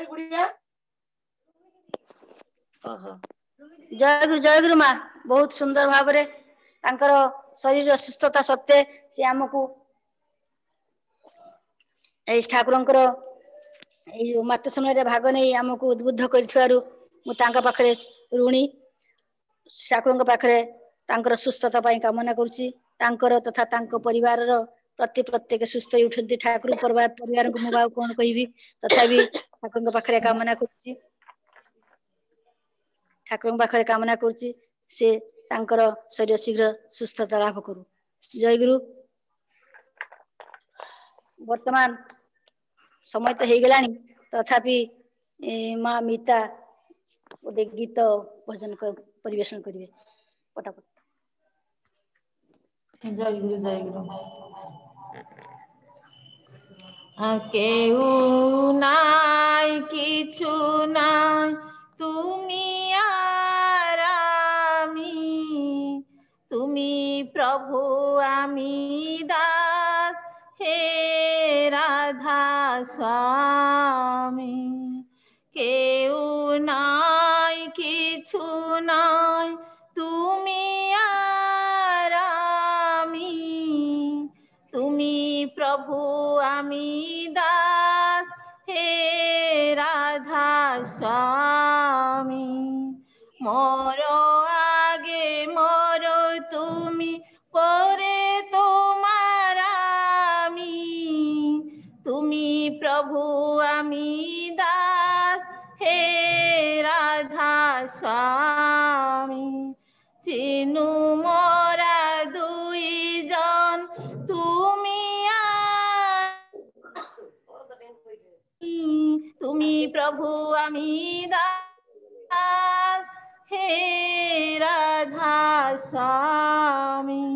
गुरु। जय गुरु माँ। बहुत सुंदर भाव शरीर सुस्थता सत्वे सी आमको ठाकुर मातृसम्मिलन भाग नहीं आमको उद्बुद्ध कर ऋणी ठाकुर पाखे सुस्थता कामना कर तथा परिवार प्रति प्रत्येक सुस्थ उठती ठाकुर परिवार को मुझे कौन कहबी तथा ठाकुर पाखे कामना कर ठाकुर पाखे कामना कर से तांकर शरीर शीघ्र सुस्थता लाभ करू। जय गुरु। वर्तमान समय तो हो गलानी तथापि माँ मीता गोटे गीत भजन परिवेशन करेंगे पटापट। जय गुरु। जय गुरु। केउ नाई किछु नाई तुमी आरामी तुमी प्रभु आमी दास हे राधा स्वामी। केउ नाई किछु नाई तुमी आरामी तुमी प्रभु आमी दास हे राधा स्वामी। मोर आगे मोर तुमी परे तुमार आमी तुमी प्रभु आमी दास हे राधा स्वामी। चिनु मोरा दुई जन तुमी तुमी प्रभु आमी दास हे राधा स्वामी।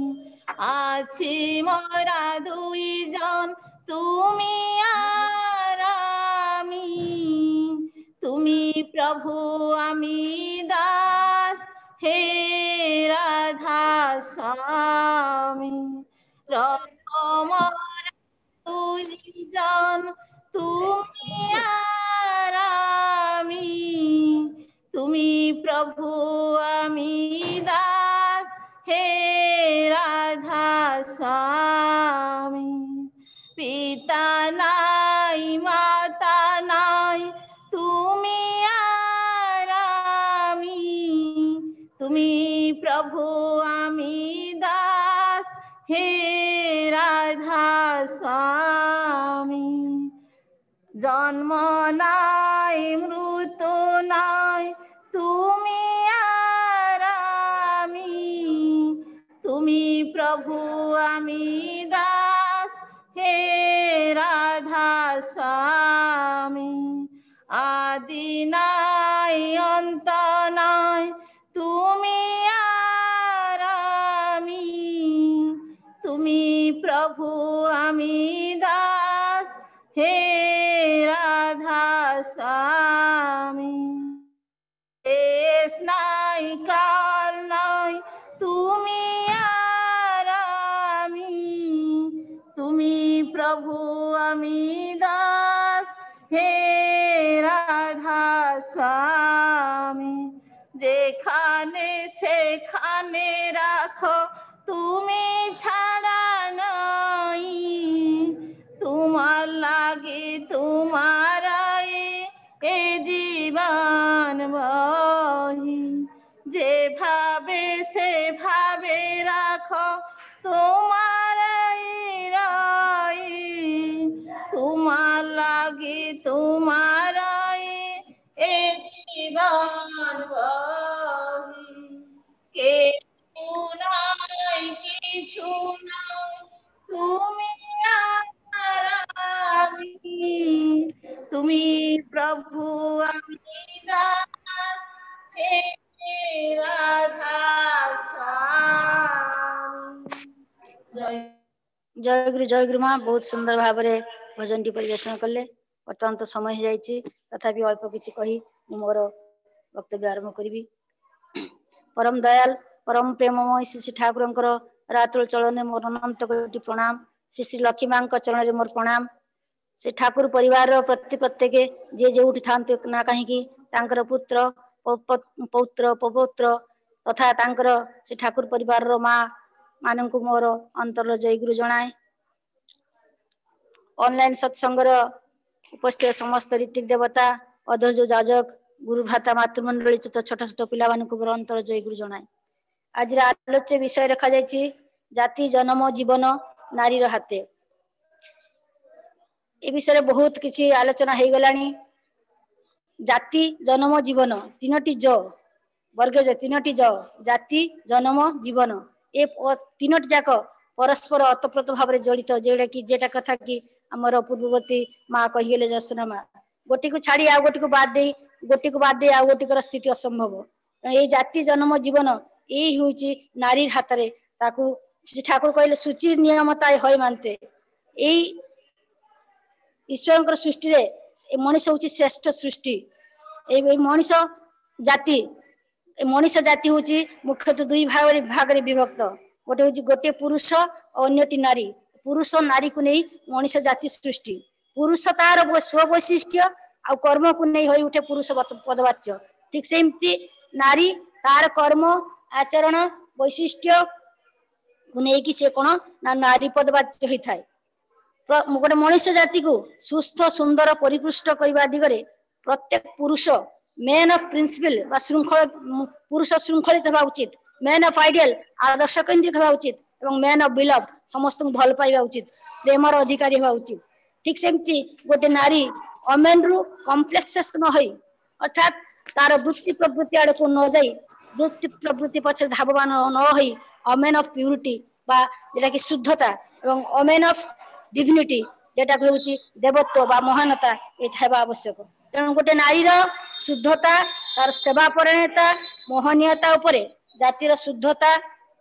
आछि मोरा दुई जन तुमी आरामी तुमी प्रभु आमी दास हे राधा स्वामी। मोरा दुई जन तुमी आरामी तुमी प्रभु आमी दास हे रा प्रभु आमी दास हे राधा स्वामी। जन्म नाय मृत्यु नाय तुमी आर आमी, तुमी प्रभु आमी दास हे राधा स्वामी। आदि नाय अंत नाय तुमी आर आमी, तुमी प्रभु आमी दास हे राधा स्वामी। देश नाय काल नाय तुमी आर आमी, तुमी प्रभु आमी दास हे राधा स्वामी। जेखाने सेखाने राखो तुमी छाड़ा नाई, तुमार लागे तुमाराई ए जीवन बही। जे भावे से भावे राखो तुमाराई राई, तुमार लागे तुमाराई ए जीवन बही। के छुना तुमी आरामी, तुमी प्रभु आमी दास हे राधा स्वामी। जय गुरु माँ। बहुत सुंदर भाव में भजन टी परिवेशन कले। बर्तमान तो समय हो जाए तथापि अल्प किसी कही मोर वक्तव्य आरंभ करी। परम दयाल परम प्रेममय श्री श्री ठाकुर रातुल चलन में मोर अनंत कोटि प्रणाम। श्री श्री लक्ष्मी माँ चरण में मोर प्रणाम। श्री ठाकुर परिवार प्रति प्रत्येक जे जो था ना कहीं पुत्र पौत्र पौत्र तथा श्री ठाकुर परिवार माँ मान को मोर अंतर जय गुरु जनाए। ऑनलाइन सत्संग उपस्थित समस्त ऋतिक देवता अधर्ज जाजक गुरु भ्राता मातृमंडली छोट छोट पिला मोर अंतर जय गुरु जनाए। आज आलोच्य विषय रखा जायछि जाति जन्म जीवन नारीर हाते। ए विषय बहुत किसी आलोचना हो गलानी। जाति जन्म जीवन तीनोटी ज वर्गज तीनोटी ज जाति जन्म जीवन ए तीनोटी जाक परस्पर अतप्रत भाव जड़ित। जेटा कि जेटा कथा कि आमर पूर्ववर्ती माँ कहीगले जसना माँ गोटी को छाड़ी आ गोटी को बाद दे गोटी को बाद दे आ गोटी कर स्थिति असंभव। ये जाति जन्म जीवन यही हूँ नारी हाथ में। श्री ठाकुर कहले सूची नियमता है मानते। यही ईश्वर सृष्टि मनीष हूँ श्रेष्ठ सृष्टि। मनीष जाति हूँ मुख्यतः दुई भाग में विभक्त। गोटे पुरुष और अन्यटी नारी। पुरुष और नारी को नहीं मनीष जाति सृष्टि। पुरुष तार स्ववैशिष्ट्य आ कर्म को नहीं हो उठे पुरुष पदवाच्य। ठीक से नारी तार कर्म आचरण वैशिष्ट्य नहीं से कौन ना नारी पदवाच्य होता है। गोटे मनीष जाति को सुस्थ सुंदर परिपुष्ट करने दिगरे प्रत्येक पुरुष मेन अफ प्रिंसिपल बा श्रृंखला पुरुष श्रृंखलित होगा उचित। मेन अफ आइडियल आदर्श केन्द्रित होगा उचित। मेन अफ बिलव समस्त भल पाइबा उचित प्रेमर अधिकारी होगा उचित। ठीक सेमती गोटे नारी अमेन रु कम्प्लेक्सेस न हो अर्थात तार वृत्ति प्रवृत्ति आड़ को न जाई वृत्ति प्रवृत्ति पक्ष धावान न हो अमेन अफ प्यूरिटी बा जेटा कि शुद्धता एवं अमेन अफ डिग्निटी जेटा को होची देवत्व बा महानता एथाबा आवश्यक। तेणु गोटे नारीर शुद्धता तार सेवा परायणता मोहनीयता उपरे जातिर शुद्धता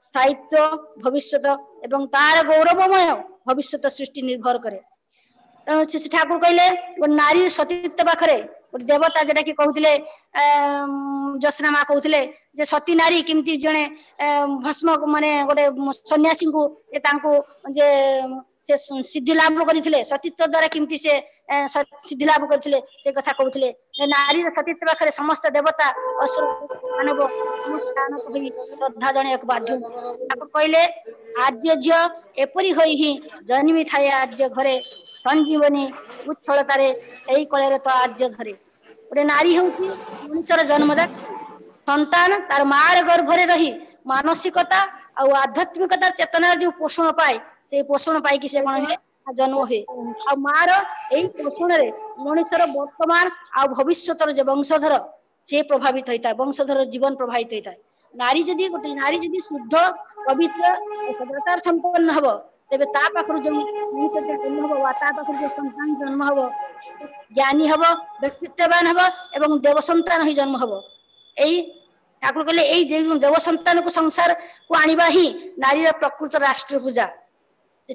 स्थायित्व भविष्यत एवं तार गौरवमय भविष्यत सृष्टि निर्भर करे। तेणु श्री ठाकुर कहले गोटे नारीर सतीत्व पाखरे गोटे देवता जेटा कि कहते जसना माँ कहते जे सती नारी किमती जने भस्म माने गोटे सन्यासी को जे से सिद्धि लाभ करते सतीत्व द्वारा किमती से सिद्धि लाभ करते से कथा कहते। नारी सतीत्व पाखे समस्त देवता असुर मानव श्रद्धा जन बाध्य। कहले आद्य झील एपरी ही जन्मी थाए आद्य घरे संजीवनी उच्छलतार यही कलर तो आर्य धरे। गोटे नारी हूँ मनुष्य जन्मदात संतान तार मार गर्भरे रही मानसिकता और आध्यात्मिकता चेतनार जो पोषण पाए से पोषण पाई से कौन हुए जन्म हुए आ मार यही पोषण रे मनुष्यर बर्तमान आ भविष्य जो वंशधर से प्रभावित होता है वंशधर जीवन प्रभावित होता है। नारी जदि गोटे नारी जदि शुद्ध पवित्र सदाचार संपन्न हम तेज पाखु जो मनुष्य जन्म हम जो संतान जन्म हम ज्ञानी हम व्यक्तित्ववान हम एवं देव संतान ही जन्म हम। यही ठाकुर कहले यही देव संतान को संसार को आणवा ही नारी प्रकृत राष्ट्र पूजा।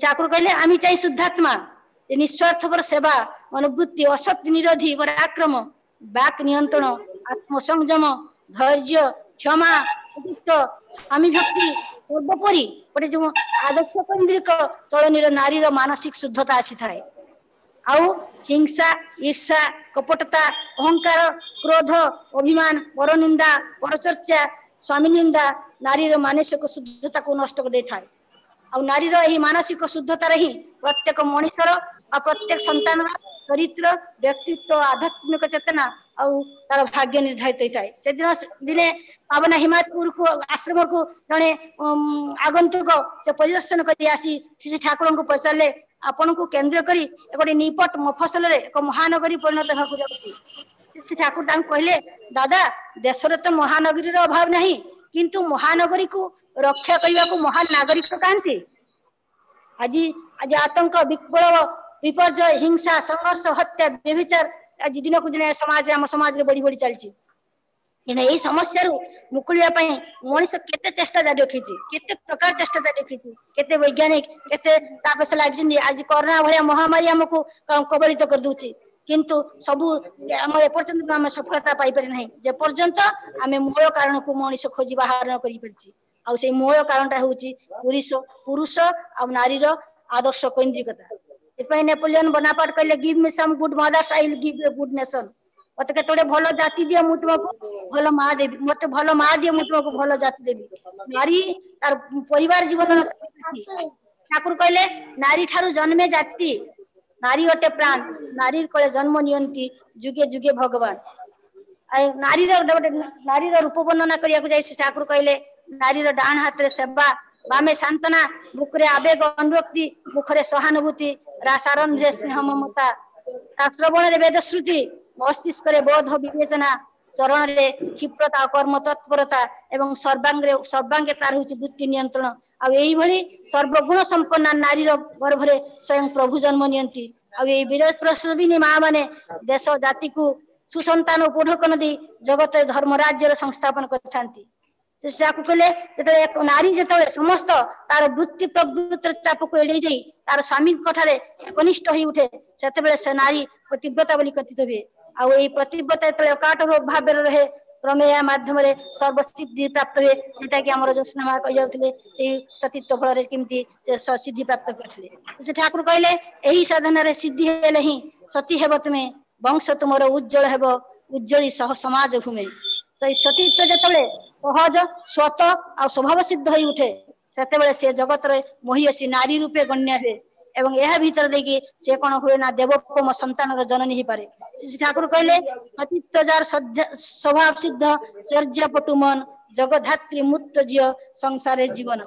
ठाकुर कहले आम चाहे शुद्धात्मा निस्वार्थ पर सेवा मनोवृत्ति असत निरोधी पराक्रम वाक् नियंत्रण आत्मसंयम धैर्य क्षमा स्वामी भक्ति सर्वोपरि गोटे जो आदर्श केन्द्रिक चलनीर नारी मानसिक शुद्धता आसी थाए आउ हिंसा ईर्षा कपटता अहंकार क्रोध अभिमान परनिंदा परचर्चा स्वामी निंदा नारी मानसिक शुद्धता को नष्ट कर दे थाए। आ नारी यही मानसिक शुद्धता ही प्रत्येक मनुष्यर और प्रत्येक संतान चरित्र व्यक्तित्व आध्यात्मिक चेतना और तार भाग्य निर्धारित होता है। से दिन दिने पावना हिमायतपुर को आश्रम को जड़े आगंतुक से परिदर्शन कर आसी श्री ठाकुर को पचारे आपण को केन्द्र करी गोटे निपट मफसल एक महानगरी परिणत होगा जाऊँगी। श्री ठाकुर कहले दादा देशर तो महानगरी अभाव नहीं किंतु महानगरी को रक्षा करने को महान नागरिक कहते। आज आज आतंक विप्लव विपर्जय हिंसा संघर्ष हत्या व्यभिचार आज दिन को दिन समाज आम समाज बढ़ी बढ़ी चलती यही समस्या मुकुलियापाई मनुष्य केते चेष्टा जारी रखी केते प्रकार चेष्टा जारी रखी केते वैज्ञानिक केते तापस लगे। आज कोरोना भाया महामारी आमको कबलित कर दूची किंतु सबू आम एपर्यंत आम सफलता पाई ना जेपर्यंत आम मूल कारण को मनुष्य खोजी बाहर न कर मूल कारण टा हूँ पुरुष आ नारीर आदर्श केन्द्रिकता। इसमें नेपोलियन बनापार्ट कहले give me some good mothers I will give a good nation मत केतोडे भलो जाति दियो मु तुमको भलो मां देबी मते भलो मां दियो मु तुमको भलो जाति देबी। नारी तार परिवार जीवन ठाकुर कहले नारी ठारू जन्मे जाति नारी ओटे प्राण नारी कोले जन्म नियंती जुगे जुगे भगवान। आ नारी रो नारी रो रूप वर्णना करिया को जाई ठाकुर कहले नारी रो डाण हाथ रे सेवा बामे सांत्वना बुकरे आवेग अनुरक्ति मुखरे सहानुभूति रासारंध्रे स्नेह ममता श्रवण वेद श्रुति मस्तिष्क बोध विवेचना चरण रे क्षिप्रता कर्म तत्परता एवं सर्वांगे सर्वांगे तार हूँ वृत्ति नियंत्रण आ यही सर्वगुण संपन्न नारीर गर्भरे स्वयं प्रभु जन्म नियंती आ वीर प्रसविनी माँ मैंने देश जाति को सुसंतान उपढ़क नदी जगत धर्म राज्यर संस्थापन करथांती। कहले एक नारी जो समस्त तार वृत्ति प्रवृत्तिर चाप को एड़े जाई तार स्वामी एकनिष्ठ हो उठे से नारी प्रतिव्रता कथित हुए आ प्रतिव्रता जो अकाट भाव रहे प्रमेय माध्यम सर्वसिद्धि प्राप्त हुए जेटा कि आम जो स्नामा कही सतीत्व फल केमती सिद्धि प्राप्त करते। ठाकुर कहले यही साधन सिद्धि हेले ही सती हेब तुम्हें वंश तुम उज्जवल हेब उज्जवली सह समाज भूमे से सतीत्व जो सहज स्वत आ स्वभाव सिद्ध हो उठे से जगत रे महिषी नारी रूपे गण्य हुए एवं यह भीतर देखिए से कौन हुए ना देवोपम संतान जननी ही पारे। श्री ठाकुर कहले सतीत्वजार स्वभाव सिद्ध चर्या पटु मन जगधात्री मूर्त झील संसार जीवन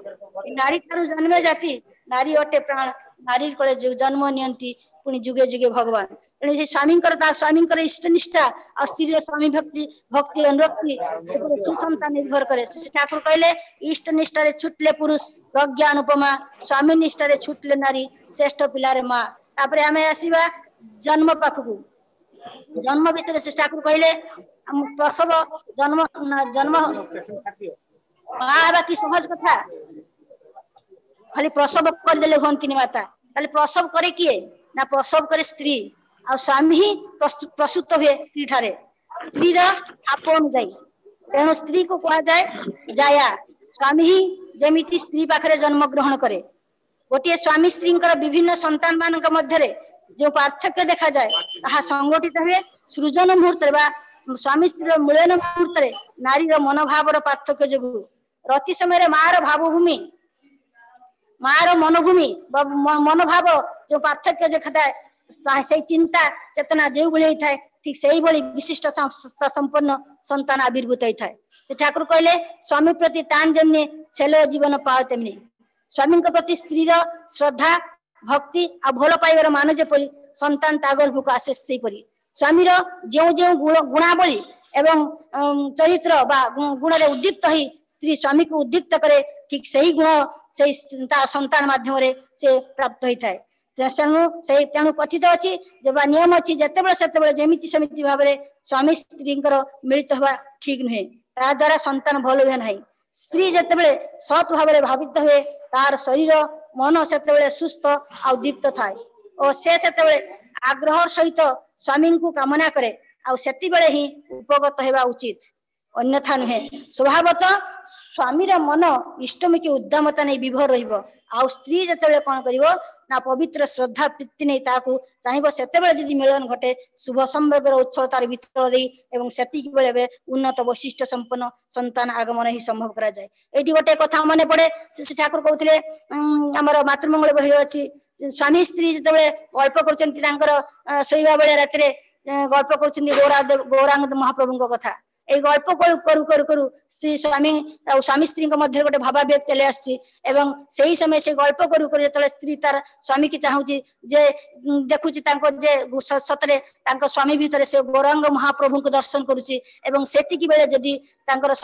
नारी ठारू जन्मे जाति नारी अटे प्राण नारी को जन्म नियंती पुणी जुगे जुगे भगवान। तेनाली स्वामी स्वामी इष्टनिष्ठा और स्त्री स्वामी भक्ति भक्ति अनुरक्ति सुसंता निर्भर करे। ठाकुर कहले इष्ट निष्ठारे छुटले पुरुष प्रज्ञा अनुपमा स्वामी निष्ठारे छुटले नारी श्रेष्ठ पिलारे माँ। तापर आम आसवा जन्म पाखकू जन्म विषय से ठाकुर कहले प्रसव जन्म जन्म माँ कि सहज कथा खाली प्रसव करदेले हंती माता खाली प्रसव करे किए ना प्रसव करे स्त्री आ स्वामी ही प्रसूत हुए स्त्री ठारे स्त्रीर आप अनुजाई तेणु स्त्री को कहा जाए जाया स्वामी ही जमीती स्त्री पाखरे जन्म ग्रहण करे। गोटे स्वामी स्त्री विभिन्न संतान मानक मध्य जो पार्थक्य देखा जाए ताहा संगठित हुए सृजन मुहूर्त स्वामी स्त्री मिलन मुहूर्त नारीर मनोभावर पार्थक्य जो रति समय मार भावभूमि मार मनोभूमि मनोभाव जो पार्थक्य देखा से चिंता चेतना जो भाई ठीक से विशिष्ट संपन्न संतान आविर्भूत होता है। श्री ठाकुर कहले स्वामी प्रति तान जेमने छेलो जीवन पाओ तेमने स्वामी प्रति स्त्री श्रद्धा भक्ति आ भल पाइबार मान जेपरी संतान तागर को आसे से स्वामी जो जो गुणावली एवं चरित्र बा गुण रे उद्दीप्त ही स्त्री स्वामी को उद्दीप्त करे ठीक सही गुण से संतान माध्यम रे से प्राप्त होता है। तेणु कथित अच्छी नियम अच्छी जेते सेमि भाव स्वामी स्त्री मिलित हवा ठीक नुहे ता द्वारा संतान भल हुए ना स्त्री जिते सत् भाव भावित हुए तार शरीर मन से सुस्थ आ दीप्त थाए और से आग्रह सहित स्वामी को कामना करे आते ही उपगत होगा उचित अन्यथा नुहे स्वभावतः स्वामी मन इष्टमी की उद्दामता नहीं विभोर रही स्त्री जिते कौन कर पवित्र श्रद्धा प्रीति नहीं चाहिए से मिलन घटे शुभ संवेगर उत्सव तार भर एवं से उन्नत वैशिष्ट संपन्न संतान आगमन ही संभव करा जाए। ये गोटे कथा मन पड़े श्री ठाकुर कहते आमर मातृमंगल बही अच्छी स्वामी स्त्री जिते गल्प कर शोवा बेले रात गल्प कर गौरांग महाप्रभु कथा ये गल्प करू करू करू स्त्री स्वामी स्वामी स्त्री मध्य गोटे भावावेग चले आसी समय से गल्प करू करू जो स्त्री तार स्वामी की चाहूँगी जे देखुं जे सतरे स्वामी भितर से गौरांग महाप्रभु को दर्शन करुच्ची सेतिकी बेले जदि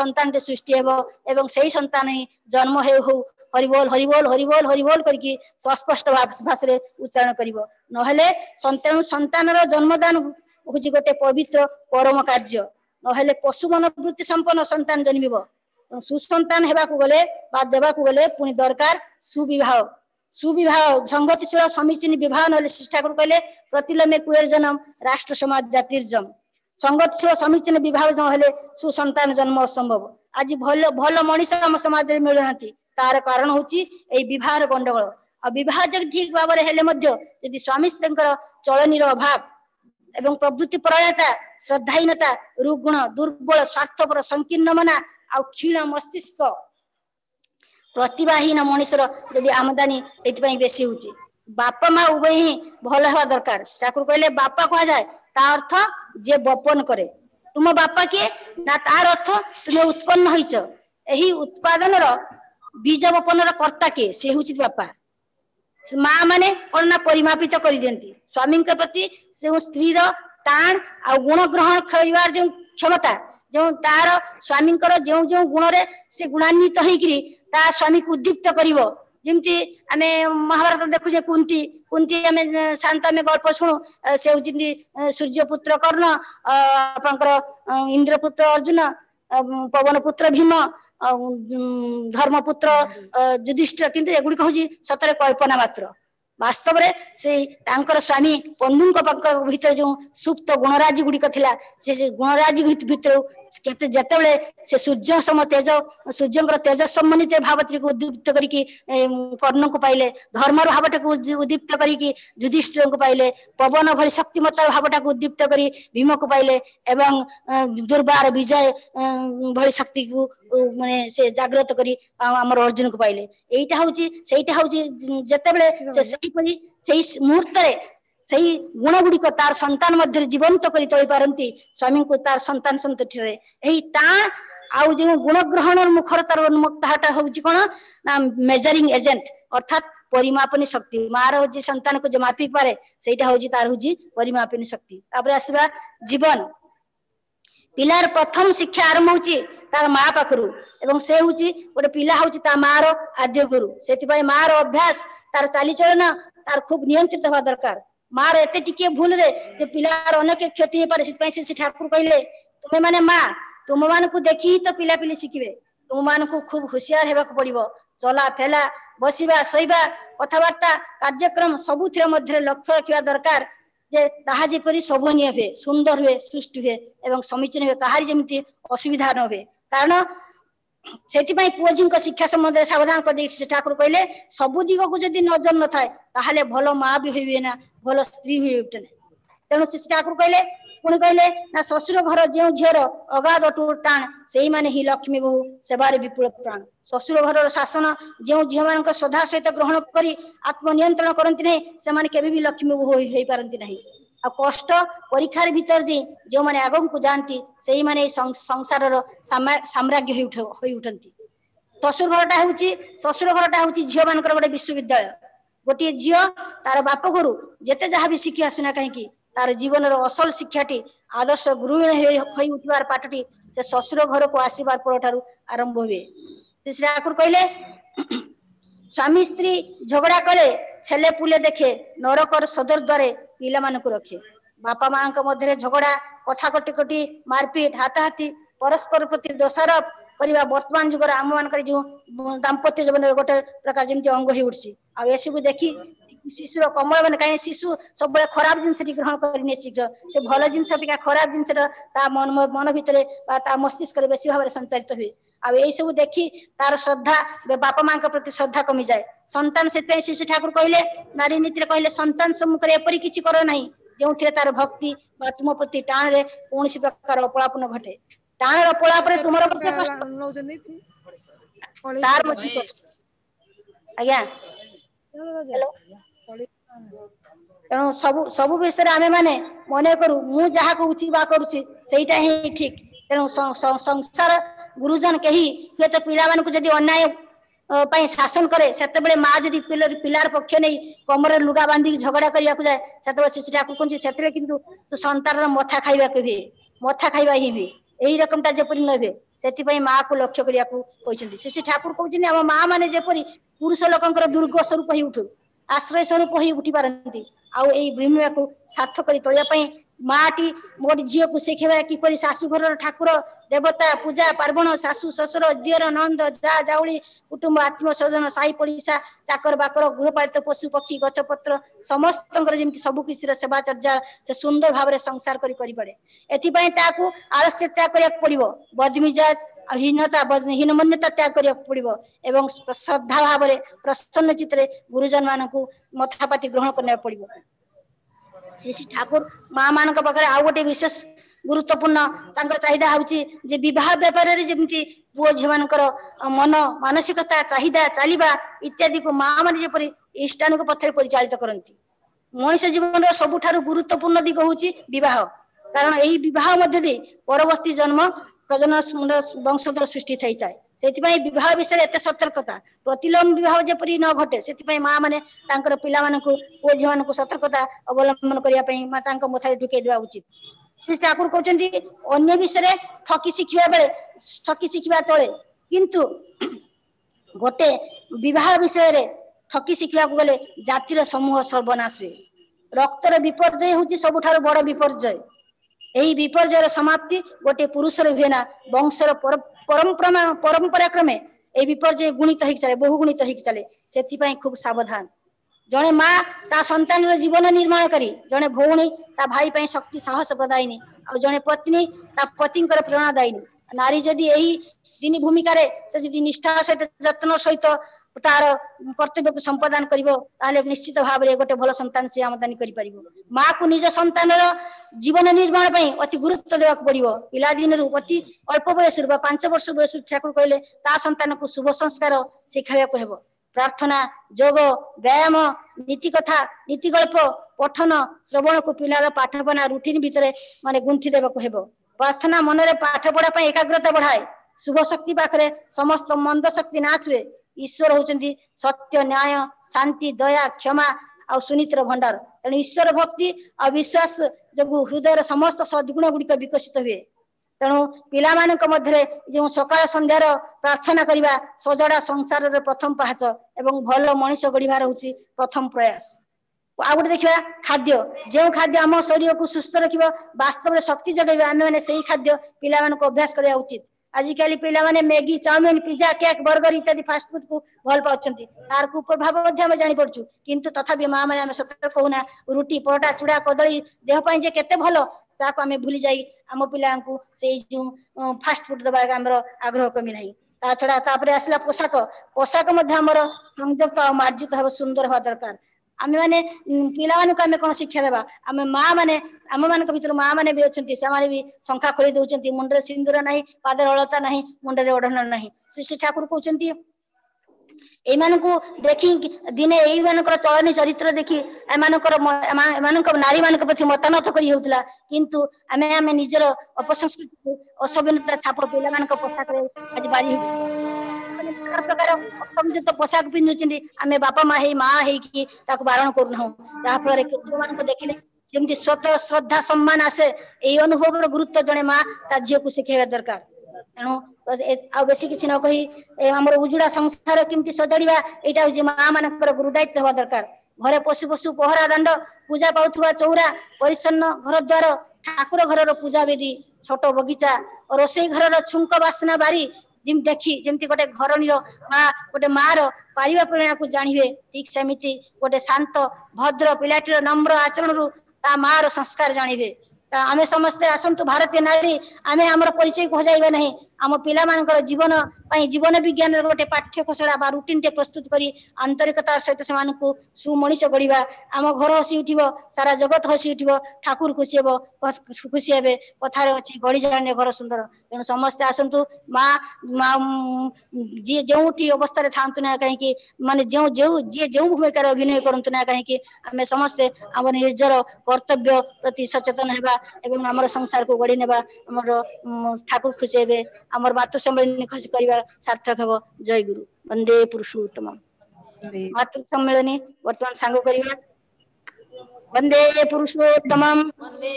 संतान सृष्टि हेब से संतान ही जन्म हो हरिबोल हरिबोल हरिबोल हरिबोल करके स्पष्ट भाषा उच्चारण कर ना संतान जन्मदान हूँ गोटे पवित्र परम कार्य नहले पशु मनोवृत्ति संपन्न संतान जन्मिब सुसंतान हेबाकु गले बा देबाकु गले पुनी दरकार सुविवाह सुविवाह संगतिशील समीचीन विवाह नहले श्री ठाकुर कहले प्रतिलमे कुएर जन्म राष्ट्र समाज जातिर जन्म संगतिशील समीचीन विवाह नहले सुसंतान जन्म असंभव। आज भल भल मनीष आम समाज में मिलुना तार कारण होची एई विवाहर गंडगोल आ विवाह जे ठीक भाव हेले मध्य यदि स्वामी स्त्रीकर चलनीर अभाव एवं प्रवृत्ति परायणता श्रद्धाहीनता रुग्ण दुर्बल स्वार्थपर संकीर्ण मना आ क्षीण मस्तिष्क प्रतिभाहीन मनुष्यर जदि आमदानी ये बेसी होची बापा माँ उभय ही भल हवा दरकार। ठाकुर कहले बापा कह जाए ता अर्थ जे बपन करे तुम बापा किए ना तार अर्थ तुम्हें उत्पन्न होइच एही उत्पादन बीज बपन कर्ता किए से होची बापा माँ माने कौन ना परिमापित कर दिखती स्वामी प्रति जो स्त्री टाण आ गुण ग्रहण कर जो क्षमता जो तार स्वामी जो जो गुण से गुणान्वित हो स्वामी को उद्दीप्त कर जमती आम महाभारत देखुचे कुंती कुंती आम शांत आम गल्प शुणु से हूँ सूर्यपुत्र कर्ण आप इंद्रपुत्र अर्जुन पवन पुत्र भीम धर्मपुत्र युधिष्ठिर किंतु एगुड़ी हूँ सतरे कल्पना मात्र वास्तव में से स्वामी पंडुंग भीतर जो सुप्त गुणराजी गुड़िक से गुणराजी भितर जिते से सूर्य सम तेज सूर्य तेज सम्मानित भावती को उद्दीप्त करके कर्ण को पाइले धर्मर भावटा को उद्दीप्त करके युधिष्ठिर को पाइले पवन भली शक्तिमत्ता भावटा को उद्दीप्त करी भीम को पाइले दुर्वार विजय भली शक्ति को माने से जागृत करी आमर अर्जुन को पाइले एटा हूँ सेपरी से मुहूर्त सही गुण गुड़िक तार संतान मध्य जीवंत कर तोली पारती स्वामी को तार संतान संतुष्टि रे एही टाण आउ जो गुण ग्रहण मुखर तार उन्मुक्तता हूँ कौन ना मेजरिंग एजेंट अर्थात परिमापनी शक्ति मार हूँ संतान को जो मापिक पारे से तार हूँ परिमापनी शक्ति। आसवा जीवन पिलार प्रथम शिक्षा आरंभ होची तार माँ पाखरु एवं से हूँ गोटे पिला हूँ तार माँ रो आद्य गुरु से माँ रो अभ्यास तार चालीचलन तार खूब नियंत्रित हवा दरकार माँ रे टिके भूल रे जे पिलार अनेक क्षति हो पारे से ठाकुर कहले तुम्हें माने माँ तुम मान को देखी ही तो पिला पिली शिखे तुम मान को खूब होशियार होबाक पड़ो चला फेला बसवा शोवा कथबार्ता कार्यक्रम सबुथ लक्ष्य रखा दरकार जे ताहा जेपरी शोभनीय हुए सुंदर हुए सृष्टि हुए एवं समीचीन हुए कहारी जमी असुविधा न हुए कारण से पुओ झी शिक्षा संबंध में सावधान कर श्री ठाकुर कहले सबु दिग को जदि नजर न थाए भल माँ भी हुए ना भल स्त्री हुए ना। तेणु श्री ठाकुर कहले पुणी कहले ना ससुर घर जो झीर अगाध अटूट टाण से ही लक्ष्मी बहु सेवार विपुल प्राण ससुर घर शासन जो झील मान श्रद्धा सहित ग्रहण कर आत्मनियंत्रण करती नहीं से केवि भी लक्ष्मी बहु हो पारती नहीं आ कष्ट परीक्षार भीतर जे जो माने आगम को जानती से माने संसार रो साम्राज्य होई उठंती। ससुर घरटा होउची झियो मानकर बडे विश्वविद्यालय गोटे झियो तार बाप गुरु जेते जहा भी शिखी आसना कहीं तार जीवन रो असल शिक्षाटी आदर्श गृहिणी होई उठवार पाटटी से ससुर घर को आसीबार परठारु आरंभ होवे। तीसरे आकुर कहले स्वामी स्त्री झगड़ा करे छेले पुले देखे नरकर सदर द्वारे पिला मानकु रखे। बापा मां के मध्य झगड़ा कठा कटी मारपीट हाथाहाथी परस्पर प्रति दोषारोप करवा वर्तमान जुगर आम मान जो दाम्पत्य जीवन गोटे प्रकार जमी अंग हो उठी आसबू देखी शिशुर कमल मैंने कहीं शिशु सब खराब जिनस ग्रहण करनी शीघ्र से भल जिनस अपेक्षा खराब जिनसा मन भितर मस्तिष्क बेस भाव संचालित हुए आसबू देखी तार श्रद्धा बापा मां प्रति श्रद्धा कमी जाए संतान से श्री श्री ठाकुर कहले नारी नीति कहले संतान सम्मुख एपरी किसी कर ना जो तार भक्ति बा तुम प्रति टाण कौन प्रकार अपलापन घटे तार पोलाप रे तुमरो बते कष्ट तार मति कष्ट आज्ञा हेलो एनो सब सब विषय रे आमे माने मने करू मु जहा कहूची बा करूची सेटा ही ठीक। एनो संसार गुरुजन केही हे तो पिला मान को जदी अन्याय पई शासन करे सेते बेले मां जदी पिलार पक्ष नै कमर लुगा बांधी झगड़ा करिया को जाय सेते बेले शिशु ठाकुर कोनची सेते किंतु तो संतान रे मथा खाइबा के भी मथा खाइबा ही भी यही रकम टा जपरी नभे से माँ को लक्ष्य करिया को कहते श्री श्री ठाकुर कहते आम माँ मैंने जपरी पुरुष लोकंर दुर्ग स्वरूप हो उठू आश्रय स्वरूप हो उठी पारती आई भूमिका को सार्थक कर तोलियां माँ टी गोटे झील को शिखेबा किपर शाशुघर ठाकुर देवता पूजा पार्वण शाशु ससुर दियर नंद जा जाउली कुटुंब आत्म स्वजन साई पड़िशा चाकर बाकर गृहपालित पशु पक्षी गछपत्र समस्त जमी सबकिर सेवा चर्चा से सुंदर भाव संसार करे एपाई आलस्य त्याग करने पड़ो बदमिजाज हीनता हीनमन्यता त्याग करने पड़ो एवं श्रद्धा भाव प्रसन्न चित्रे गुरुजन मान को मथापाति ग्रहण करने पड़ो। श्री श्री ठाकुर माँ मान पाखे आउ गोटे विशेष गुरुत्वपूर्ण चाहिदा हूँ बह बेपार पु झी मान मन मानसिकता चाहिदा चलवा इत्यादि को माँ मान जपर इष्टान पथर परिचालित करती। मनुष्य जीवन सबुठ गुरुत्वपूर्ण दिग हूँ बह कारण यही बह परवर्ती जन्म प्रजनन वंशधर सृष्टि थी था से बह विषय एत सतर्कता प्रतिलोम बहुत जपरी न घटे से माँ मैंने पिला पु झी मान सतर्कता अवलम्बन करने माता मथारे ढुकईदेवा उचित। श्री ठाकुर कहते अन्य विषय ठकी शिखा चले किंतु गोटे बह विषय ठकी शिखा को गले जातिर समूह सर्वनाश हुए रक्तर विपर्जय हूँ सबुठ बड़ विपर्जय यही विपर्जयर समाप्ति गोटे पुरुषर हुए ना वंशर परंपरा क्रमे ये विपर्जय गुणित हो चले बहुगुणित हो चले से खूब सावधान जड़े माँ ता संतान जीवन निर्माण करी जड़े भौणी ता भाई शक्ति साहस प्रदायिनी और जड़े पत्नी ता पति प्रेरणादायिनी नारी जदि यही दिन भूमिका से जी निष्ठा सहित जत्न सहित तार कर्तव्य को संपादन कर निश्चित भाव में गोटे भल संतान से आमदानी कर माँ को निज संतान जीवन निर्माण अति गुरुत्व देवा पड़ो पिला दिन अति अल्प बयस 5 वर्ष बयस ठाकुर कहले ता संतान को शुभ संस्कार शिखाइवाक हेब प्रार्थना योग व्यायाम नीति कथा नीति गल्प पठन श्रवण को पिलार पाठपना रूटीन भितर माने गुंथी देवाक हेब प्रार्थना मनरे पाठ पढ़ा एकाग्रता बढ़ाए शुभ शक्ति पाखरे समस्त मंद शक्ति नाश हुए ईश्वर होचंदी सत्य न्याय शांति दया क्षमा आ सुनित्र भंडार तेणु ईश्वर भक्ति आ विश्वास जो हृदय समस्त सद्गुण गुड़िक विकसित हुए तेणु पिला मानक मध्य जो सकाल संध्यार प्रार्थना करवा सजड़ा संसार प्रथम पाहच एवं भल मनीष गढ़वार हूँ प्रथम प्रयास। आ गोटे देखा खाद्य जो खाद्य आम शरीर को सुस्थ रखिबा वास्तव में शक्ति जगेबा आम मैंने से खाद्य पिला मानक अभ्यास करवा उचित। आजिकाली पिला माने Maggi chowmein pizza cake burger इत्यादि फास्टफुड को भल पाउछंती तार को प्रभाव जानी पड़छु किंतु तथापि माँ मैंने सतर्क होना रुटी परोटा चूड़ा कदली देह पई जे केते भलो ताको आमे भूली जाई आम पिला को से जो फास्टफुड दबा हमरो आग्रह कमी नाही। ता छड़ा तापरे आसला पोशाक पोशाक मध्ये हमरो संयुक्त और मार्जित हो सुंदर हो दरकार आम मैंने पिला आम कौन शिक्षा देवा आम माँ मैंने आम मान भर माँ मैंने भी अच्छे से भी शंखा खोली दौरान मुंडर सिंदूर ना पादर अलता ना मुंडर ओढ़ना ना। श्री श्री ठाकुर कहते एमानको देखि दिने एमानकर चलन चरित्र देखि एमानकर एमानकर नारी मानक प्रति मतानत करी होतला किंतु आमे आमे निजर अपसंस्कृति असभ्यता छाप पेला मानक पोशाक रे आज बारी प्रकार समझत पोशाक पिन्नुचंदी आमे बापा मा हे मां हे कि ताको बारण करनहु ता फल रे जो मानक देखिले जेमति स्वत श्रद्धा सम्मान आसे ए अनुभव रो गुरुत्व जने मां ता जियो को सिखेबा दरकार तेणु आ बेसी किसी न कही उजुड़ा संसार किमती सजाड़ा यहाँ माँ मान गुरुदायित्व हवा दरकार। घरे पशु पशु पहरा दंड पूजा पाथुवा चौरा परिच्छन्न घर द्वार ठाकुर घर पूजा बेदी छोट बगीचा रोसई घर छुंक बासना बारी जिम देखी जमी गोटे घरणी माँ गोटे माँ पारिवा परिणा को जाणी हुए ठीक सेमती गोटे शांत भद्र पिलाटीर नम्र आचरण रु ता माँ संस्कार जाणी हुए। आमे समस्ते आसंतु भारतीय नारी आमे आमर परिचय को हजाइबा नहीं आम पिला मानकर जीवन जीवन विज्ञान गोटे पाठ्य खसड़ा बा रूटीन टे प्रस्तुत करी आंतरिकतार सहित से मानकु सुमणिष गढ़ा आम घर हसी उठिब सारा जगत हसी उठिब ठाकुर खुशी हेबो खुशी हेबे कथार अछि गढ़ी जाने घर सुंदर। तेणु समस्ते आसंतु माँ जी जोठी अवस्था थांतु ना कहीं माने जो जो जी जो भूमिकार अभिनय करंतु ना कहीं आम समस्ते आम निर्जर कर्तव्य प्रति सचेतन हेबा एवं आम संसार को गढ़ी नेबा आम ठाकुर खुशी हेबे अमर मातृसम्मिलनी खुशी करवा सार्थक हेब। जय गुरु वंदे पुरुषोत्तम। मातृसम्मिलनी वर्तमान संग करवा वंदे पुरुषोत्तम वंदे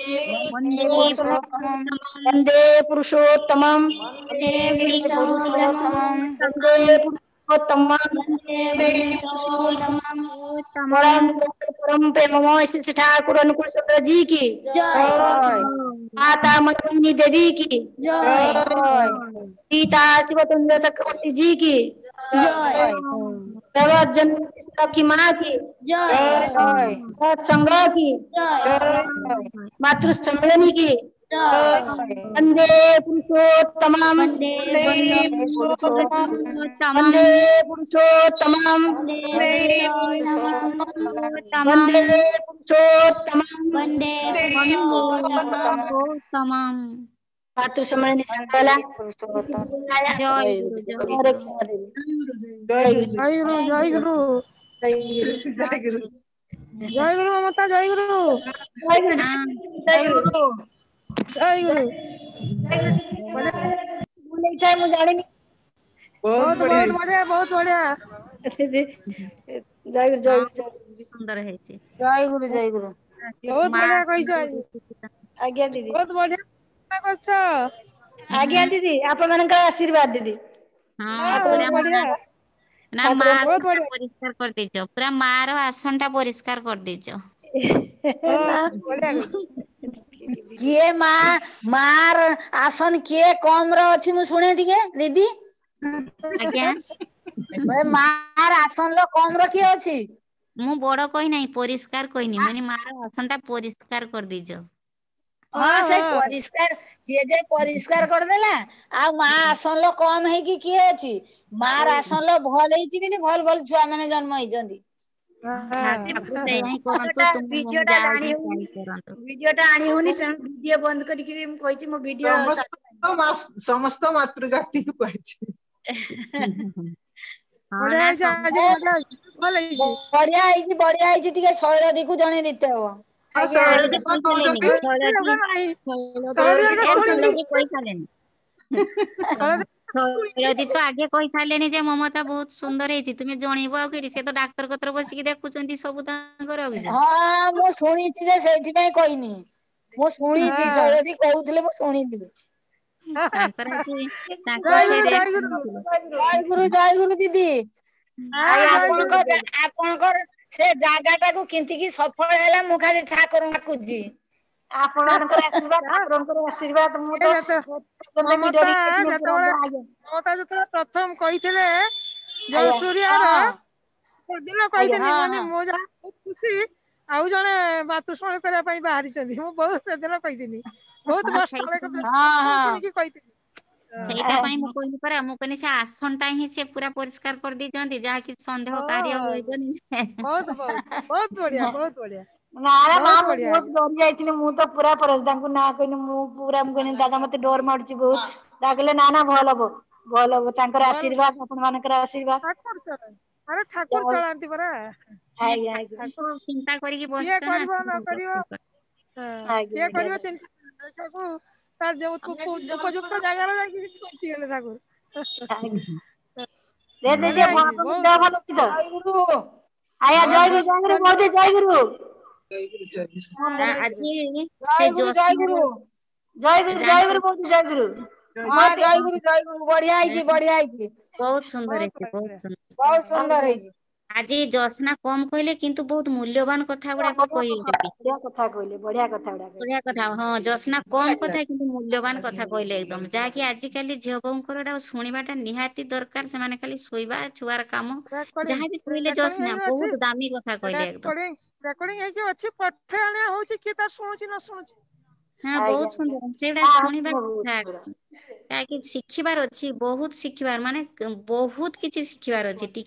पुरुषोत्तम वंदे पुरुषोत्तम परम प्रेममय श्री श्री ठाकुर अनुकूलचंद्र जी की माता मंडली देवी की पिता शिवचंद्र चक्रवर्ती जी की जगत जनक की माँ की संघ की मातृ सम्मेलनी की वंदे पुरुषोत्तम वंदे पुरुषोत्तम वंदे पुरुषोत्तम वंदे पुरुषोत्तम वंदे पुरुषोत्तम। मातृ सम्मेलन संगला जय गुरु जय गुरु जय गुरु जय गुरु जय गुरु माता जय गुरु जय गुरु जय गुरु जय गुरु बोले था मुझे जाने बहुत बढ़िया बहुत बढ़िया। जय गुरु जय गुरु सुंदर है जी जय गुरु बहुत बढ़िया कहि छ आज्ञा दीदी बहुत बढ़िया कर छ आज्ञा दीदी आपन मन का आशीर्वाद दीदी। हां पूरा ना मां परिष्कार कर दे छ पूरा मां रो आसन टा परिष्कार कर दे छ ये माँ मार आसन किए कम रही मु सुने दिखे दीदी मार आसन लो कम रखी अच्छी मु बड़ कही नहीं परिष्कार कही नहीं माने मार आसन टा परिष्कार कर दीजो। हां से परिष्कार से जे परिष्कार कर देला आ मां आसन लो कम है कि किए अछि मार आसन लो भल है जी बिनी भल भल छुआ माने जन्म होई जंदी। ठाकुर से यही करंतो तुम वीडियो टा आनी होनी वीडियो बंद करी के हम कहै छी मो वीडियो समस्त मातृजाति को कहै छी। हां जा बढ़िया है जी ठीक है शैल देखु जने नीते हो आ शैल दे कोन कहउछथि शैल दे कोन कहलेन तो आगे कही सारे जे ममता बहुत सुंदर है तुम्हें जनइबो से तो डाक्टर कतर बस देखुं सब हाँ मो सुनी से कहनी मो सुनी शैलजी कहूले मो सुनी जय गुरु दीदी आपनकर से जागा टाको किंती सफल हैला मु खाली ठाकुर माकुजी आशीर्वाद प्रथम जो सूर्या माने मो खुशी बाहरी बहुत बहुत से आसन टाइम से पूरा परिष्कार कर दी संदेह कार्य नारा मां बहुत डर जाइथिन मु तो पूरा परसदान को ना कहिन मु पूरा मु कहिन दादा मते डर मारछि बहुत दागले नाना भल हबो बोलो तांकर आशीर्वाद अपन मानकर आशीर्वाद ठाकुर चला अरे ठाकुर चलांती परा हाय हाय ठाकुर चिंता करी की बसता ना ये करबो न करियो हां ये करियो चिंता ठाकुर तार जब को उपयुक्त जगह रे की करती है ठाकुर दे दे दे बाबा दे भलो छी तो आया जय गुरु आज जय गुरु बहुत जय गुरु मां जय गुरु बढ़िया है जी बहुत सुंदर है जी आज जोस्ना कम कहले किंतु बहुत मूल्यवान कथा गुडा कहि कथा कहले बढ़िया कथा हां जोस्ना कम कथा किंतु मूल्यवान कथा कहले एकदम जा कि आज काली झियो बंकरडा सुनिबाटा निहाती दरकार से माने खाली सोइबा छुआर काम जहां भी कहले जोस्ना बहुत दामी कथा कहले एकदम रिकॉर्डिंग है कि अच्छे पठेणा होची कि तार सुनुची न सुनुची हां बहुत सुंदर सेडा सुनिबा कथा ताकि सिखिबार अछि बहुत सिखिबार माने बहुत किछि सिखिबार अछि।